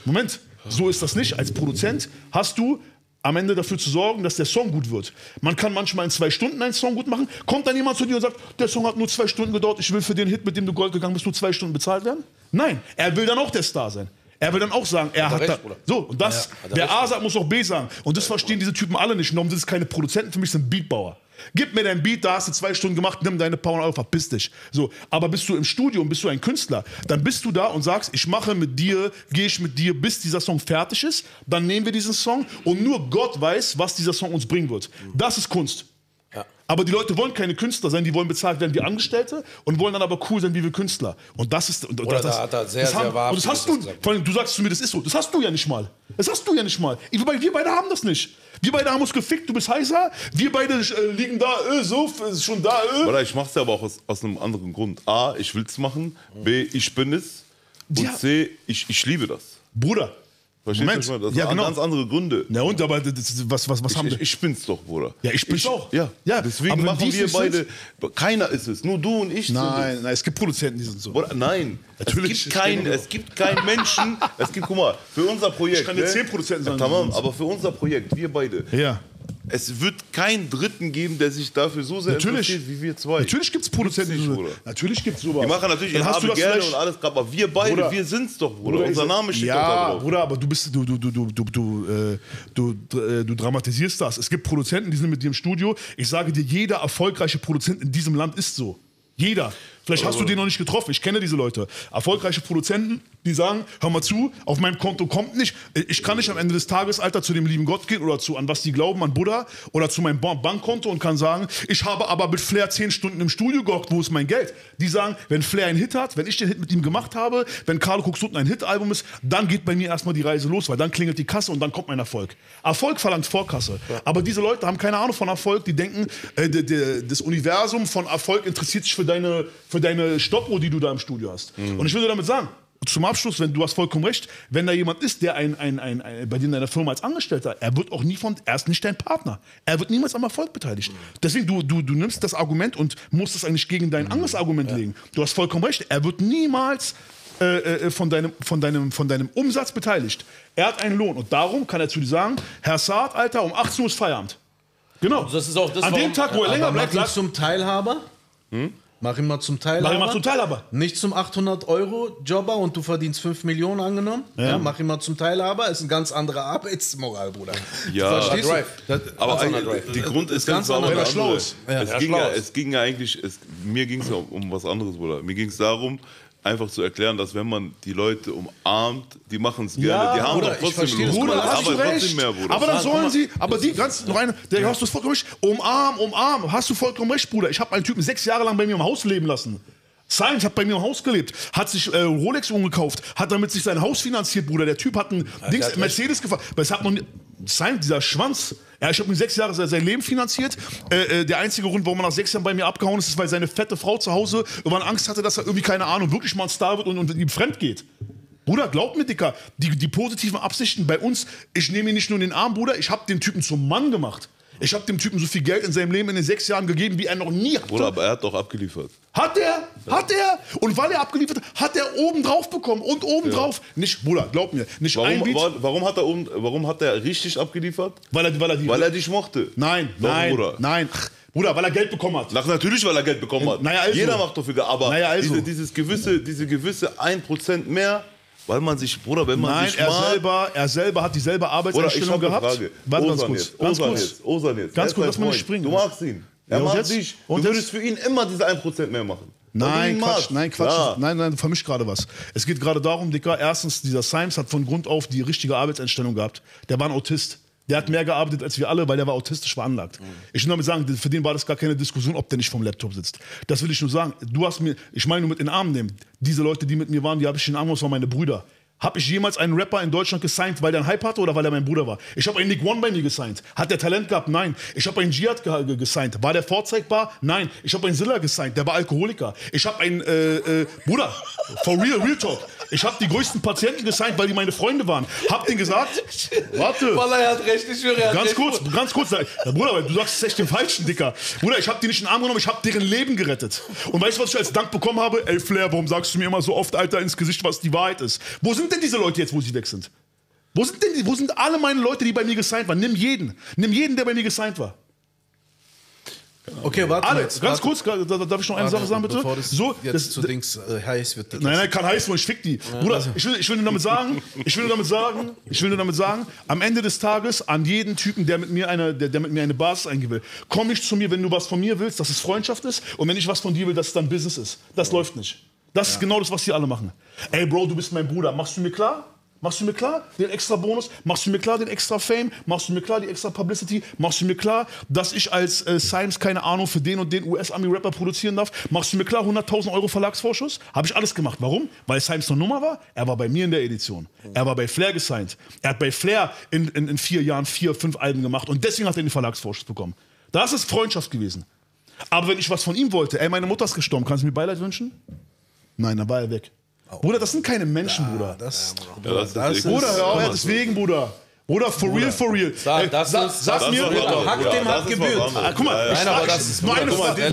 Moment, so ist das nicht. Als Produzent hast du am Ende dafür zu sorgen, dass der Song gut wird. Man kann manchmal in zwei Stunden einen Song gut machen. Kommt dann jemand zu dir und sagt, der Song hat nur zwei Stunden gedauert, ich will für den Hit, mit dem du Gold gegangen bist, nur zwei Stunden bezahlt werden? Nein, er will dann auch der Star sein. Er will dann auch sagen, er hat, hat recht, da, so und das, ja, der A sagt, muss auch B sagen. Und das verstehen diese Typen alle nicht. Warum sind es keine Produzenten, für mich sind Beatbauer. Gib mir dein Beat, da hast du zwei Stunden gemacht, nimm deine Power auf, verpiss dich. So, aber bist du im Studio und bist du ein Künstler, dann bist du da und sagst, ich mache mit dir, gehe ich mit dir, bis dieser Song fertig ist, dann nehmen wir diesen Song und nur Gott weiß, was dieser Song uns bringen wird. Das ist Kunst. Ja. Aber die Leute wollen keine Künstler sein, die wollen bezahlt werden wie Angestellte und wollen dann aber cool sein wie wir Künstler. Und das ist und, und das, da hat er sehr, das haben, sehr wahr. Und das hast du, vor allem, du sagst zu mir, das ist so. Das hast du ja nicht mal. Das hast du ja nicht mal. Ich, wir beide haben das nicht. Wir beide haben uns gefickt, du bist heißer, wir beide äh, liegen da, äh, so, ist schon da, äh. Oder ich mach's ja aber auch aus, aus einem anderen Grund. A, ich will's machen, B, ich bin es und ja. C, ich, ich liebe das. Bruder. Verstehst du? Das ja, sind genau. ganz andere Gründe. Na und, aber das, was, was, was ich, haben wir? Ich bin's doch, Bruder. Ja, ich bin's auch. Ja, ja. Deswegen machen wir beide, keiner ist es, nur du und ich. Nein, sind nein, es gibt Produzenten, die sind so. Bruder, nein, natürlich es gibt keinen es gibt kein Menschen, es gibt, guck mal, für unser Projekt. Ich kann jetzt zehn Produzenten sagen. Tamam, aber für unser Projekt, wir beide. Ja. Es wird keinen Dritten geben, der sich dafür so sehr natürlich. interessiert wie wir zwei. Natürlich gibt es Produzenten, nicht, Bruder. Natürlich gibt's sowas. Die machen natürlich ihre gerne und alles, aber wir beide, Bruder, wir sind's doch, Bruder. Bruder Unser Name steht ja, doch da drauf. Bruder, aber du bist, du, du, du, du, du, äh, du, äh, du dramatisierst das. Es gibt Produzenten, die sind mit dir im Studio. Ich sage dir, jeder erfolgreiche Produzent in diesem Land ist so. Jeder. Vielleicht hast du den noch nicht getroffen. Ich kenne diese Leute. Erfolgreiche Produzenten, die sagen, hör mal zu, auf meinem Konto kommt nicht. Ich kann nicht am Ende des Tages, Alter, zu dem lieben Gott gehen oder zu, an was die glauben, an Buddha oder zu meinem Bankkonto und kann sagen, ich habe aber mit Flair zehn Stunden im Studio gehockt, wo ist mein Geld? Die sagen, wenn Flair einen Hit hat, wenn ich den Hit mit ihm gemacht habe, wenn Carlo Coxoten ein Hit-Album ist, dann geht bei mir erstmal die Reise los, weil dann klingelt die Kasse und dann kommt mein Erfolg. Erfolg verlangt Vorkasse. Aber diese Leute haben keine Ahnung von Erfolg, die denken, äh, das Universum von Erfolg interessiert sich für deine... Für deine Stoppuhr, die du da im Studio hast. Mhm. Und ich will dir damit sagen, zum Abschluss, wenn du hast vollkommen recht, wenn da jemand ist, der ein, ein, ein, ein, bei dir in deiner Firma als Angestellter, er wird auch nie von, er ist nicht dein Partner. Er wird niemals am Erfolg beteiligt. Deswegen, du, du, du nimmst das Argument und musst es eigentlich gegen dein anderes Argument ja. legen. Du hast vollkommen recht, er wird niemals äh, äh, von, deinem, von, deinem, von deinem Umsatz beteiligt. Er hat einen Lohn und darum kann er zu dir sagen, Herr Saad, Alter, um achtzehn Uhr ist Feierabend. Genau. Also das ist auch, das An dem Tag, wo er länger bleibt, sagst du zum Teilhaber? Hm? Mach ihn mal zum Teilhaber. Mach ihn mal zum Teilhaber. Nicht zum achthundert-Euro-Jobber und du verdienst fünf Millionen angenommen. Ja. Ja, mach ihn mal zum Teilhaber. Ist ein ganz anderer Arbeitsmoral, Bruder. Ja, verstehst du? Das, aber die, die Grund ist ganz, ganz anders. Schlau ist. Ja. Es, ja, ging ja, es ging ja eigentlich, es, mir ging es ja um, um was anderes, Bruder. Mir ging es darum, einfach zu erklären, dass wenn man die Leute umarmt, die machen es gerne, ja, die haben Bruder, doch trotzdem Lust, Bruder, aber trotzdem mehr, Bruder. Aber dann sollen sie, aber die ganz rein, der ja. hast du vollkommen recht, umarm, umarm, hast du vollkommen recht, Bruder. Ich habe einen Typen sechs Jahre lang bei mir im Haus leben lassen. Science hat bei mir im Haus gelebt, hat sich äh, Rolex umgekauft, hat damit sich sein Haus finanziert, Bruder. Der Typ hat einen ja, Dings, Mercedes gefahren. Weil es hat man, Science, dieser Schwanz, ja, ich habe mir sechs Jahre sein Leben finanziert. Äh, äh, der einzige Grund, warum er nach sechs Jahren bei mir abgehauen ist, ist, weil seine fette Frau zu Hause irgendwann Angst hatte, dass er irgendwie, keine Ahnung, wirklich mal ein Star wird und, und ihm fremd geht. Bruder, glaub mir, Dicker, die, die positiven Absichten bei uns, ich nehme ihn nicht nur in den Arm, Bruder, ich habe den Typen zum Mann gemacht. Ich habe dem Typen so viel Geld in seinem Leben in den sechs Jahren gegeben, wie er noch nie hatte. Bruder, aber er hat doch abgeliefert. Hat er? Hat er? Und weil er abgeliefert hat, hat er obendrauf bekommen. Und obendrauf. Ja. Nicht, Bruder, glaub mir. Nicht warum, ein Beat. Warum hat er oben, warum hat er richtig abgeliefert? Weil er, weil er, die, weil er dich mochte. Nein, warum, nein, Bruder? Nein. Bruder, weil er Geld bekommen hat. Ach, natürlich, weil er Geld bekommen hat. Naja, also. Jeder macht dafür, aber naja, also. diese, dieses gewisse, diese gewisse ein Prozent mehr. Weil man sich, Bruder, wenn man Nein, sich er mal... Selber, er selber hat dieselbe Arbeitseinstellung gehabt. Frage. Warte Osan ganz kurz. Jetzt. Ganz Osan kurz, jetzt. Osan jetzt. Ganz kurz, lass mich nicht springen. Du magst ihn. Er ja, mag dich. Du und würdest jetzt? Für ihn immer diese ein Prozent mehr machen. Nein, Quatsch, nein, Quatsch, ja. nein, nein, du vermischst gerade was. Es geht gerade darum, Dicker, erstens, dieser Symes hat von Grund auf die richtige Arbeitseinstellung gehabt. Der war ein Autist. Der hat mehr gearbeitet als wir alle, weil der war autistisch veranlagt. Mhm. Ich will damit sagen, für den war das gar keine Diskussion, ob der nicht vom Laptop sitzt. Das will ich nur sagen. Du hast mir, ich meine nur mit in den Arm nehmen. Diese Leute, die mit mir waren, die habe ich in den Arm genommen, das waren meine Brüder. Habe ich jemals einen Rapper in Deutschland gesigned, weil der einen Hype hatte oder weil er mein Bruder war? Ich habe einen Nick One bei mir gesigned. Hat der Talent gehabt? Nein. Ich habe einen Jihad ge gesigned. War der vorzeigbar? Nein. Ich habe einen Zilla gesigned. Der war Alkoholiker. Ich habe einen, äh, äh, Bruder, for real, real talk. Ich habe die größten Patienten gesigned, weil die meine Freunde waren. Hab denen gesagt, warte. Wallah, er hat recht, ich schwöre, er hat recht. Ganz kurz, ganz kurz. Bruder, du sagst es echt den Falschen, Dicker. Bruder, ich habe die nicht in den Arm genommen, ich habe deren Leben gerettet. Und weißt du, was ich als Dank bekommen habe? Ey, Flair, warum sagst du mir immer so oft, Alter, ins Gesicht, was die Wahrheit ist? Wo sind Wo sind denn diese Leute jetzt, wo sie weg sind? Wo sind denn die, wo sind alle meine Leute, die bei mir gesigned waren? Nimm jeden. Nimm jeden, der bei mir gesigned war. Okay, warte alle, mal jetzt, Ganz warte. kurz, darf ich noch eine warte, Sache sagen, bitte? Das so, jetzt das, zu Dings äh, heiß wird. Nein, nein, kann heiß, wo ich fick die. Ja, Bruder, also. ich, will, ich will nur damit sagen, ich will nur damit sagen, ich will nur damit sagen, am Ende des Tages, an jeden Typen, der mit mir eine, der, der mit mir eine Basis eingehen will, komm nicht zu mir, wenn du was von mir willst, dass es Freundschaft ist, und wenn ich was von dir will, dass es dann Business ist. Das ja. läuft nicht. Das ja. ist genau das, was die alle machen. Ey, Bro, du bist mein Bruder. Machst du mir klar? Machst du mir klar den extra Bonus? Machst du mir klar den extra Fame? Machst du mir klar die extra Publicity? Machst du mir klar, dass ich als äh, Symes, keine Ahnung, für den und den U S-Army-Rapper produzieren darf? Machst du mir klar hunderttausend Euro Verlagsvorschuss? Habe ich alles gemacht. Warum? Weil Symes noch Nummer war? Er war bei mir in der Edition. Er war bei Flair gesigned. Er hat bei Flair in, in, in vier Jahren vier, fünf Alben gemacht und deswegen hat er den Verlagsvorschuss bekommen. Das ist Freundschaft gewesen. Aber wenn ich was von ihm wollte, ey, meine Mutter ist gestorben, kannst du mir Beileid wünschen? Nein, da war er weg. Oh. Bruder, das sind keine Menschen, ja, Bruder. Das, ja, das, das ist, Bruder, hör auf, deswegen, Bruder. Bruder, for Bruder. real, for real. Sag, das sag, ist, sag das mir, Hack dem hat gebührt. Ah, guck mal, ich frage, das ist nur eine Frage.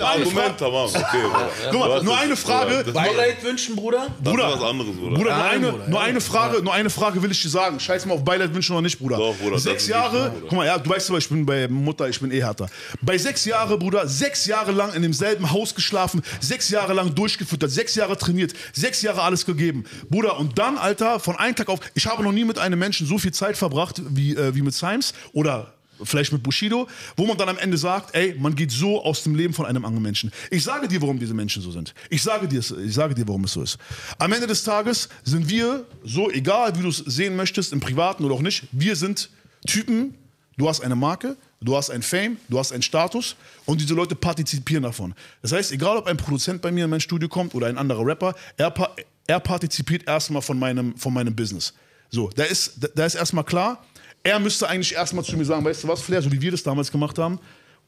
Guck mal, nur eine Frage. Beileid wünschen, Bruder? Bruder, das ist was anderes, Bruder. Bruder, Nein, nur, eine, nur, eine Frage, nur eine Frage will ich dir sagen. Scheiß mal auf Beileid wünschen oder nicht, Bruder. Doch, Bruder, sechs Jahre, guck mal, ja, du weißt aber, ich bin bei Mutter, ich bin eh härter. Bei sechs Jahre, Bruder, sechs Jahre lang in demselben Haus geschlafen, sechs Jahre lang durchgefüttert, sechs Jahre trainiert, sechs Jahre alles gegeben. Bruder, und dann, Alter, von einem Tag auf, ich habe noch nie mit einem Menschen so viel Zeit verbracht, Wie, äh, wie mit Symes oder vielleicht mit Bushido, wo man dann am Ende sagt, ey, man geht so aus dem Leben von einem anderen Menschen. Ich sage dir, warum diese Menschen so sind. Ich sage dir, ich sage dir, warum es so ist. Am Ende des Tages sind wir so, egal wie du es sehen möchtest, im Privaten oder auch nicht, wir sind Typen, du hast eine Marke, du hast ein Fame, du hast einen Status und diese Leute partizipieren davon. Das heißt, egal ob ein Produzent bei mir in mein Studio kommt oder ein anderer Rapper, er, pa er partizipiert erstmal von meinem, von meinem Business. So, da ist, da ist erstmal klar, er müsste eigentlich erstmal zu mir sagen, weißt du was, Flair, so wie wir das damals gemacht haben,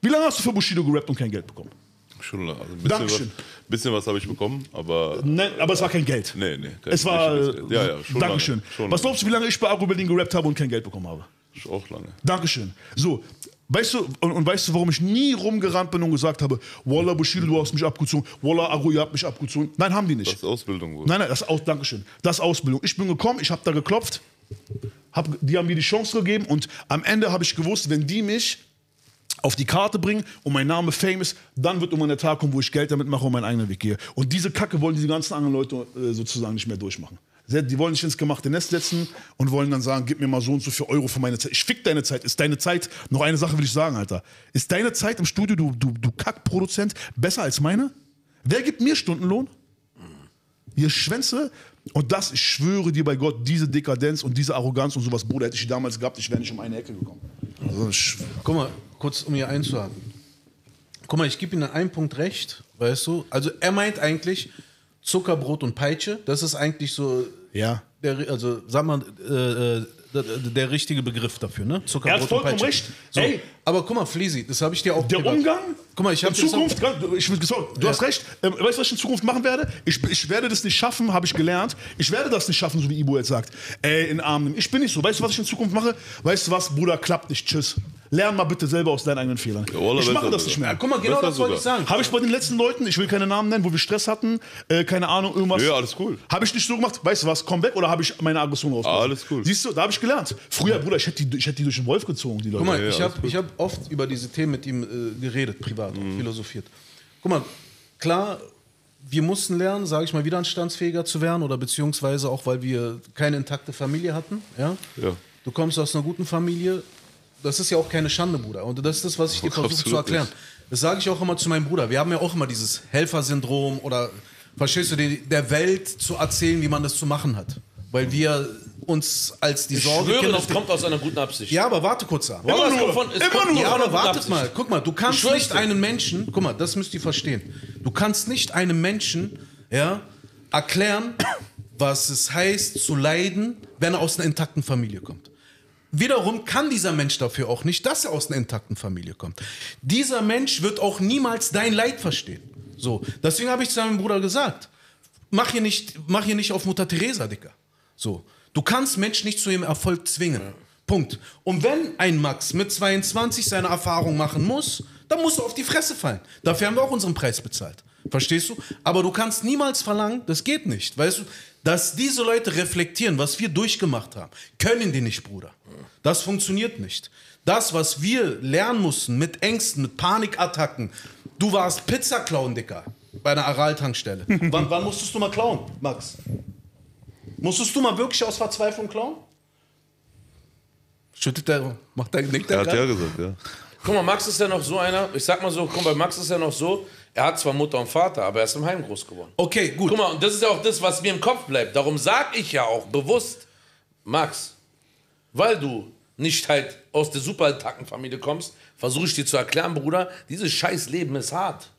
wie lange hast du für Bushido gerappt und kein Geld bekommen? schon also ein bisschen was, bisschen was habe ich bekommen, aber... Ne, aber es war kein Geld. Nee, nee. Kein, es war... Geld. Ja, ja, schon Dankeschön. Lange, schon was glaubst du, wie lange ich bei Agro Berlin gerappt habe und kein Geld bekommen habe? Auch lange. Dankeschön. So, weißt du, und, und weißt du, warum ich nie rumgerannt bin und gesagt habe, Wallah, Bushido, du hast mich abgezogen, Wallah, Agro, ihr habt mich abgezogen. Nein, haben die nicht. Das ist Ausbildung wohl. Nein, nein, das ist Aus, Dankeschön. Das ist Ausbildung. Ich bin gekommen, ich habe da geklopft, hab, die haben mir die Chance gegeben und am Ende habe ich gewusst, wenn die mich auf die Karte bringen und mein Name famous, dann wird irgendwann der Tag kommen, wo ich Geld damit mache und meinen eigenen Weg gehe. Und diese Kacke wollen diese ganzen anderen Leute äh, sozusagen nicht mehr durchmachen. Die wollen sich ins gemachte Nest setzen und wollen dann sagen, gib mir mal so und so viel Euro für meine Zeit. Ich fick deine Zeit. Ist deine Zeit, noch eine Sache will ich sagen, Alter. Ist deine Zeit im Studio, du, du, du Kackproduzent, besser als meine? Wer gibt mir Stundenlohn? Ihr Schwänze? Und das, ich schwöre dir bei Gott, diese Dekadenz und diese Arroganz und sowas, Bruder, hätte ich damals gehabt, ich wäre nicht um eine Ecke gekommen. Also, guck mal, kurz um hier einzuhaken. Guck mal, ich gebe Ihnen an einem Punkt recht, weißt du? Also er meint eigentlich Zuckerbrot und Peitsche, das ist eigentlich so, ja, der, also sag mal, äh, der, der richtige Begriff dafür, ne? Zuckerbrot und Peitsche. Er hat vollkommen recht. So. Ey. Aber guck mal, Fleezy, das habe ich dir auch Der gedacht. Umgang? Guck mal, ich habe Zukunft, ich, sorry, du ja. hast recht. Ähm, weißt du, was ich in Zukunft machen werde? Ich, ich werde das nicht schaffen, habe ich gelernt. Ich werde das nicht schaffen, so wie Ibo jetzt sagt. Ey, in Armen. Ich bin nicht so. Weißt du, was ich in Zukunft mache? Weißt du was, Bruder, klappt nicht. Tschüss. Lern mal bitte selber aus deinen eigenen Fehlern. Ja, Ola, ich mache das nicht mehr. Ja, guck mal, genau das wollte ich sagen. Habe ich bei den letzten Leuten, ich will keine Namen nennen, wo wir Stress hatten, äh, keine Ahnung, irgendwas. Ja, alles cool. Habe ich nicht so gemacht, weißt du was, komm weg, oder habe ich meine Aggression rausgebracht? Alles cool. Siehst du, da habe ich gelernt. Früher, Bruder, ich hätte die, hätt die durch den Wolf gezogen, die Leute. Guck mal, ja, ich habe cool. hab oft über diese Themen mit ihm äh, geredet, privat mhm. und philosophiert. Guck mal, klar, wir mussten lernen, sage ich mal, widerstandsfähiger zu werden, oder beziehungsweise auch, weil wir keine intakte Familie hatten. Ja? Ja. Du kommst aus einer guten Familie. Das ist ja auch keine Schande, Bruder. Und das ist das, was ich dir versuche zu erklären. Nicht. Das sage ich auch immer zu meinem Bruder. Wir haben ja auch immer dieses Helfersyndrom oder, verstehst du, der Welt zu erzählen, wie man das zu machen hat. Weil wir uns als die Sorge... Ich schwöre, das kommt aus einer guten Absicht. Ja, aber warte kurz da. Immer nur. Von, immer kommt, nur. Ja, aber wartet mal. Guck mal, du kannst nicht einen Menschen... Guck mal, das müsst ihr verstehen. Du kannst nicht einem Menschen, ja, erklären, was es heißt, zu leiden, wenn er aus einer intakten Familie kommt. Wiederum kann dieser Mensch dafür auch nicht, dass er aus einer intakten Familie kommt. Dieser Mensch wird auch niemals dein Leid verstehen. So, deswegen habe ich zu meinem Bruder gesagt, mach hier nicht, mach hier nicht auf Mutter Teresa, Dicker. So, du kannst Menschen nicht zu ihrem Erfolg zwingen. Ja. Punkt. Und wenn ein Max mit zweiundzwanzig seine Erfahrung machen muss, dann musst du auf die Fresse fallen. Dafür haben wir auch unseren Preis bezahlt. Verstehst du? Aber du kannst niemals verlangen, das geht nicht. Weißt du, dass diese Leute reflektieren, was wir durchgemacht haben, können die nicht, Bruder. Das funktioniert nicht. Das, was wir lernen mussten mit Ängsten, mit Panikattacken. Du warst Pizza-Clown, Dicker, bei einer Aral-Tankstelle. wann, wann musstest du mal klauen, Max? Musstest du mal wirklich aus Verzweiflung klauen? Schüttet er, macht er, nickt er. Er hat ja gesagt, ja. Guck mal, Max ist ja noch so einer, ich sag mal so, guck mal, Max ist ja noch so, er hat zwar Mutter und Vater, aber er ist im Heim groß geworden. Okay, gut. Guck mal, und das ist ja auch das, was mir im Kopf bleibt. Darum sag ich ja auch bewusst, Max, weil du nicht halt aus der Superaltakenfamilie kommst, versuche ich dir zu erklären, Bruder, dieses scheiß Leben ist hart.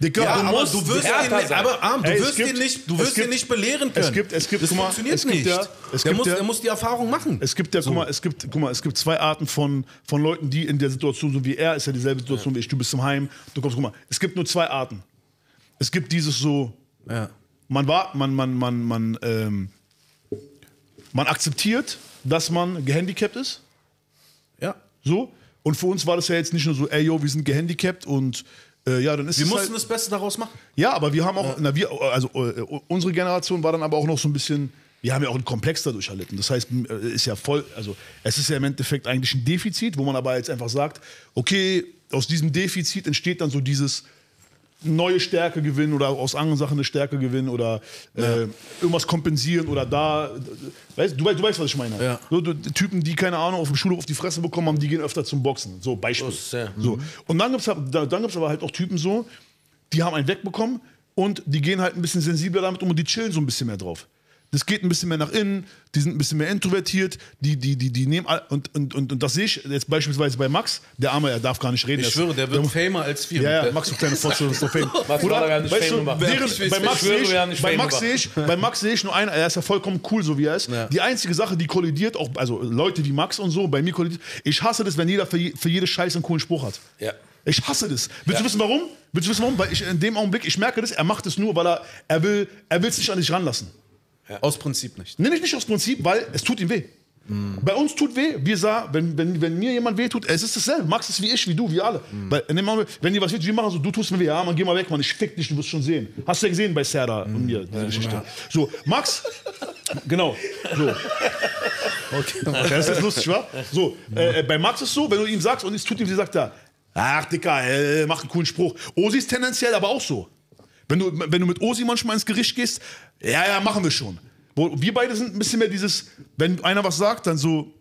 Dicker, ja, du aber musst du wirst ihn, aber Arm, du Ey, wirst gibt, ihn nicht, du wirst gibt, ihn nicht belehren können. Es gibt, es gibt, das guck mal, funktioniert es gibt nicht. Der, es der, gibt muss, der, der muss die Erfahrung machen. Es gibt, der, so. guck mal, es gibt, guck mal, es gibt zwei Arten von, von Leuten, die in der Situation, so wie er, ist ja dieselbe Situation ja. wie ich. Du bist im Heim, du kommst, guck mal, es gibt nur zwei Arten. Es gibt dieses so, ja. man war, man, man, man, man, ähm, man akzeptiert, dass man gehandicapt ist. Ja. So. Und für uns war das ja jetzt nicht nur so, ey, yo, wir sind gehandicapt und Äh, ja, dann ist wir mussten halt das Beste daraus machen. Ja, aber wir haben auch, ja. na, wir, also äh, unsere Generation war dann aber auch noch so ein bisschen, wir haben ja auch einen Komplex dadurch erlitten. Das heißt, ist ja voll, also es ist ja im Endeffekt eigentlich ein Defizit, wo man aber jetzt einfach sagt, okay, aus diesem Defizit entsteht dann so dieses neue Stärke gewinnen oder aus anderen Sachen eine Stärke gewinnen oder äh, ja. irgendwas kompensieren oder da. Weißt, du, du weißt, was ich meine. Ja. So, du, Typen, die, keine Ahnung, auf dem Schulhof auf die Fresse bekommen haben, die gehen öfter zum Boxen. So, Beispiel. Oh, ja. so. Und dann gibt es dann gibt's aber halt auch Typen so, die haben einen wegbekommen und die gehen halt ein bisschen sensibler damit um und die chillen so ein bisschen mehr drauf. Das geht ein bisschen mehr nach innen, die sind ein bisschen mehr introvertiert, die, die, die, die nehmen, und, und, und, und das sehe ich jetzt beispielsweise bei Max, der Arme, er darf gar nicht reden. Ich schwöre, der wird famer als wir. Ja, ja, Max, so kleine Fotze, ist doch fame. Max Oder, war gar nicht weißt fame du, während, ich, bei Max sehe ich, bei Max sehe ich, bei Max sehe ich nur einen, er ist ja vollkommen cool, so wie er ist. Ja. Die einzige Sache, die kollidiert, auch, also Leute wie Max und so, bei mir kollidiert, ich hasse das, wenn jeder für, je, für jede Scheiße einen coolen Spruch hat. Ja. Ich hasse das. Willst du wissen, warum? Willst du wissen, warum? Weil ich in dem Augenblick, ich merke das, er macht es nur, weil er, er will, er will es nicht an dich ranlassen. Ja. Aus Prinzip nicht. Nee, nicht, nicht aus Prinzip, weil es tut ihm weh. Mm. Bei uns tut weh, wir sah, wenn, wenn, wenn mir jemand weh tut, es ist dasselbe. Max ist wie ich, wie du, wie alle. Mm. Weil, wenn dir was wehtut, wir machen so, du tust mir weh, ja, man, geh mal weg, man, ich fick dich, du wirst schon sehen. Hast du ja gesehen bei Serda mm. und mir, diese ja, Geschichte. Ja. So, Max, genau, so. Okay. Das ist lustig, wa? So, äh, bei Max ist so, wenn du ihm sagst und es tut ihm, sie sagt da, ach, Dicker, äh, mach einen coolen Spruch. Osi ist tendenziell aber auch so. Wenn du, wenn du mit Osi manchmal ins Gericht gehst, ja, ja, machen wir schon. Wir beide sind ein bisschen mehr dieses, wenn einer was sagt, dann so,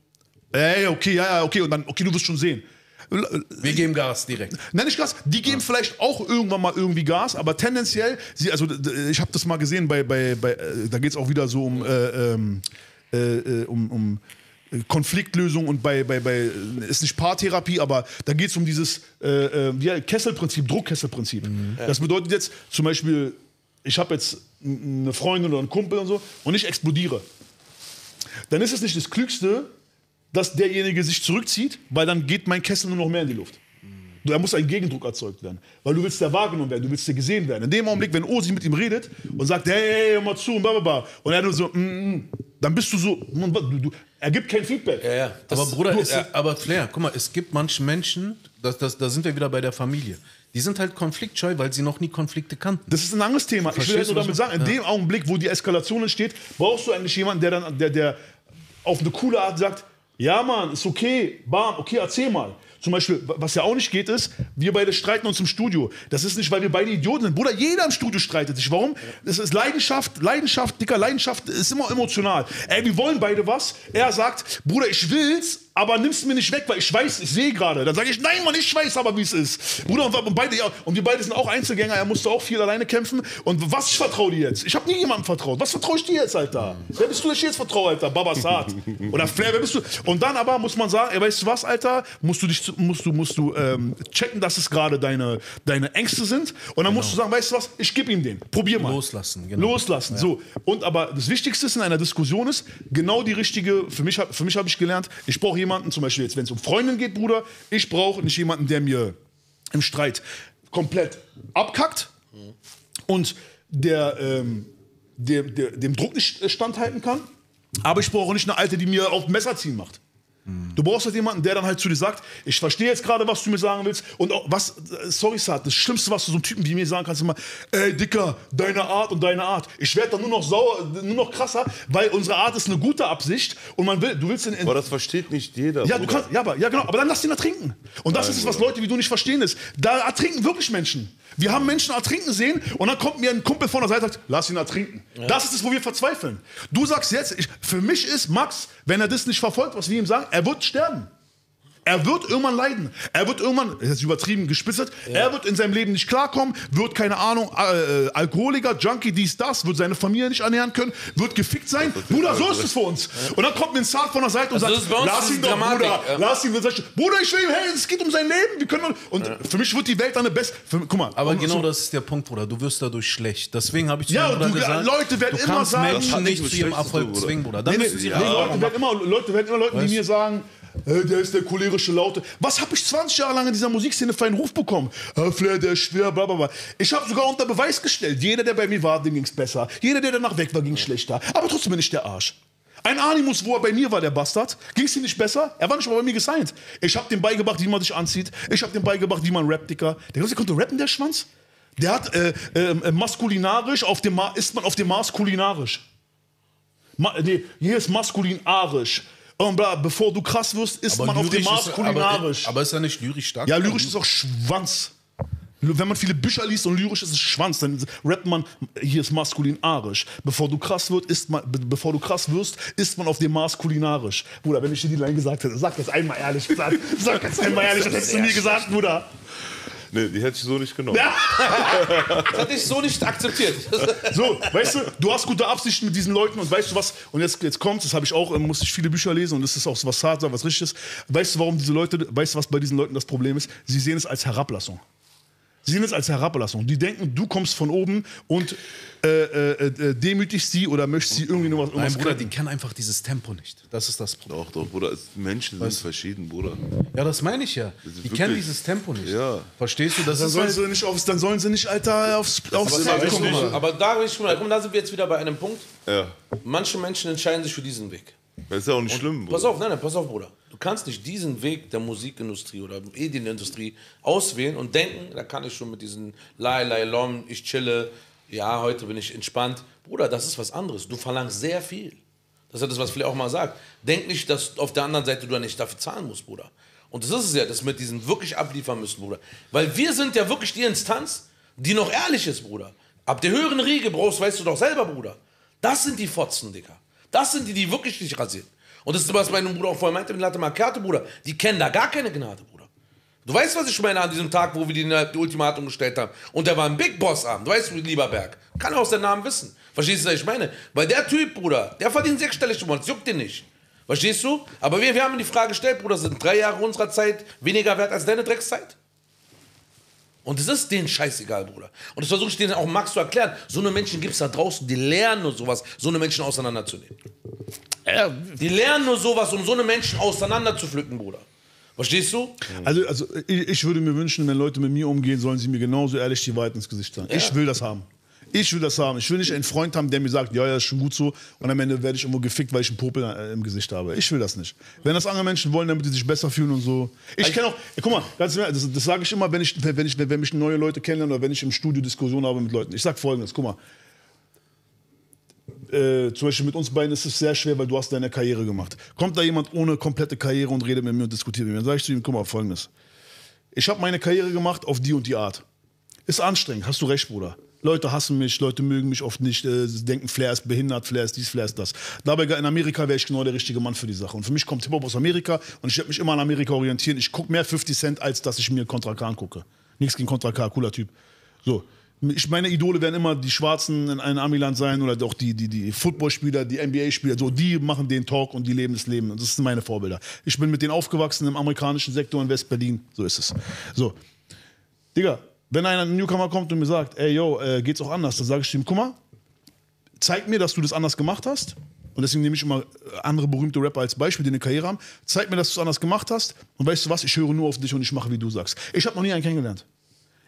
ey, okay, ja, ja, okay, und dann, okay, du wirst schon sehen. Wir geben Gas direkt. Nein, nicht Gas. Die geben ja. vielleicht auch irgendwann mal irgendwie Gas, aber tendenziell, sie, also ich habe das mal gesehen, bei, bei, bei da geht es auch wieder so um, äh, äh, um, um Konfliktlösung und bei, bei, bei, ist nicht Paartherapie, aber da geht es um dieses äh, ja, Kesselprinzip, Druckkesselprinzip. Mhm. Das bedeutet jetzt zum Beispiel, ich habe jetzt eine Freundin oder einen Kumpel und so und ich explodiere, dann ist es nicht das Klügste, dass derjenige sich zurückzieht, weil dann geht mein Kessel nur noch mehr in die Luft. Da muss ein Gegendruck erzeugt werden, weil du willst ja wahrgenommen werden, du willst ja gesehen werden. In dem Augenblick, wenn Osi mit ihm redet und sagt, hey, hör mal zu und blablabla, und er nur so, mm, mm, dann bist du so, du, du, er gibt kein Feedback. Ja, ja. Aber Bruder, ist, ja, aber Flair, guck mal, es gibt manche Menschen, da das, das sind wir wieder bei der Familie, die sind halt konfliktscheu, weil sie noch nie Konflikte kannten. Das ist ein anderes Thema. Ich will jetzt nur damit sagen, in dem Augenblick, wo die Eskalation entsteht, brauchst du eigentlich jemanden, der dann, der, der auf eine coole Art sagt, ja Mann, ist okay, bam, okay, erzähl mal. Zum Beispiel, was ja auch nicht geht, ist, wir beide streiten uns im Studio. Das ist nicht, weil wir beide Idioten sind. Bruder, jeder im Studio streitet sich. Warum? Das ist Leidenschaft, Leidenschaft, Dicker, Leidenschaft ist immer emotional. Ey, wir wollen beide was. Er sagt, Bruder, ich will's, aber nimm's mir nicht weg, weil ich weiß, ich sehe gerade. Dann sage ich, nein, Mann, ich weiß aber, wie es ist. Bruder, und, beide, ja, und wir beide sind auch Einzelgänger, er musste auch viel alleine kämpfen. Und was, ich vertraue dir jetzt? Ich habe nie jemandem vertraut. Was vertraue ich dir jetzt, Alter? Wer bist du, der ich jetzt vertraue, Alter? Babasat. Oder Flair, wer bist du? Und dann aber muss man sagen, ey, weißt du was, Alter? Musst du dich musst du, musst du ähm, checken, dass es gerade deine, deine Ängste sind. Und dann genau. musst du sagen, weißt du was, ich gebe ihm den. Probier mal. Loslassen. Genau. Loslassen, ja. so. Und aber das Wichtigste ist in einer Diskussion ist, genau die richtige, für mich, für mich habe ich gelernt, ich brauche jemanden, zum Beispiel jetzt, wenn es um Freundin geht, Bruder, ich brauche nicht jemanden, der mir im Streit komplett abkackt mhm. und der, ähm, der, der dem Druck nicht standhalten kann. Aber ich brauche nicht eine Alte, die mir auf Messer ziehen macht. Du brauchst halt jemanden, der dann halt zu dir sagt, ich verstehe jetzt gerade, was du mir sagen willst. Und auch was, sorry Saad, das Schlimmste, was du so einem Typen wie mir sagen kannst, ist immer, ey Dicker, deine Art und deine Art. Ich werde dann nur noch sauer, nur noch krasser, weil unsere Art ist eine gute Absicht und man will, du willst in, in aber das versteht nicht jeder. Ja, du kannst, ja, aber, ja genau, aber dann lass den ertrinken. Und das Nein, ist es, was Leute wie du nicht verstehen ist. Da ertrinken wirklich Menschen. Wir haben Menschen ertrinken sehen und dann kommt mir ein Kumpel von der Seite und sagt, lass ihn ertrinken. Ja. Das ist es, wo wir verzweifeln. Du sagst jetzt, ich, für mich ist Max, wenn er das nicht verfolgt, was wir ihm sagen, er wird sterben. Er wird irgendwann leiden. Er wird irgendwann, das ist übertrieben gespitzelt, ja. er wird in seinem Leben nicht klarkommen, wird, keine Ahnung, äh, Alkoholiker, Junkie, dies, das, wird seine Familie nicht ernähren können, wird gefickt sein. Bruder, so ist es für uns. Ja. Und dann kommt mir ein Saad von der Seite und also sagt, lass ihn doch, Dramatik. Bruder, ja. lass ihn. Bruder, ich will ihm helfen, es geht um sein Leben. Wir können, und ja. für mich wird die Welt dann eine beste, für, guck mal. Aber genau so, das ist der Punkt, Bruder, du wirst dadurch schlecht. Deswegen habe ich zu ja, und du, gesagt, Leute werden du immer sagen, Menschen nicht zu ihrem Erfolg zwingen, Bruder. Dann nee, nee, nee, ja. Leute werden immer Leute, werden immer Leute die mir sagen, hey, der ist der cholerische Laute. Was habe ich zwanzig Jahre lang in dieser Musikszene für einen Ruf bekommen? Hey, Flair, der ist schwer, bla bla bla. Ich habe sogar unter Beweis gestellt, jeder, der bei mir war, dem ging es besser. Jeder, der danach weg war, ging es schlechter. Aber trotzdem bin ich der Arsch. Ein Animus, wo er bei mir war, der Bastard, ging es ihm nicht besser? Er war nicht mal bei mir gesigned. Ich habe dem beigebracht, wie man sich anzieht. Ich habe dem beigebracht, wie man rappt, Dicker. Der konnte rappen, der Schwanz. Der hat äh, äh, maskulinarisch, auf dem Ma ist man auf dem Mars kulinarisch. Ma nee, hier ist maskulinarisch. Und bla, bevor du krass wirst, isst aber man auf dem Mars ist, kulinarisch. Aber, aber ist ja nicht lyrisch stark. Ja, lyrisch ist auch Schwanz. Wenn man viele Bücher liest und lyrisch ist es Schwanz, dann rappt man, hier ist maskulinarisch. Bevor du krass wirst, isst man, bevor du krass wirst, isst man auf dem Mars kulinarisch. Bruder, wenn ich dir die Line gesagt hätte, sag das einmal ehrlich. Sag, sag das einmal ehrlich, das hättest du mir gesagt, Bruder. Nee, die hätte ich so nicht genommen. Das hätte ich so nicht akzeptiert. So, weißt du, du hast gute Absichten mit diesen Leuten und weißt du was, und jetzt, jetzt kommt, das habe ich auch, musste ich viele Bücher lesen und das ist auch was Saad sagt, was richtig ist. Weißt du, warum diese Leute, weißt du, was bei diesen Leuten das Problem ist? Sie sehen es als Herablassung. Sie sehen es als Herablassung. Die denken, du kommst von oben und äh, äh, äh, demütigst sie oder möchtest sie irgendwie nur was. Nein, Bruder, die kennen einfach dieses Tempo nicht. Das ist das Problem. Doch, doch, Bruder. Menschen sind weißt verschieden, Bruder. Ja, das meine ich ja. Die kennen dieses Tempo nicht. Ja. Verstehst du? Das dann, ist sollen halt sie nicht aufs, dann sollen sie nicht, Alter, aufs Tempo kommen. Aber da bin ich schon mal. Komm, da sind wir jetzt wieder bei einem Punkt. Ja. Manche Menschen entscheiden sich für diesen Weg. Das ist ja auch nicht und schlimm, Bruder. Pass auf, nein, nein, pass auf, Bruder. Du kannst nicht diesen Weg der Musikindustrie oder Medienindustrie auswählen und denken, da kann ich schon mit diesen Lai, Lai, Lom, ich chille, ja, heute bin ich entspannt. Bruder, das ist was anderes. Du verlangst sehr viel. Das ist das, was Flair auch mal sagt. Denk nicht, dass auf der anderen Seite du nicht dafür zahlen musst, Bruder. Und das ist es ja, dass wir diesen wirklich abliefern müssen, Bruder. Weil wir sind ja wirklich die Instanz, die noch ehrlich ist, Bruder. Ab der höheren Riege brauchst, weißt du doch selber, Bruder. Das sind die Fotzen, Digga. Das sind die, die wirklich dich rasieren. Und das ist, was mein Bruder auch vorhin meinte mit Latte Macchiato, Bruder. Die kennen da gar keine Gnade, Bruder. Du weißt, was ich meine an diesem Tag, wo wir die, die Ultimatum gestellt haben. Und der war ein Big Boss-Abend, du weißt, Lieberberg. Kann auch seinen Namen wissen. Verstehst du, was ich meine? Weil der Typ, Bruder, der verdient sechsstellig, das juckt den nicht. Verstehst du? Aber wir, wir haben die Frage gestellt, Bruder, sind drei Jahre unserer Zeit weniger wert als deine Dreckszeit? Und es ist denen scheißegal, Bruder. Und das versuche ich denen auch Max zu erklären. So eine Menschen gibt es da draußen, die lernen nur sowas, so eine Menschen auseinanderzunehmen. Äh, die lernen nur sowas, um so eine Menschen auseinanderzupflücken, Bruder. Verstehst du? Also, also ich, ich würde mir wünschen, wenn Leute mit mir umgehen, sollen sie mir genauso ehrlich die Wahrheit ins Gesicht sagen. Ja. Ich will das haben. Ich will das haben. Ich will nicht einen Freund haben, der mir sagt, ja, ja, ist schon gut so. Und am Ende werde ich irgendwo gefickt, weil ich einen Popel im Gesicht habe. Ich will das nicht. Wenn das andere Menschen wollen, damit die sich besser fühlen und so. Ich kenne auch, guck mal, das, das, das sage ich immer, wenn, ich, wenn, ich, wenn mich neue Leute kennenlernen oder wenn ich im Studio Diskussionen habe mit Leuten. Ich sage Folgendes, guck mal. Äh, zum Beispiel mit uns beiden ist es sehr schwer, weil du hast deine Karriere gemacht. Kommt da jemand ohne komplette Karriere und redet mit mir und diskutiert mit mir, dann sage ich zu ihm, guck mal, Folgendes. Ich habe meine Karriere gemacht auf die und die Art. Ist anstrengend, hast du recht, Bruder. Leute hassen mich, Leute mögen mich oft nicht, äh, denken, Flair ist behindert, Flair ist dies, Flair ist das. Dabei in Amerika wäre ich genau der richtige Mann für die Sache. Und für mich kommt Hip-Hop aus Amerika und ich werde mich immer an Amerika orientieren. Ich gucke mehr fifty Cent, als dass ich mir Kontra K angucke. Nichts gegen Kontra K, cooler Typ. So. Ich, meine Idole werden immer die Schwarzen in einem Amiland sein oder auch die, die, die Footballspieler, die N B A-Spieler, so, die machen den Talk und die leben das Leben. Und das sind meine Vorbilder. Ich bin mit denen aufgewachsen im amerikanischen Sektor in West-Berlin, so ist es. So. Digga. Wenn einer ein Newcomer kommt und mir sagt, ey, yo, äh, geht's auch anders, dann sage ich ihm, guck mal, zeig mir, dass du das anders gemacht hast. Und deswegen nehme ich immer andere berühmte Rapper als Beispiel, die eine Karriere haben. Zeig mir, dass du es anders gemacht hast. Und weißt du was, ich höre nur auf dich und ich mache, wie du sagst. Ich habe noch nie einen kennengelernt.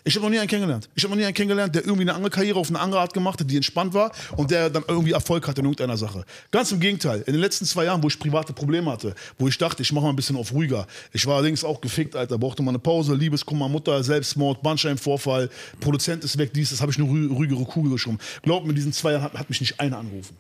Ich habe noch nie einen kennengelernt. Ich habe noch nie einen kennengelernt, der irgendwie eine andere Karriere auf eine andere Art gemacht hat, die entspannt war und der dann irgendwie Erfolg hatte in irgendeiner Sache. Ganz im Gegenteil. In den letzten zwei Jahren, wo ich private Probleme hatte, wo ich dachte, ich mache mal ein bisschen auf ruhiger. Ich war allerdings auch gefickt, Alter. Brauchte mal eine Pause, Liebeskummer, Mutter, Selbstmord, Bandscheibenvorfall, Produzent ist weg, dies, das habe ich eine ruhigere Kugel geschoben. Glaub mir, in diesen zwei Jahren hat, hat mich nicht einer angerufen.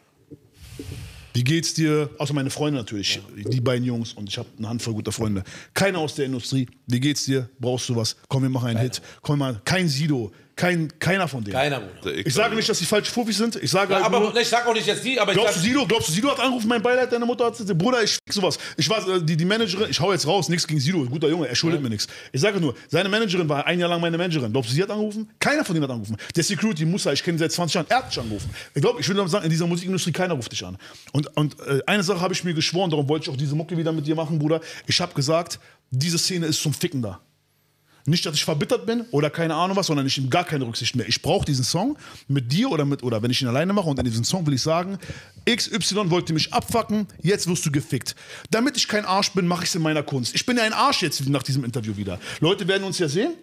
Wie geht's dir? Außer meine Freunde natürlich, ja. Die beiden Jungs und ich habe eine Handvoll guter Freunde. Keiner aus der Industrie. Wie geht's dir? Brauchst du was? Komm, wir machen einen Keiner. Hit. Komm mal, kein Sido, kein, keiner von denen. Keiner. Ich, ich sage nicht, dass die falsch Fuffis sind. Ich sage ja, halt aber nur, ich sag auch nicht jetzt die. Aber glaubst, ich sag, du Sido, glaubst du Sido hat angerufen, mein Beileid, deine Mutter hat Bruder, ich fick sowas. Ich war die, die Managerin. Ich hau jetzt raus, nichts gegen Sido, guter Junge, er schuldet ja. mir nichts. Ich sage nur, seine Managerin war ein Jahr lang meine Managerin. Glaubst du, sie hat angerufen? Keiner von denen hat angerufen. Der Security Musa, ich kenne ihn seit zwanzig Jahren, er hat mich angerufen. Ich glaube, ich würde sagen, in dieser Musikindustrie keiner ruft dich an. Und Und eine Sache habe ich mir geschworen, darum wollte ich auch diese Mucke wieder mit dir machen, Bruder. Ich habe gesagt, diese Szene ist zum Ficken da. Nicht, dass ich verbittert bin oder keine Ahnung was, sondern ich nehme gar keine Rücksicht mehr. Ich brauche diesen Song mit dir oder, mit, oder wenn ich ihn alleine mache und in diesem Song will ich sagen, X Y wollte mich abfucken, jetzt wirst du gefickt. Damit ich kein Arsch bin, mache ich es in meiner Kunst. Ich bin ja ein Arsch jetzt nach diesem Interview wieder. Leute werden uns ja sehen.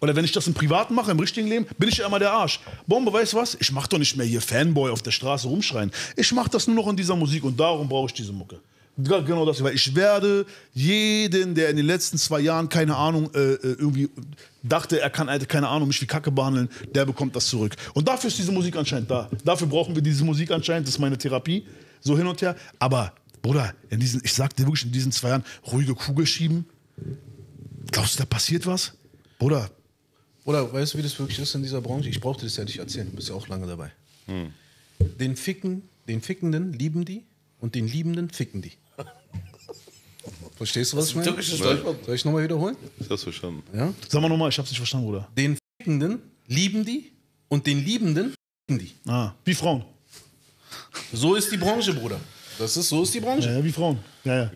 Oder wenn ich das im Privaten mache, im richtigen Leben, bin ich ja immer der Arsch. Bombe, weißt du was? Ich mach doch nicht mehr hier Fanboy auf der Straße rumschreien. Ich mach das nur noch in dieser Musik und darum brauche ich diese Mucke. Genau das, weil ich werde jeden, der in den letzten zwei Jahren, keine Ahnung, äh, irgendwie dachte, er kann, keine Ahnung, mich wie Kacke behandeln, der bekommt das zurück. Und dafür ist diese Musik anscheinend da. Dafür brauchen wir diese Musik anscheinend, das ist meine Therapie, so hin und her. Aber, Bruder, in diesen, ich sag dir wirklich, in diesen zwei Jahren, ruhige Kugel schieben. Glaubst du, da passiert was? Bruder, Bruder, weißt du, wie das wirklich ist in dieser Branche? Ich brauchte das ja nicht erzählen, du bist ja auch lange dabei. Hm. Den Ficken, den Fickenden lieben die und den Liebenden ficken die. Verstehst du, was ich meine? Soll ich nochmal wiederholen? Ich hab's verstanden. Ja? Sag mal nochmal, ich hab's nicht verstanden, Bruder. Den Fickenden lieben die und den Liebenden ficken die. Ah, wie Frauen. So ist die Branche, Bruder. Das ist, so ist die Branche. Ja, ja, wie Frauen. Ja, ja.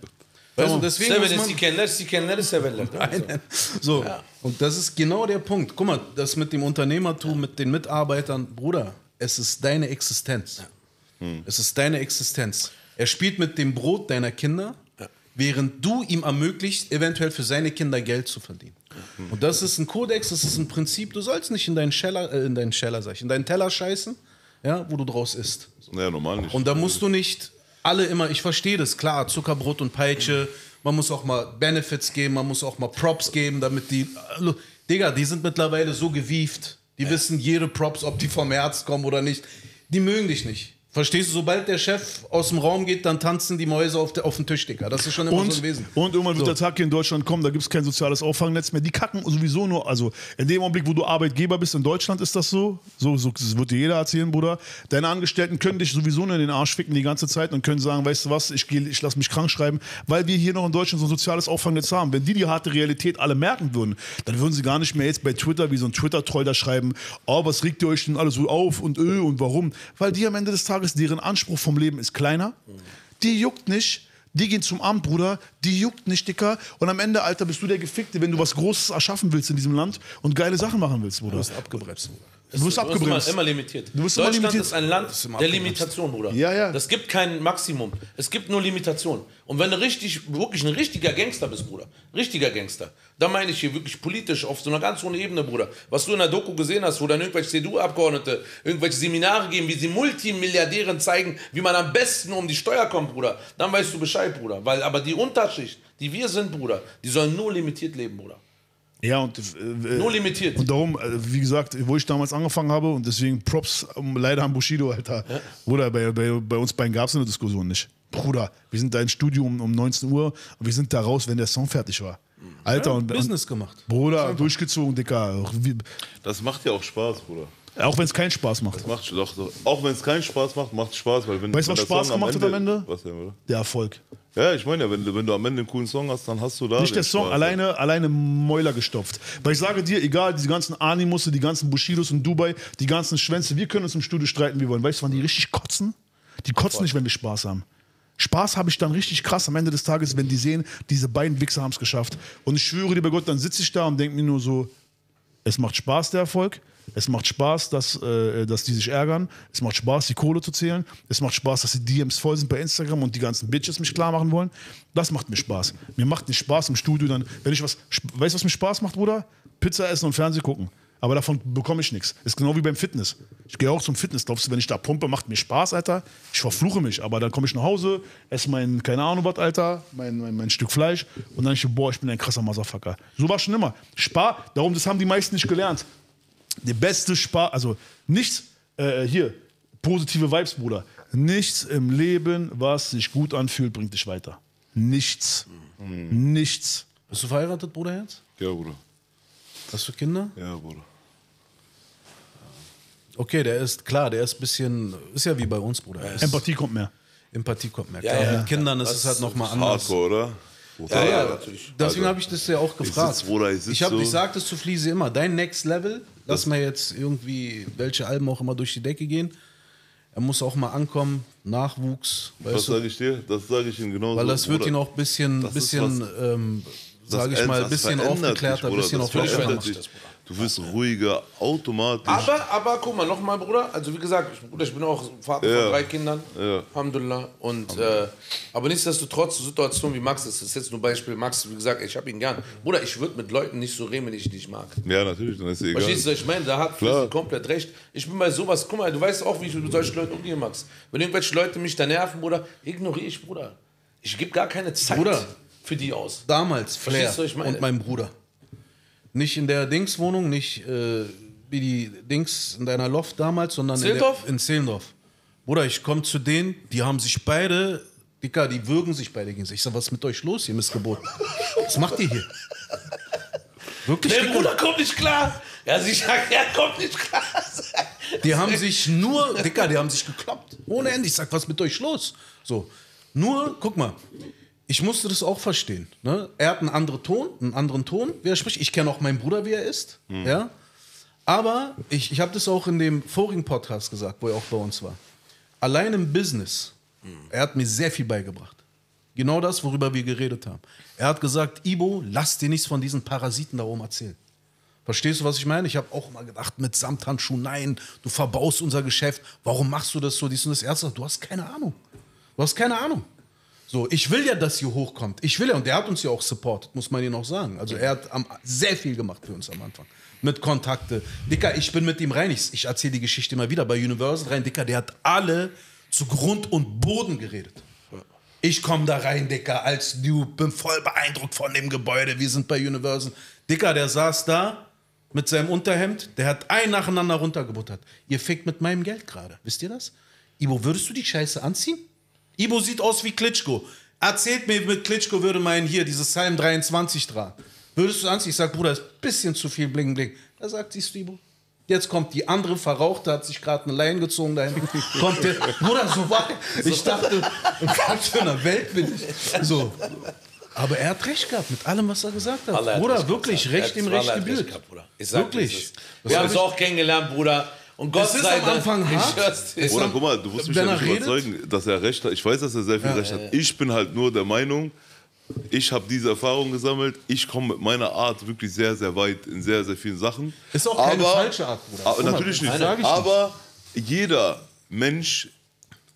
Weißt du, deswegen Severiz, muss man, sikenler, sikenleri severler. Aynen. So, ja. Und das ist genau der Punkt. Guck mal, das mit dem Unternehmertum, ja. mit den Mitarbeitern, Bruder, es ist deine Existenz. Ja. Hm. Es ist deine Existenz. Er spielt mit dem Brot deiner Kinder, ja. während du ihm ermöglicht, eventuell für seine Kinder Geld zu verdienen. Mhm. Und das ist ein Kodex, das ist ein Prinzip, du sollst nicht in deinen Scheller, äh, in deinen Scheller, sag ich, in deinen Teller scheißen, ja, wo du draus isst. Naja, normal nicht. Und da musst du nicht alle immer, ich verstehe das, klar, Zuckerbrot und Peitsche, man muss auch mal Benefits geben, man muss auch mal Props geben, damit die, also, Digga, die sind mittlerweile so gewieft, die ja. wissen jede Props, ob die vom Herz kommen oder nicht, die mögen dich nicht. Verstehst du, sobald der Chef aus dem Raum geht, dann tanzen die Mäuse auf, de, auf den Tisch, Digga. Das ist schon immer und, so gewesen. Und irgendwann wird so. Der Tag hier in Deutschland kommen, da gibt es kein soziales Auffangnetz mehr. Die kacken sowieso nur, also in dem Augenblick, wo du Arbeitgeber bist, in Deutschland ist das so, so, so das wird dir jeder erzählen, Bruder. Deine Angestellten können dich sowieso nur in den Arsch ficken die ganze Zeit und können sagen, weißt du was, ich, geh, ich lass mich krank schreiben, weil wir hier noch in Deutschland so ein soziales Auffangnetz haben. Wenn die die harte Realität alle merken würden, dann würden sie gar nicht mehr jetzt bei Twitter wie so ein Twitter-Troll da schreiben, oh, was regt ihr euch denn alles so auf und öh und warum? Weil die am Ende des Tages deren Anspruch vom Leben ist kleiner, die juckt nicht, die gehen zum Amt, Bruder, die juckt nicht, Dicker. Und am Ende, Alter, bist du der Gefickte, wenn du was Großes erschaffen willst in diesem Land und geile Sachen machen willst, Bruder. Du wirst abgebremst. Du wirst abgebremst. Immer, immer limitiert. Du Deutschland immer limitiert. Ist ein Land der Limitation, Bruder. Ja, ja. Das gibt kein Maximum. Es gibt nur Limitation. Und wenn du richtig, wirklich ein richtiger Gangster bist, Bruder, richtiger Gangster, da meine ich hier wirklich politisch auf so einer ganz hohen Ebene, Bruder. Was du in der Doku gesehen hast, wo dann irgendwelche C D U-Abgeordnete irgendwelche Seminare geben, wie sie Multimilliardären zeigen, wie man am besten um die Steuer kommt, Bruder, dann weißt du Bescheid, Bruder. Weil, aber die Unterschicht, die wir sind, Bruder, die sollen nur limitiert leben, Bruder. Ja, und, äh, nur limitiert. Und darum, wie gesagt, wo ich damals angefangen habe und deswegen Props leider an Bushido, Alter. Ja? Bruder, bei, bei, bei uns beiden gab es eine Diskussion nicht. Bruder, wir sind da im Studio um, um neunzehn Uhr und wir sind da raus, wenn der Song fertig war. Alter, ja, und Business gemacht. Bruder, durchgezogen, Dicker. Das macht ja auch Spaß, Bruder. Auch wenn es keinen Spaß macht. Das macht doch, doch. Auch wenn es keinen Spaß macht, macht es Spaß. Weil wenn, weißt du, was Spaß Song gemacht am Ende, hat am Ende? Was denn, oder? Der Erfolg. Ja, ich meine ja, wenn, wenn du am Ende einen coolen Song hast, dann hast du da... Nicht der Song, Spaß, alleine, ja. alleine Mäuler gestopft. Weil ich sage dir, egal, diese ganzen Animusse, die ganzen Bushidos in Dubai, die ganzen Schwänze, wir können uns im Studio streiten, wie wir wollen. Weißt du, wann die richtig kotzen? Die kotzen nicht, wenn wir Spaß haben. Spaß habe ich dann richtig krass am Ende des Tages, wenn die sehen, diese beiden Wichser haben es geschafft. Und ich schwöre dir bei Gott, dann sitze ich da und denke mir nur so, es macht Spaß, der Erfolg. Es macht Spaß, dass, äh, dass die sich ärgern. Es macht Spaß, die Kohle zu zählen. Es macht Spaß, dass die D Ms voll sind bei Instagram und die ganzen Bitches mich klar machen wollen. Das macht mir Spaß. Mir macht nicht Spaß im Studio dann, wenn ich was, weißt du, was mir Spaß macht, Bruder? Pizza essen und Fernsehen gucken. Aber davon bekomme ich nichts. Ist genau wie beim Fitness. Ich gehe auch zum Fitness. Glaubst du, wenn ich da pumpe, macht mir Spaß, Alter? Ich verfluche mich. Aber dann komme ich nach Hause, esse mein, keine Ahnung was, Alter, mein, mein, mein Stück Fleisch. Und dann ich, boah, ich bin ein krasser Motherfucker. So war es schon immer. Spaß, darum, das haben die meisten nicht gelernt. Der beste Spaß, also nichts, äh, hier, positive Vibes, Bruder. Nichts im Leben, was sich gut anfühlt, bringt dich weiter. Nichts. Mhm. Nichts. Bist du verheiratet, Bruder Herz? Ja, Bruder. Hast du Kinder? Ja, Bruder. Okay, der ist, klar, der ist ein bisschen, ist ja wie bei uns, Bruder. Er ist, Empathie kommt mehr. Empathie kommt mehr. Ja, klar, ja. Mit Kindern ist das es halt nochmal anders. Hardcore, oder? Ja, ja, natürlich. Deswegen habe ich das ja auch gefragt. Ich, sitz, Bruder, ich, ich, hab, so. ich sag das zu Fliese immer, dein Next Level, lass mal jetzt irgendwie, welche Alben auch immer durch die Decke gehen, er muss auch mal ankommen, Nachwuchs. Das sage ich dir, das sage ich ihm genau. Weil das wird ihn auch ein bisschen, bisschen ähm, sage ich mal, ein bisschen aufgeklärter, ein bisschen auch lockerer machen. Du wirst ruhiger, automatisch. Aber, aber guck mal, nochmal, Bruder. Also wie gesagt, Bruder, ich bin auch Vater ja. von drei Kindern. Ja. Alhamdulillah. Und, äh, aber nichtsdestotrotz, so Situationen wie Max, das ist jetzt nur Beispiel Max, wie gesagt, ich hab ihn gern. Bruder, ich würde mit Leuten nicht so reden, wenn ich dich mag. Ja, natürlich, dann ist es egal. Verstehst du, ich meine, da hat Fliese komplett recht. Ich bin bei sowas, guck mal, du weißt auch, wie ich mit solchen Leuten umgehe, Max. Wenn irgendwelche Leute mich da nerven, Bruder, ignoriere ich, Bruder. Ich gebe gar keine Zeit Bruder, für die aus. Damals, Flair du, ich meine? Und mein Bruder. Nicht in der Dings-Wohnung, nicht äh, wie die Dings in deiner Loft damals, sondern Zehlendorf? In, der, in Zehlendorf. Bruder, ich komme zu denen, die haben sich beide, Dicker, die würgen sich beide gegen sich. Ich sag, was ist mit euch los, ihr Missgeboten? Was macht ihr hier? Wirklich? Der Bruder kommt nicht klar. Ja, sie sagt, er kommt nicht klar. Die haben sich nur, Dicker, die haben sich gekloppt. Ohne Ende. Ich sag, was ist mit euch los? So, nur, guck mal. Ich musste das auch verstehen. Ne? Er hat einen anderen Ton, einen anderen Ton, wie er spricht. Ich kenne auch meinen Bruder, wie er ist. Mhm. Ja? Aber ich, ich habe das auch in dem vorigen Podcast gesagt, wo er auch bei uns war. Allein im Business, mhm. er hat mir sehr viel beigebracht. Genau das, worüber wir geredet haben. Er hat gesagt, Ibo, lass dir nichts von diesen Parasiten da oben erzählen. Verstehst du, was ich meine? Ich habe auch mal gedacht, mit Samthandschuhen, nein, du verbaust unser Geschäft. Warum machst du das so? Dies und das Ärzte, du hast keine Ahnung. Du hast keine Ahnung. So, ich will ja, dass hier hochkommt. Ich will ja, und der hat uns ja auch supportet, muss man ihm auch sagen. Also er hat am, sehr viel gemacht für uns am Anfang. Mit Kontakte. Dicker, ich bin mit ihm rein. Ich, ich erzähle die Geschichte immer wieder. Bei Universal rein, Dicker, der hat alle zu Grund und Boden geredet. Ich komme da rein, Dicker, als New, bin voll beeindruckt von dem Gebäude. Wir sind bei Universal. Dicker, der saß da mit seinem Unterhemd. Der hat ein nacheinander runtergebuttert. Ihr fickt mit meinem Geld gerade. Wisst ihr das? Ibo, würdest du die Scheiße anziehen? Ibo sieht aus wie Klitschko. Erzählt mir, mit Klitschko würde man hier dieses Psalm dreiundzwanzig dran. Würdest du anziehen? Ich sag, Bruder, ist ein bisschen zu viel Bling Bling. Da sagt, siehst du, Ibo. Jetzt kommt die andere Verrauchte, hat sich gerade eine Leine gezogen dahin. Kommt der, Bruder, so war ich dachte, was für eine Welt bin ich. So. Aber er hat recht gehabt mit allem, was er gesagt hat. Allah Bruder, hat wirklich, gesagt. Recht im Recht gebührt. Wirklich. Wir haben es auch kennengelernt, Bruder. Und Gott sei Dank, am Anfang hart. Bruder, guck mal, du musst mich ja nicht überzeugen, dass er recht hat. Ich weiß, dass er sehr viel ja, recht ja, hat. Ich bin halt nur der Meinung, ich habe diese Erfahrung gesammelt. Ich komme mit meiner Art wirklich sehr, sehr weit in sehr, sehr vielen Sachen. Ist auch keine aber, falsche Art, Bruder. Aber, Oma, natürlich nicht. Aber jeder Mensch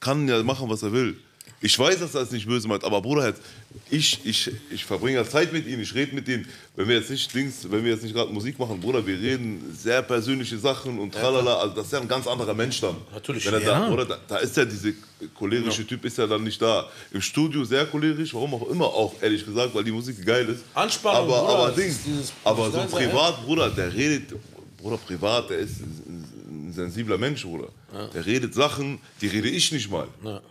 kann ja machen, was er will. Ich weiß, dass er es nicht böse meint, aber Bruder, jetzt, ich, ich, ich verbringe ja Zeit mit ihnen, ich rede mit ihnen. Wenn wir jetzt nicht links, wenn wir jetzt nicht gerade Musik machen, Bruder, wir reden sehr persönliche Sachen und tralala. Also das ist ja ein ganz anderer Mensch dann. Natürlich. Wenn er ja. da, Bruder, da, da ist ja dieser cholerische ja. Typ, ist ja dann nicht da. Im Studio sehr cholerisch, warum auch immer auch, ehrlich gesagt, weil die Musik geil ist. Anspannung, aber, Bruder, aber, Ding, aber so privat, ja. Bruder, der redet, Bruder, privat, der ist ein sensibler Mensch, Bruder. Ja. Der redet Sachen, die rede ich nicht mal. Ja.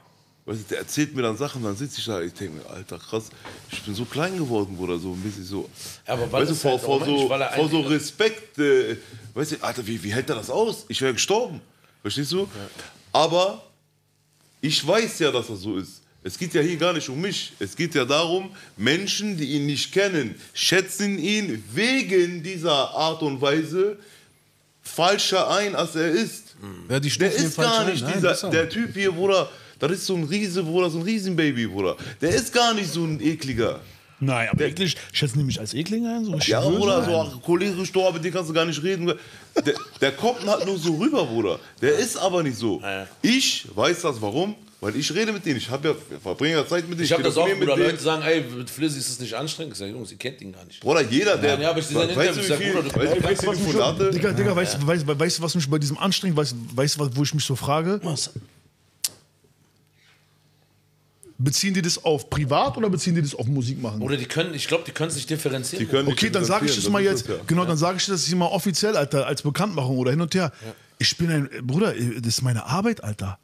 Weißt du, der erzählt mir dann Sachen, dann sitze ich da, ich denke mir, Alter, krass, ich bin so klein geworden, Bruder, so ein bisschen so. Ja, aber weißt du, vor, halt vor, so, Mensch, vor so Respekt, äh, weißt du, Alter, wie, wie hält er das aus? Ich wäre gestorben, verstehst du? Ja. Aber ich weiß ja, dass das so ist. Es geht ja hier gar nicht um mich, es geht ja darum, Menschen, die ihn nicht kennen, schätzen ihn wegen dieser Art und Weise falscher ein, als er ist. Mhm. Ja, die der ist gar nicht Nein, dieser, der Typ hier, Bruder. Das ist so ein Riese, Bruder, so ein Riesenbaby, Bruder. Der ist gar nicht so ein Ekliger. Nein, aber der, eklig, schätzen die mich als Eklinger ein? So ja, Bruder, so ach, cholerisch, doch, mit dem kannst du gar nicht reden. Der, der kommt halt nur so rüber, Bruder. Der ist aber nicht so. Ja, ja. Ich weiß das, warum? Weil ich rede mit denen. Ich habe ja verbringe ja Zeit mit denen. Ich habe das auch, Bruder. Leute sagen, ey, mit Flizzy ist es nicht anstrengend. Ich sage, Jungs, ihr kennt ihn gar nicht. Bruder, jeder, der... Ja, aber ich sehe weißt du, Bruder, Digga, Digga, weißt du, was mich bei diesem anstrengt? Weißt du, wo ich mich so frage? Was? Beziehen die das auf privat oder beziehen die das auf Musik machen? Oder die können, ich glaube, die können es nicht differenzieren. Die können nicht okay, dann sage ich das mal jetzt, das, ja. genau, dann sage ich das mal offiziell, Alter, als Bekanntmachung oder hin und her. Ja. Ich bin ein, Bruder, das ist meine Arbeit, Alter.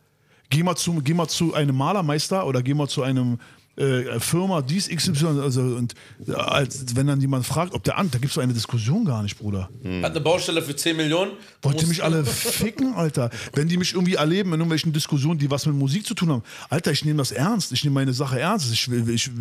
Geh mal zu, geh mal zu einem Malermeister oder geh mal zu einem äh, Firma, dies, X Y, also, und als, wenn dann jemand fragt, ob der an, da gibt es so eine Diskussion gar nicht, Bruder. Hm. Hat eine Baustelle für zehn Millionen. Wollt ihr mich alle ficken, Alter? Wenn die mich irgendwie erleben in irgendwelchen Diskussionen, die was mit Musik zu tun haben. Alter, ich nehme das ernst. Ich nehme meine Sache ernst. Ich, ich,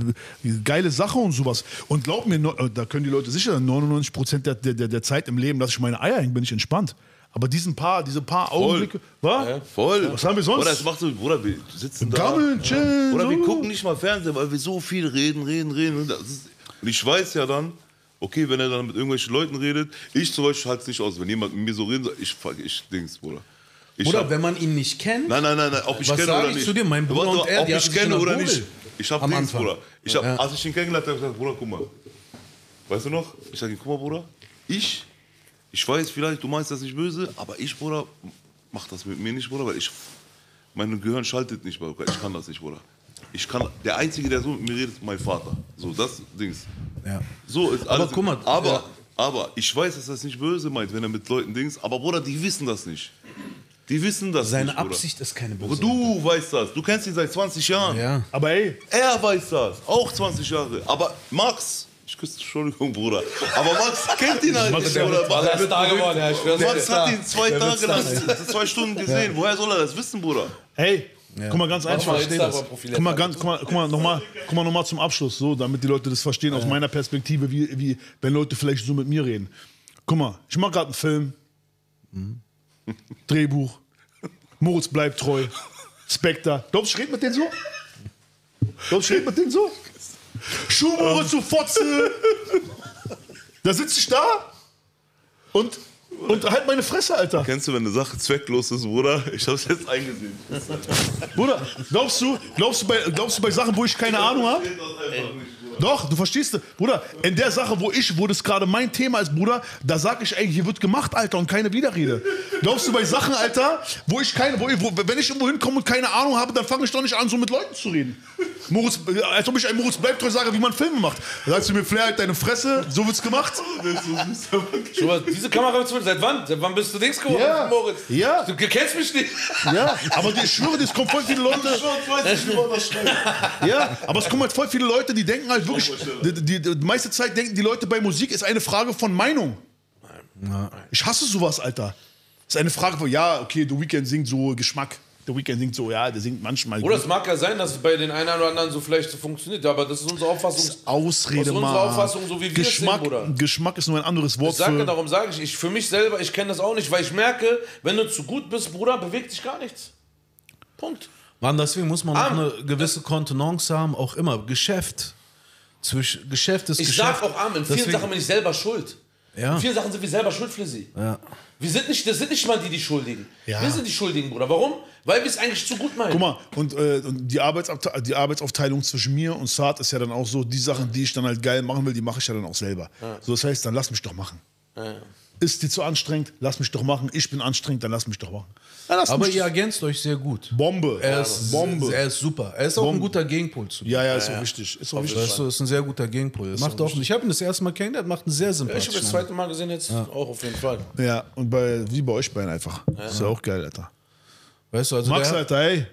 geile Sache und sowas. Und glaub mir, da können die Leute sicher neunundneunzig Prozent der, der, der Zeit im Leben, dass ich meine Eier hänge, bin ich entspannt. Aber diesen paar, diese paar Augenblicke, was? Ja, voll. Was haben wir sonst? Bruder, das macht so, Bruder, wir sitzen Gammeln, da. Chillen, Bruder, so. Wir gucken nicht mal Fernsehen, weil wir so viel reden, reden, reden. Und, das ist, und ich weiß ja dann, okay, wenn er dann mit irgendwelchen Leuten redet, ich zum Beispiel halte es nicht aus. Wenn jemand mit mir so reden soll, ich, ich Dings, Bruder. Ich Bruder, hab, wenn man ihn nicht kennt. Nein, nein, nein, nein ob ich kenne oder ich nicht. Zu dir? Mein Bruder warte, und er, ob ich kenne oder Bobel. Nicht. Ich hab Am Dings, Anfang. Bruder. Ich hab, ja. Als ich ihn kennengelernt habe, habe ich gesagt, Bruder, guck mal. Weißt du noch? Ich sage ihm, guck mal, Bruder, ich. Ich weiß vielleicht, du meinst das nicht böse, aber ich, Bruder, mach das mit mir nicht, Bruder, weil ich, mein Gehirn schaltet nicht, Bruder, ich kann das nicht, Bruder. Ich kann, der Einzige, der so mit mir redet, ist mein Vater. So, das Dings. Ja. So ist alles. Aber guck mal, aber, ja. aber ich weiß, dass er es nicht böse meint, wenn er mit Leuten Dings, aber Bruder, die wissen das nicht. Die wissen das Seine nicht, Absicht Bruder. Ist keine böse. Du weißt das, du kennst ihn seit zwanzig Jahren. Ja. Aber ey. Er weiß das, auch zwanzig Jahre, aber Max... Ich küsse, Entschuldigung, Bruder. Aber Max kennt ihn halt nicht. Oder? War der Star geworden, ja, ich schwör's. Max hat ihn zwei Tage lang, zwei Stunden gesehen. Ja. Woher soll er das wissen, Bruder? Hey, ja. guck mal ganz einfach. Guck mal, ganz, guck mal, guck mal nochmal noch zum Abschluss, so, damit die Leute das verstehen, ja. aus meiner Perspektive, wie, wie wenn Leute vielleicht so mit mir reden. Guck mal, ich mache gerade einen Film, mhm. Drehbuch, Moritz bleibt treu, Spectre. Glaubst du, ich rede mit denen so? Sonst schreibt man den so. Schubo, zu Fotze. Da sitze ich da und, und halt meine Fresse, Alter. Kennst du, wenn eine Sache zwecklos ist, Bruder? Ich hab's jetzt eingesehen. Bruder, glaubst du, glaubst du, bei, glaubst du bei Sachen, wo ich keine Ahnung habe? Doch, du verstehst, Bruder, in der Sache, wo ich, wo das gerade mein Thema ist, Bruder, da sag ich eigentlich, hier wird gemacht, Alter, und keine Widerrede. Glaubst du bei Sachen, Alter, wo ich keine, wo, wo, wenn ich irgendwo hinkomme und keine Ahnung habe, dann fange ich doch nicht an, so mit Leuten zu reden. Moritz, als ob ich ein Moritz Bleibtreu sage, wie man Filme macht. Da sagst du mir, Flair, halt deine Fresse, so wird's gemacht. Schau, diese Kamera, seit wann? Seit wann bist du Dings geworden, ja. Moritz? Ja. Du kennst mich nicht. Ja, aber ich schwöre, es kommen voll viele Leute. Ja, aber es kommen halt voll viele Leute, die denken halt, wirklich, die, die, die meiste Zeit denken die Leute bei Musik, ist eine Frage von Meinung. Ich hasse sowas, Alter. Ist eine Frage von, ja, okay, The Weeknd singt so Geschmack. Der Weeknd singt so, ja, der singt manchmal. Oder gut. Es mag ja sein, dass es bei den einen oder anderen so vielleicht so funktioniert, aber das ist unsere Auffassung. Das ist Ausrede, das ist unsere Auffassung, so wie Geschmack, wir es sehen, Bruder. Geschmack ist nur ein anderes Wort. Ich sage, darum sage ich, ich, für mich selber, ich kenne das auch nicht, weil ich merke, wenn du zu gut bist, Bruder, bewegt dich gar nichts. Punkt. Mann, deswegen muss man ah, noch eine gewisse Kontenance haben, auch immer. Geschäft. Zwisch, Geschäft ist ich Geschäft. Ich sag auch, Armin, in vielen deswegen, Sachen bin ich selber schuld. Ja. In vielen Sachen sind wir selber schuld für sie. Ja. Wir sind nicht, das sind nicht mal die, die Schuldigen. Ja. Wir sind die Schuldigen, Bruder. Warum? Weil wir es eigentlich zu gut meinen. Guck mal, und, äh, und die, Arbeitsabte die Arbeitsaufteilung zwischen mir und Saad ist ja dann auch so, die Sachen, die ich dann halt geil machen will, die mache ich ja dann auch selber. Ja. So, das heißt, dann lass mich doch machen. Ja, ja. Ist die zu anstrengend? Lass mich doch machen. Ich bin anstrengend, dann lass mich doch machen. Ja, aber ihr ergänzt euch sehr gut. Bombe. Er ist, Bombe. Er ist super. Er ist auch Bombe. Ein guter Gegenpol zu mir. Ja, ja, ist ja, auch wichtig. Ist auch wichtig. Das ist ein sehr guter Gegenpol. Macht auch wichtig. Ich habe ihn das erste Mal kennengelernt, macht einen sehr sympathischen. Ich habe das zweite Mal gesehen jetzt ja. Auch auf jeden Fall. Ja, und bei, wie bei euch beiden einfach. Ja. Ist ja auch geil, Alter. Weißt du, also Max, der Alter, ey.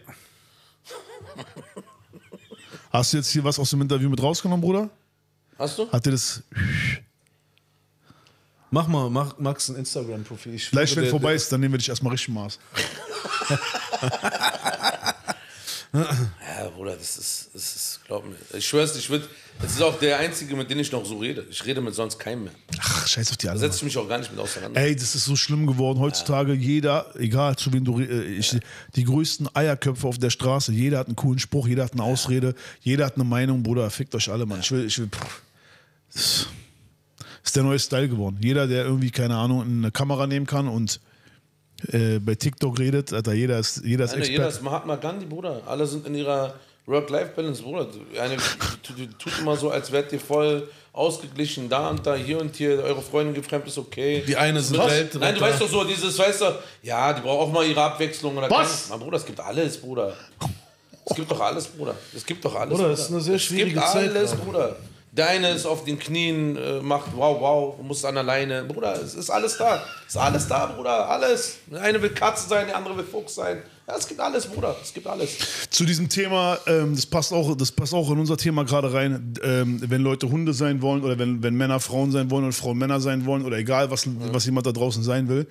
Hast du jetzt hier was aus dem Interview mit rausgenommen, Bruder? Hast du? Hat dir das... Mach mal, mach, Max, ein Instagram-Profil. Vielleicht, wenn es vorbei ist, dann nehmen wir dich erstmal richtig Maß. Ja, Bruder, das ist, das ist, glaub mir. Ich schwör's, ich würde, das ist auch der Einzige, mit dem ich noch so rede. Ich rede mit sonst keinem mehr. Ach, scheiß auf die anderen. Da setze ich mich auch gar nicht mit auseinander. Ey, das ist so schlimm geworden. Heutzutage, ja. Jeder, egal zu wem du, ich, ja. Die größten Eierköpfe auf der Straße, jeder hat einen coolen Spruch, jeder hat eine Ausrede, ja. Jeder hat eine Meinung, Bruder, fickt euch alle, Mann. Ja. Ich will, ich will, pff. Ist der neue Style geworden. Jeder, der irgendwie, keine Ahnung, eine Kamera nehmen kann und äh, bei TikTok redet, Alter, jeder ist, jeder ist Experte. Jeder ist Mahatma Gandhi, Bruder. Alle sind in ihrer Work-Life-Balance, Bruder. Eine tut immer so, als wärt ihr voll ausgeglichen, da und da, hier und hier, eure Freundin gefremd ist okay. Die eine sind Welt. Nein, du weißt doch so, dieses, weißt du, ja, die braucht auch mal ihre Abwechslung. Oder was? Mein Bruder, es gibt alles, Bruder. Es gibt doch alles, Bruder. Es gibt doch alles, Bruder. Bruder, das ist eine sehr schwierige Zeit. Es gibt alles, Bruder. Der eine ist auf den Knien, macht wow, wow, muss an der Leine. Bruder, es ist alles da. Es ist alles da, Bruder, alles. Der eine will Katze sein, der andere will Fuchs sein. Ja, es gibt alles, Bruder, es gibt alles. Zu diesem Thema, ähm, das, passt auch, das passt auch in unser Thema gerade rein, ähm, wenn Leute Hunde sein wollen oder wenn, wenn Männer Frauen sein wollen und Frauen Männer sein wollen oder egal, was, mhm. was jemand da draußen sein will.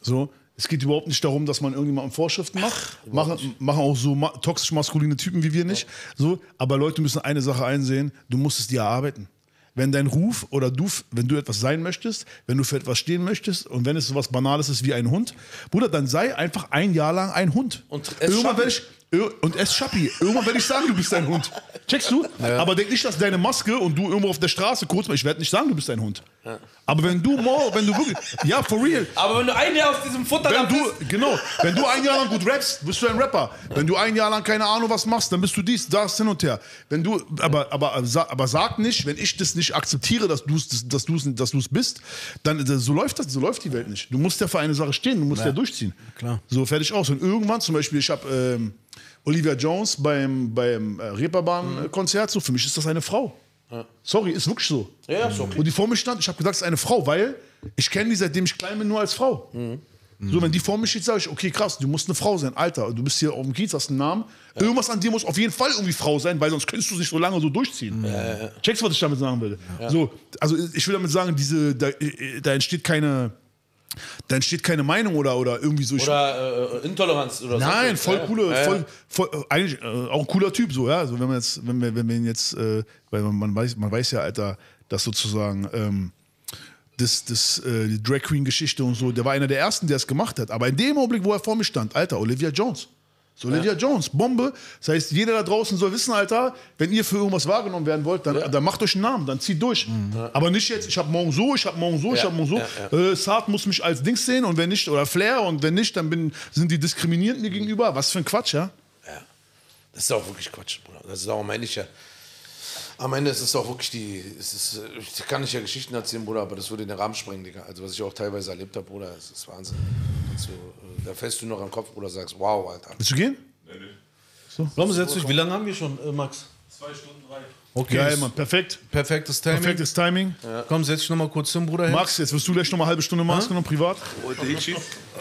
So. Es geht überhaupt nicht darum, dass man irgendjemandem Vorschriften macht. Ach, machen, machen auch so ma toxisch-maskuline Typen wie wir nicht. So, aber Leute müssen eine Sache einsehen, du musst es dir erarbeiten. Wenn dein Ruf oder du, wenn du etwas sein möchtest, wenn du für etwas stehen möchtest und wenn es so was Banales ist wie ein Hund, Bruder, dann sei einfach ein Jahr lang ein Hund. Und es irgendwann werde ich, und es Schappi. Irgendwann werde ich sagen, du bist ein Hund. Checkst du? Ja. Aber denk nicht, dass deine Maske und du irgendwo auf der Straße kurz mal, ich werde nicht sagen, du bist ein Hund. Ja. Aber wenn du more, wenn du wirklich, ja, for real. Aber wenn du ein Jahr aus diesem Futter wenn du, bist. Genau, wenn du ein Jahr lang gut rappst, bist du ein Rapper. Ja. Wenn du ein Jahr lang keine Ahnung was machst, dann bist du dies, das, hin und her. Wenn du, aber, aber, aber sag nicht, wenn ich das nicht akzeptiere, dass du es dass du's, dass du's bist, dann so läuft das, so läuft die Welt nicht. Du musst ja für eine Sache stehen, du musst ja, ja durchziehen. Klar. So fertig aus. Und irgendwann zum Beispiel, ich habe... Ähm, Olivia Jones beim, beim Reeperbahn-Konzert, so, für mich ist das eine Frau. Ja. Sorry, ist wirklich so. Ja, ist okay. Und die vor mir stand, ich habe gedacht, es ist eine Frau, weil ich kenne die, seitdem ich klein bin, nur als Frau. Mhm. So, wenn die vor mir steht, sage ich, okay, krass, du musst eine Frau sein. Alter, du bist hier auf dem Kiez, hast einen Namen. Ja. Irgendwas an dir muss auf jeden Fall irgendwie Frau sein, weil sonst könntest du es nicht so lange so durchziehen. Ja. Checkst, was ich damit sagen will? Ja. So, also ich will damit sagen, diese, da, da entsteht keine... Da entsteht keine Meinung oder, oder irgendwie so. Oder äh, Intoleranz oder so. Nein, voll coole, ja, ja. Voll, voll, eigentlich äh, auch ein cooler Typ so, ja. Also wenn man jetzt, wenn wir, wenn wir ihn jetzt, äh, weil man, man weiß, man weiß ja, Alter, dass sozusagen ähm, das, das, äh, die Drag Queen-Geschichte und so, der war einer der ersten, der es gemacht hat. Aber in dem Augenblick, wo er vor mir stand, Alter, Olivia Jones. So, Lydia ja. Jones, Bombe. Das heißt, jeder da draußen soll wissen, Alter, wenn ihr für irgendwas wahrgenommen werden wollt, dann, ja. dann macht euch einen Namen, dann zieht durch. Mhm. Aber nicht jetzt, ich hab morgen so, ich hab morgen so, ja. ich hab morgen so. Ja, ja. Äh, Saad muss mich als Dings sehen und wenn nicht, oder Flair, und wenn nicht, dann bin, sind die Diskriminierten mir gegenüber. Was für ein Quatsch, ja? Ja. Das ist auch wirklich Quatsch, Bruder. Das ist auch, meine ich ja. Am Ende ist es auch wirklich die. Es ist, ich kann nicht ja Geschichten erzählen, Bruder, aber das würde in den Rahmen sprengen, Digga. Also, was ich auch teilweise erlebt habe, Bruder, das ist Wahnsinn. Also, da fällst du noch am Kopf, Bruder, sagst, wow, Alter. Willst du gehen? Nee, nee. So. Warum setzt du dich? Wie lange haben wir schon, äh, Max? Zwei Stunden drei. Okay, geil, Mann. Perfekt. Perfektes Timing. Perfektes Timing. Ja. Komm, setz dich nochmal kurz hin, Bruder. Hin. Max, jetzt wirst du gleich nochmal eine halbe Stunde Max genommen, privat. Oh, der Hitschitz.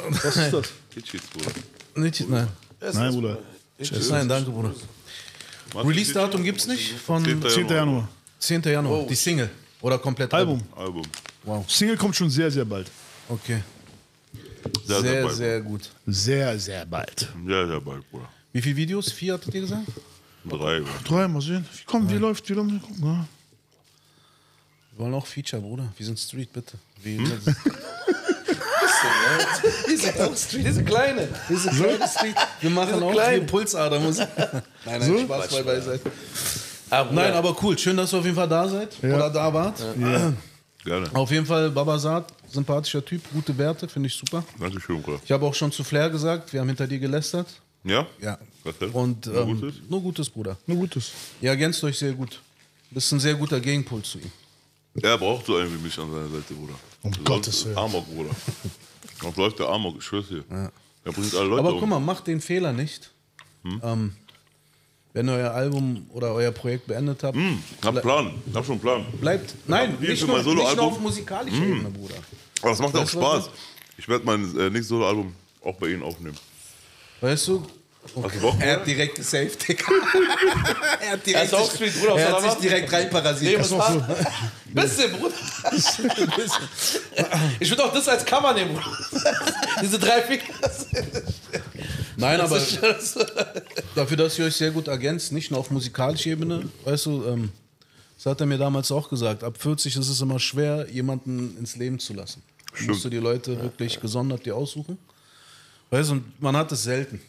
Was ist das? Hitschitz, Bruder. Hitschitz, nein. Nein, Bruder. Nein, danke, Bruder. Release-Datum gibt es nicht? Von zehnten Januar. zehnten Januar, oh. Die Single oder komplett Album? Album. Wow. Single kommt schon sehr, sehr bald. Okay. Sehr, sehr, sehr, bald. sehr gut. Sehr, sehr bald. Sehr, sehr bald, Bruder. Wie viele Videos? Vier, hattet ihr gesagt? Drei. Ach, drei, mal sehen. Wie kommen, wie läuft, wie läuft, gucken. Ja. Wir wollen auch Feature, Bruder. Wir sind Street, bitte. Wir hm? sind Diese Street, diese kleine, diese kleine Street. Wir machen diese auch kleine. Die Pulsadermusik. Nein, nein, so? Spaß mal beiseite. Aber nein, ja. aber cool. Schön, dass du auf jeden Fall da seid ja. oder da wart. Ja. Ja. Gerne. Auf jeden Fall, Baba Saad, sympathischer Typ, gute Werte, finde ich super. Dankeschön, Bruder. Ich habe auch schon zu Flair gesagt, wir haben hinter dir gelästert. Ja? Ja. Was denn? Und, ähm, nur Gutes? Nur Gutes, Bruder. Nur Gutes. Ihr ergänzt euch sehr gut. Du bist ein sehr guter Gegenpol zu ihm. Er braucht so einen wie mich an seiner Seite, Bruder. Um so Gottes Willen. Amok, Bruder. Auf läuft der Amok, ich schwör's dir. Ja. Er bringt alle Leute Aber guck um. mal, macht den Fehler nicht. Hm? Ähm, wenn ihr euer Album oder euer Projekt beendet habt. Hm, hab Plan, hab schon einen Plan. Bleibt, nein, ja, nicht, nur, nicht nur auf musikalischer hm. Ebene, Bruder. Aber das macht weißt auch Spaß. Ich werde mein äh, nächstes Solo-Album auch bei Ihnen aufnehmen. Weißt du? Okay. Er hat direkt gesaved, Digga. Er hat, direkt er ist sich, Bruder, er hat sich direkt reinparasiert. Nee, bisschen, Bruder. Ich würde auch das als Cover nehmen, Bruder. Diese drei Finger. Nein, aber dafür, dass ihr euch sehr gut ergänzt, nicht nur auf musikalischer Ebene, weißt du, ähm, das hat er mir damals auch gesagt, ab vierzig ist es immer schwer, jemanden ins Leben zu lassen. Stimmt. Musst du die Leute wirklich gesondert dir aussuchen. Weißt du, und man hat es selten.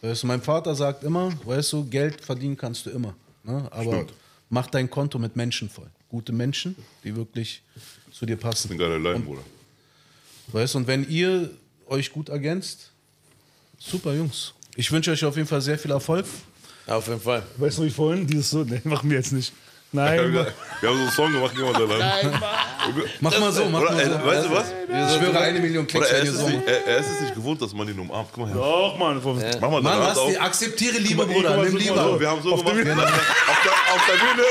Weißt du, mein Vater sagt immer, weißt du, Geld verdienen kannst du immer. Ne? Aber Stimmt. mach dein Konto mit Menschen voll. Gute Menschen, die wirklich zu dir passen. Ich bin gerade allein, Bruder. Weißt du, und wenn ihr euch gut ergänzt, super Jungs. Ich wünsche euch auf jeden Fall sehr viel Erfolg. Ja, auf jeden Fall. Weißt du, wie vorhin? Dieses so, nee, machen wir jetzt nicht. Nein. Wir haben so einen Song gemacht, jemand allein. Nein, mach mal so, mach oder, mal so. Weißt du was? Ich schwöre, eine Million Klicks, wenn ihr so macht. Er ist es nicht gewohnt, dass man ihn umarmt. Guck mal her. Doch, Mann. Ja. Mach mal Mann, was? Auf. Akzeptiere Liebe, Bruder. Nimm so Liebe. So. Wir haben so auf gemacht. Der Bühne. Auf, der, auf der Bühne.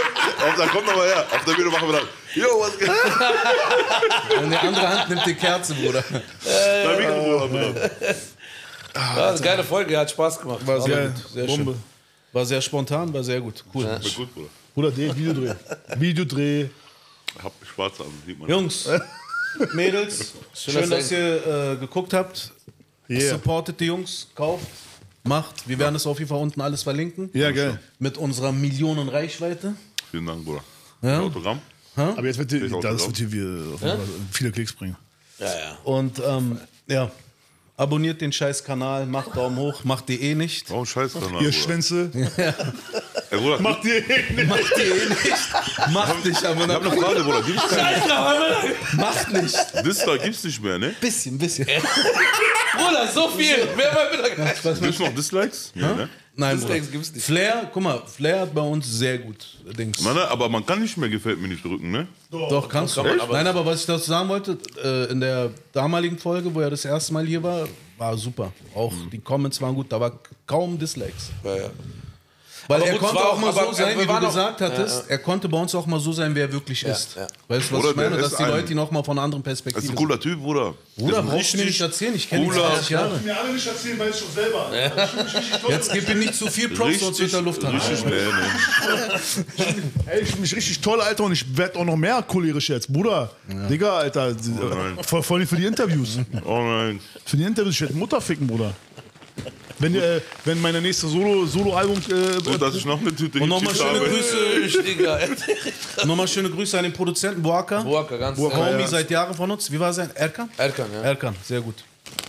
Auf der, komm doch mal her. Auf der Bühne machen wir dann. Yo, was geht? Und die andere Hand nimmt die Kerze, Bruder. Dein Mikro, Bruder. Das ist eine geile Folge. Hat Spaß gemacht. War sehr, sehr schön. War sehr spontan, war sehr gut. Cool. War gut, Bruder. Bruder, Videodreh. Videodreh. Ich hab schwarze Augen, sieht man. Jungs, Mädels, schön, dass ihr äh, geguckt habt. Yeah. Supportet die Jungs, kauft, macht. Wir werden es ja. auf jeden Fall unten alles verlinken. Ja, geil. Mit unserer Millionen Reichweite. Vielen Dank, Bruder. Ja. Autogramm. Ha? Aber jetzt wird die, das wird hier ja? viele Klicks bringen. Ja, ja. Und ähm, ja. Abonniert den scheiß Kanal, macht Daumen hoch, macht die eh nicht. Oh, scheiß Kanal. Ihr Schwänze. Ja. Ey, Bruder, macht die eh nicht. Macht die eh nicht. Macht nicht, aber ich hab noch Frage, Bruder. Gibt's keine? Macht nicht. Das da gibt's nicht mehr, ne? Bisschen, bisschen. Bruder, so viel. Mehr war wieder geil. Gibt's noch Dislikes? Ja, ne? Nein, Dislikes gibt's nicht. Flair, guck mal, Flair hat bei uns sehr gut, Dings. Nein, aber man kann nicht mehr gefällt mir nicht drücken, ne? Doch, Doch kannst du. Kann Nein, aber was ich dazu sagen wollte, äh, in der damaligen Folge, wo er das erste Mal hier war, war super. Auch mhm. die Comments waren gut, da war kaum Dislikes. Ja, ja. Weil aber er konnte auch, auch mal so sein, wie du gesagt auch, hattest, ja, ja. er konnte bei uns auch mal so sein, wer er wirklich ja, ist. Ja. Weißt du, was Bruder, ich meine? Dass die Leute ihn auch mal von einer anderen Perspektive ist ein cooler Typ, Bruder. Bruder, brauchst du mir nicht erzählen, ich kenne ihn dreißig Jahre. Ich mir alle nicht erzählen, weil ich schon selber. Ja. Ich Jetzt gib ihm nicht zu viel Props, sonst wird er Luft haben. Richtig, ey, ich bin mich richtig toll, Alter, und ich werde auch noch mehr cholerisch jetzt. Bruder, ja. Digga, Alter, vor oh allem für die Interviews. Oh nein. Für die Interviews, ich werde Mutter ficken, Bruder. Wenn, äh, wenn meine nächste Solo-Album... Solo äh, und dass ich noch eine Tüte Und nochmal schöne Grüße, Digga. Nochmal schöne Grüße an den Produzenten Boaka. Boaka, ganz Boaka, ja. Homie seit Jahren von uns. Wie war sein? Erkan? Erkan, ja. Erkan, sehr gut.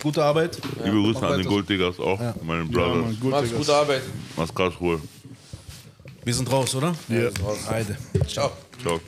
Gute Arbeit. Ja. Liebe Grüße an den Golddiggers auch, ja. meinen Brothers. Ja, Max, gute Arbeit. Mach's krass Ruhe. Wir sind raus, oder? Ja. ja. Ciao. Ciao.